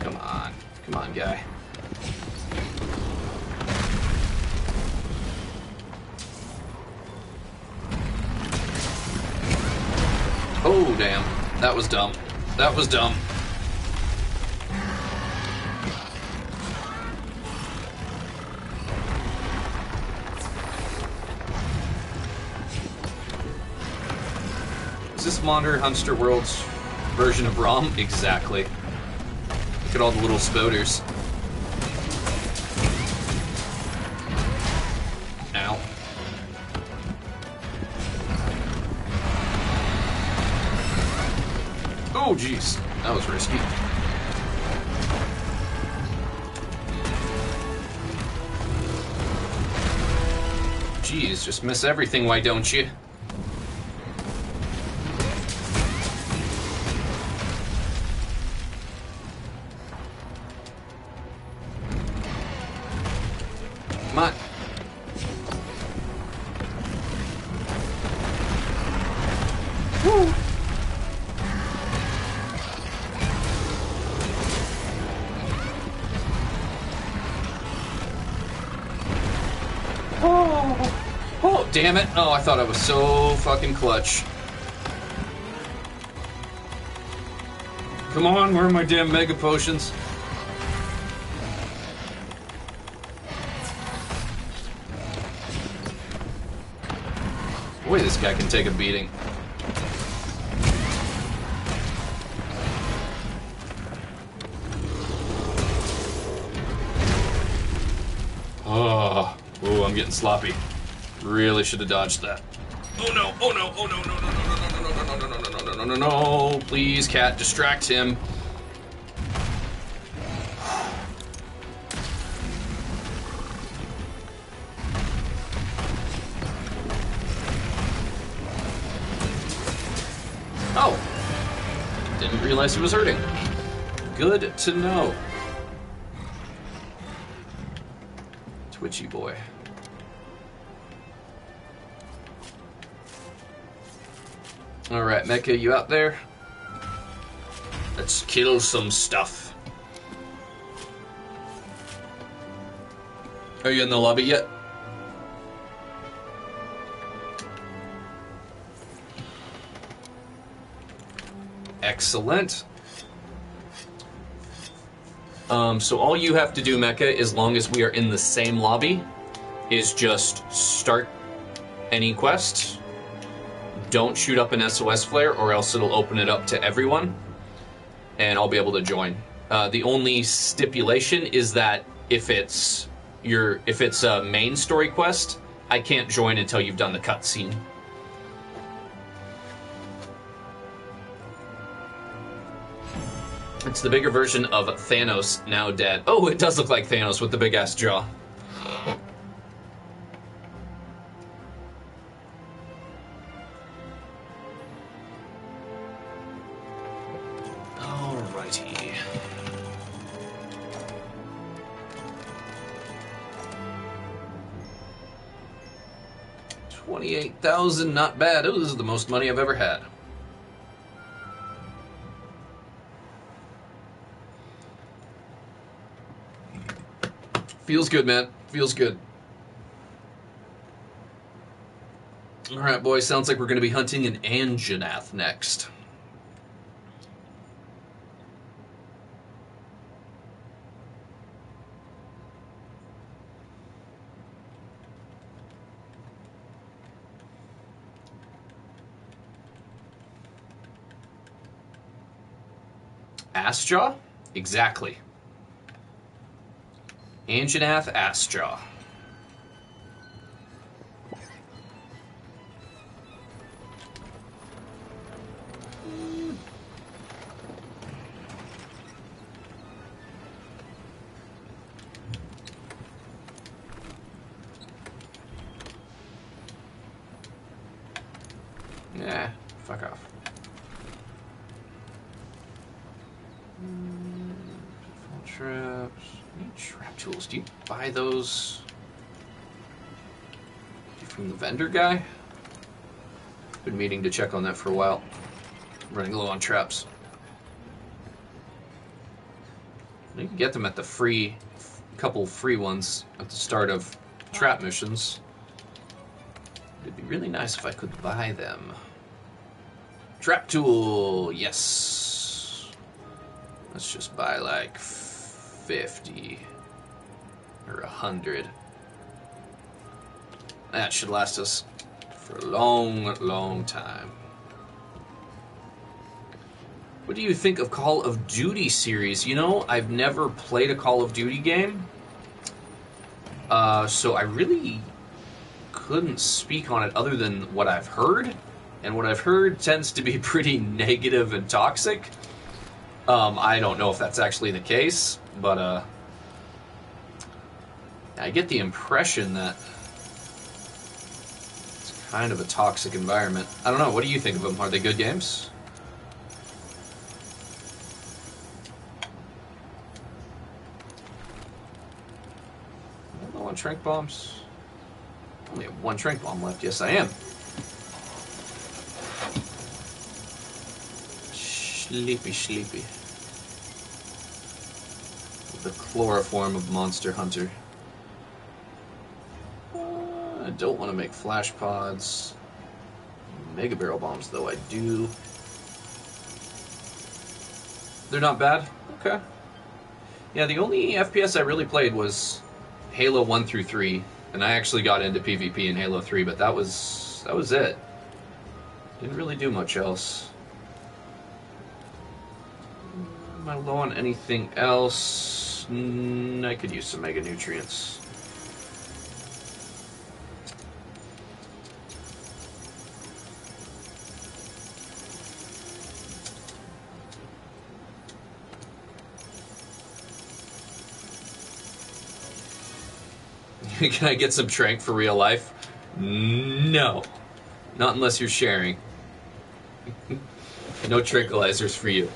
Come on. Come on, guy. Oh, damn. That was dumb. That was dumb. Is this Monster Hunter World's version of ROM? Exactly. Look at all the little spoders. Oh, jeez. That was risky. Jeez, just miss everything, why don't you? Come on. Woo! damn it. Oh, I thought I was so fucking clutch. Come on, where are my damn mega potions? Boy, this guy can take a beating. Oh, ooh, I'm getting sloppy. Really should have dodged that. Oh no, oh no, oh no, no, no, no, no. No, no, no, please, cat, distract him. Oh! Didn't realize he was hurting. Good to know. Twitchy boy. Alright, Mecha, you out there? Let's kill some stuff. Are you in the lobby yet? Excellent. Um, so all you have to do, Mecha, as long as we are in the same lobby, is just start any quest. Don't shoot up an S O S flare, or else it'll open it up to everyone, and I'll be able to join. Uh, the only stipulation is that if it's your if it's a main story quest, I can't join until you've done the cutscene. It's the bigger version of Thanos, now dead. Oh, it does look like Thanos with the big ass jaw. twenty-eight thousand, not bad. Ooh, this is the most money I've ever had. Feels good, man. Feels good. Alright, boys, sounds like we're going to be hunting an Anjanath next. Assjaw? Exactly. Anjanath Assjaw. Nah, fuck off. Traps. Any trap tools? Do you buy those from the vendor guy? Been meaning to check on that for a while. Running low on traps. You can get them at the free, couple free ones at the start of trap missions. It'd be really nice if I could buy them. Trap tool, yes. Let's just buy like fifty or a hundred. That should last us for a long, long time. What do you think of Call of Duty series? You know, I've never played a Call of Duty game, uh, so I really couldn't speak on it other than what I've heard, and what I've heard tends to be pretty negative and toxic. Um, I don't know if that's actually the case, but uh, I get the impression that it's kind of a toxic environment. I don't know. What do you think of them? Are they good games? I'm low on tranq bombs. Only have one tranq bomb left. Yes, I am. Sleepy, sleepy. The chloroform of Monster Hunter. Uh, don't want to make flash pods. Mega barrel bombs, though, I do. They're not bad? Okay. Yeah, the only F P S I really played was Halo one through three, and I actually got into PvP in Halo three, but that was, that was it. Didn't really do much else. Am I low on anything else? Mm, I could use some mega nutrients. Can I get some trank for real life? No. Not unless you're sharing. No tranquilizers for you.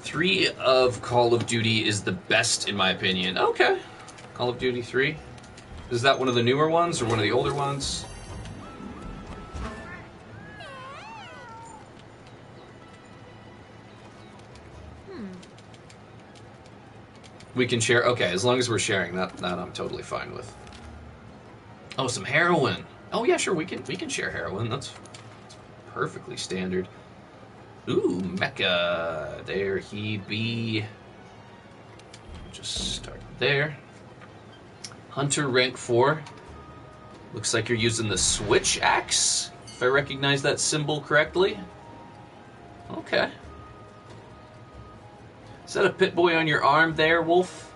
Three of Call of Duty is the best, in my opinion. Okay. Call of Duty three. Is that one of the newer ones or one of the older ones? We can share. Okay, as long as we're sharing, that that I'm totally fine with. Oh, some heroin. Oh yeah, sure. We can we can share heroin. That's, that's perfectly standard. Ooh, Mecha. There he be. Just start there. Hunter rank four. Looks like you're using the switch axe, if I recognize that symbol correctly. Okay. Is that a pit boy on your arm there, Wolf?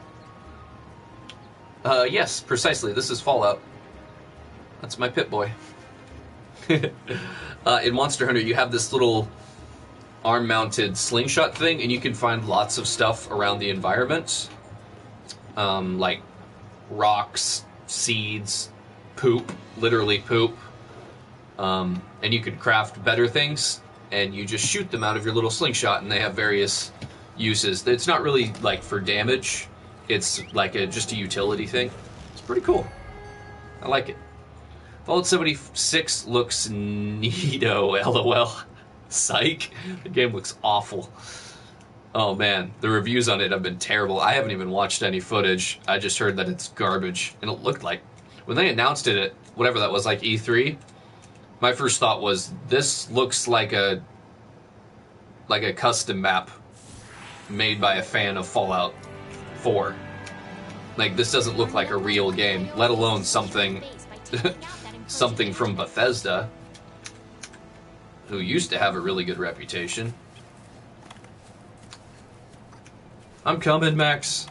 Uh, yes, precisely. This is Fallout. That's my pit boy. uh, in Monster Hunter, you have this little arm-mounted slingshot thing, and you can find lots of stuff around the environment. Um, like rocks, seeds, poop, literally poop. Um, and you can craft better things, and you just shoot them out of your little slingshot, and they have various uses. It's not really like for damage, it's like a just a utility thing. It's pretty cool. I like it. Fallout seventy-six looks neato, lol. Psych. The game looks awful. Oh man, the reviews on it have been terrible. I haven't even watched any footage. I just heard that it's garbage, and it looked like when they announced it at whatever that was, like E three, my first thought was this looks like a like a custom map made by a fan of Fallout four. Like, this doesn't look like a real game, let alone something something from Bethesda, who used to have a really good reputation. I'm coming, Max.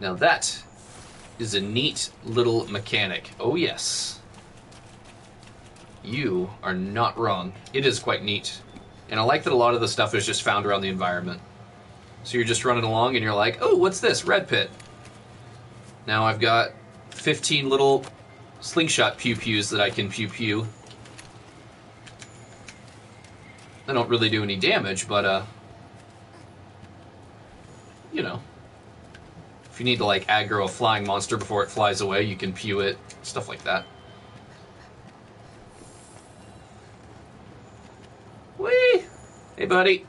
Now that is a neat little mechanic. Oh yes. You are not wrong. It is quite neat. And I like that a lot of the stuff is just found around the environment. So you're just running along and you're like, oh, what's this? Red pit. Now I've got fifteen little slingshot pew-pews that I can pew-pew. They don't really do any damage, but, uh, you know. If you need to, like, aggro a flying monster before it flies away, you can pew it. Stuff like that. Whee! Hey, buddy.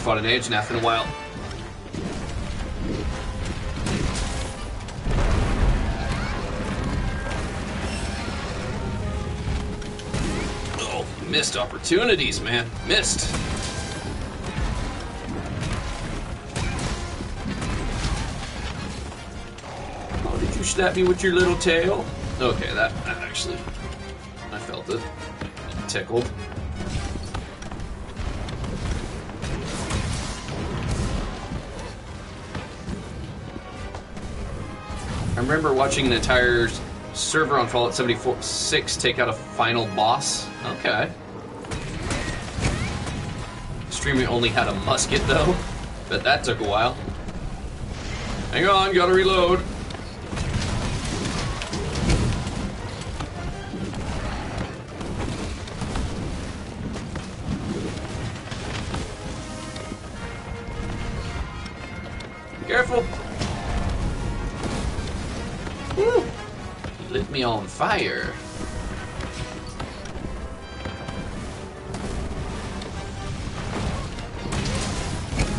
Fought an Anjanath in a while. Oh, missed opportunities, man. Missed. Oh, did you stab me with your little tail? Okay, that, that actually, I felt it. Tickled. I remember watching an entire server on Fallout seventy-six take out a final boss. Okay. The streamer only had a musket, though. Bet that took a while. Hang on, gotta reload. Careful! Woo! You lit me on fire.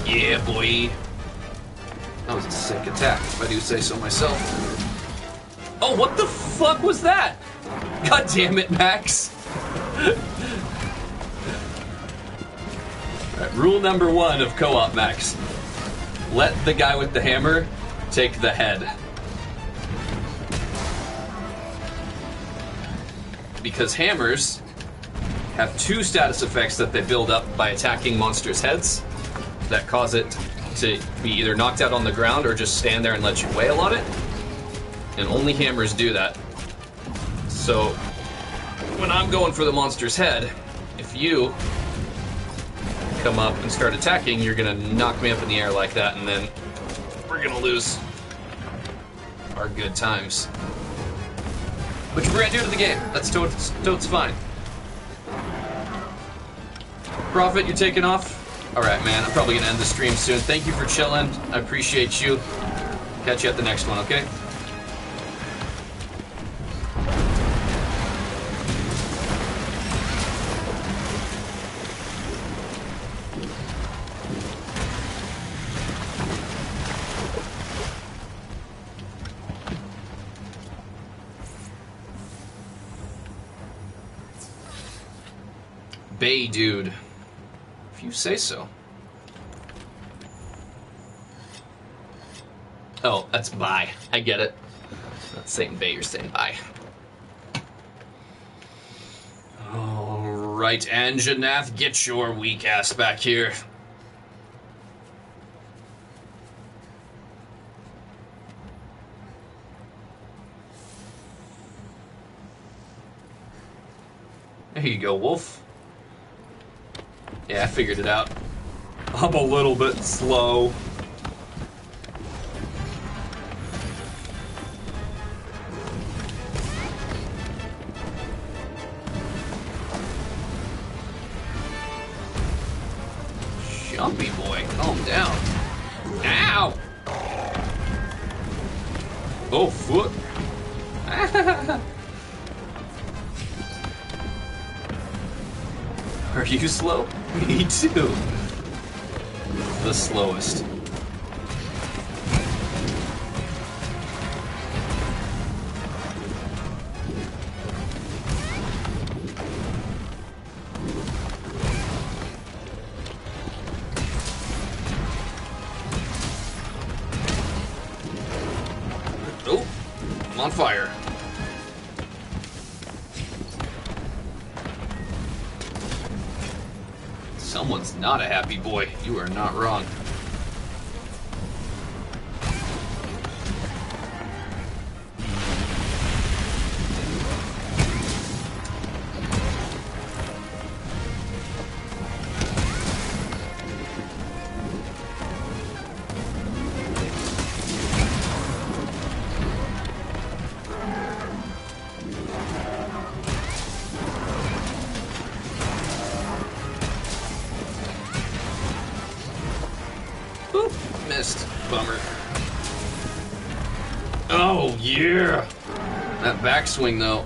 Yeah, boy! That was a sick attack, if I do say so myself. Oh, what the fuck was that? God damn it, Max! All right, rule number one of co-op, Max. Let the guy with the hammer take the head. Because hammers have two status effects that they build up by attacking monsters' heads that cause it to be either knocked out on the ground or just stand there and let you wail on it. And only hammers do that. So, when I'm going for the monster's head, if you come up and start attacking, you're gonna knock me up in the air like that, and then we're gonna lose our good times. Which we're gonna do to the game. That's totes, totes fine. Prophet, you're taking off? Alright, man, I'm probably gonna end the stream soon. Thank you for chilling. I appreciate you. Catch you at the next one, okay? Bay dude. If you say so. Oh, that's bye. I get it. It's not saying bay, you're saying bye. Alright, Anjanath, get your weak ass back here. There you go, Wolf. Yeah, I figured it out. I'm a little bit slow. Jumpy boy, calm down. Ow! Oh, foot. Are you slow? Me too. The slowest. Oh, I'm on fire. Someone's not a happy boy. You are not wrong. Backswing though.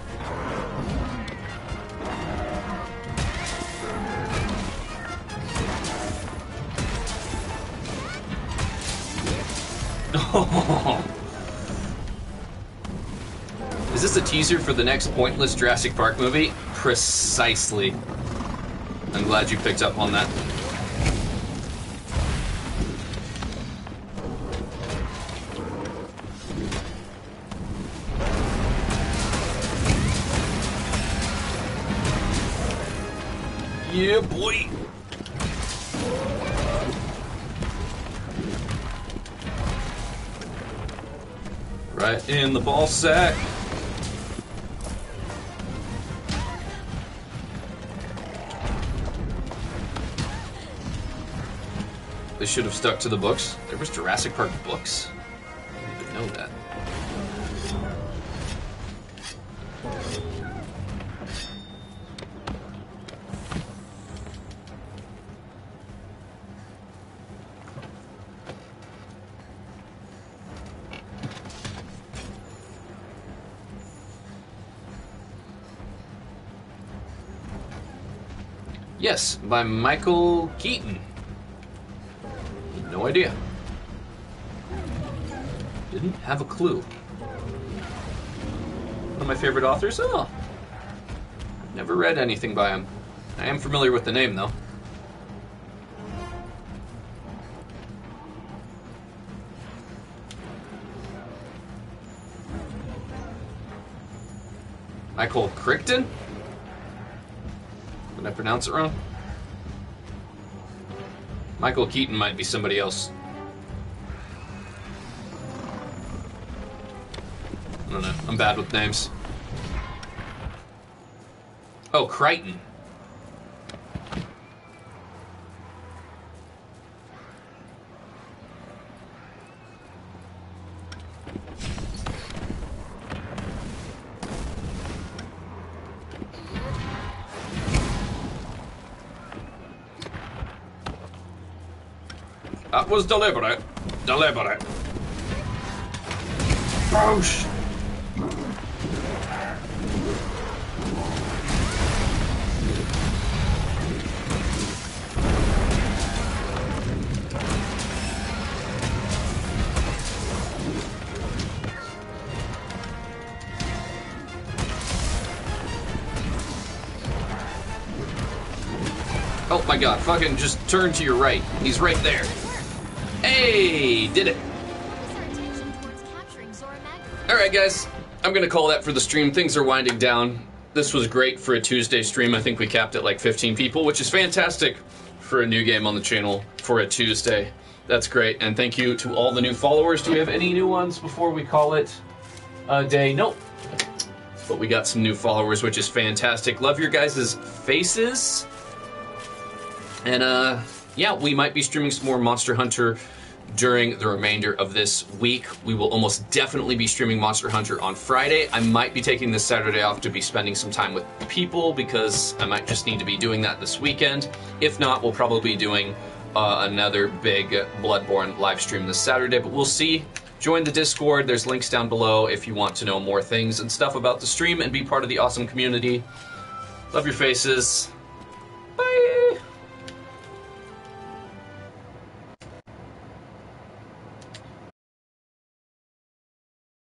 Is this a teaser for the next pointless Jurassic Park movie? Precisely. I'm glad you picked up on that. Yeah, boy. Right in the ball sack. They should have stuck to the books. There was Jurassic Park books. I didn't know that. Yes, by Michael Keaton. No idea. Didn't have a clue. One of my favorite authors? Oh. Never read anything by him. I am familiar with the name, though. Michael Crichton? Did I pronounce it wrong? Michael Keaton might be somebody else. I don't know. I'm bad with names. Oh, Crichton. That was deliberate. Deliberate. Boosh! Oh my god, fucking just turn to your right. He's right there. Hey, did it. Alright guys, I'm gonna call that for the stream. Things are winding down. This was great for a Tuesday stream. I think we capped at like fifteen people, which is fantastic for a new game on the channel for a Tuesday. That's great, and thank you to all the new followers. Do we have any new ones before we call it a day? Nope. But we got some new followers, which is fantastic. Love your guys' faces. And uh, yeah, we might be streaming some more Monster Hunter during the remainder of this week. We will almost definitely be streaming Monster Hunter on Friday. I might be taking this Saturday off to be spending some time with people because I might just need to be doing that this weekend. If not, we'll probably be doing uh, another big Bloodborne live stream this Saturday, but we'll see. Join the Discord. There's links down below if you want to know more things and stuff about the stream and be part of the awesome community. Love your faces.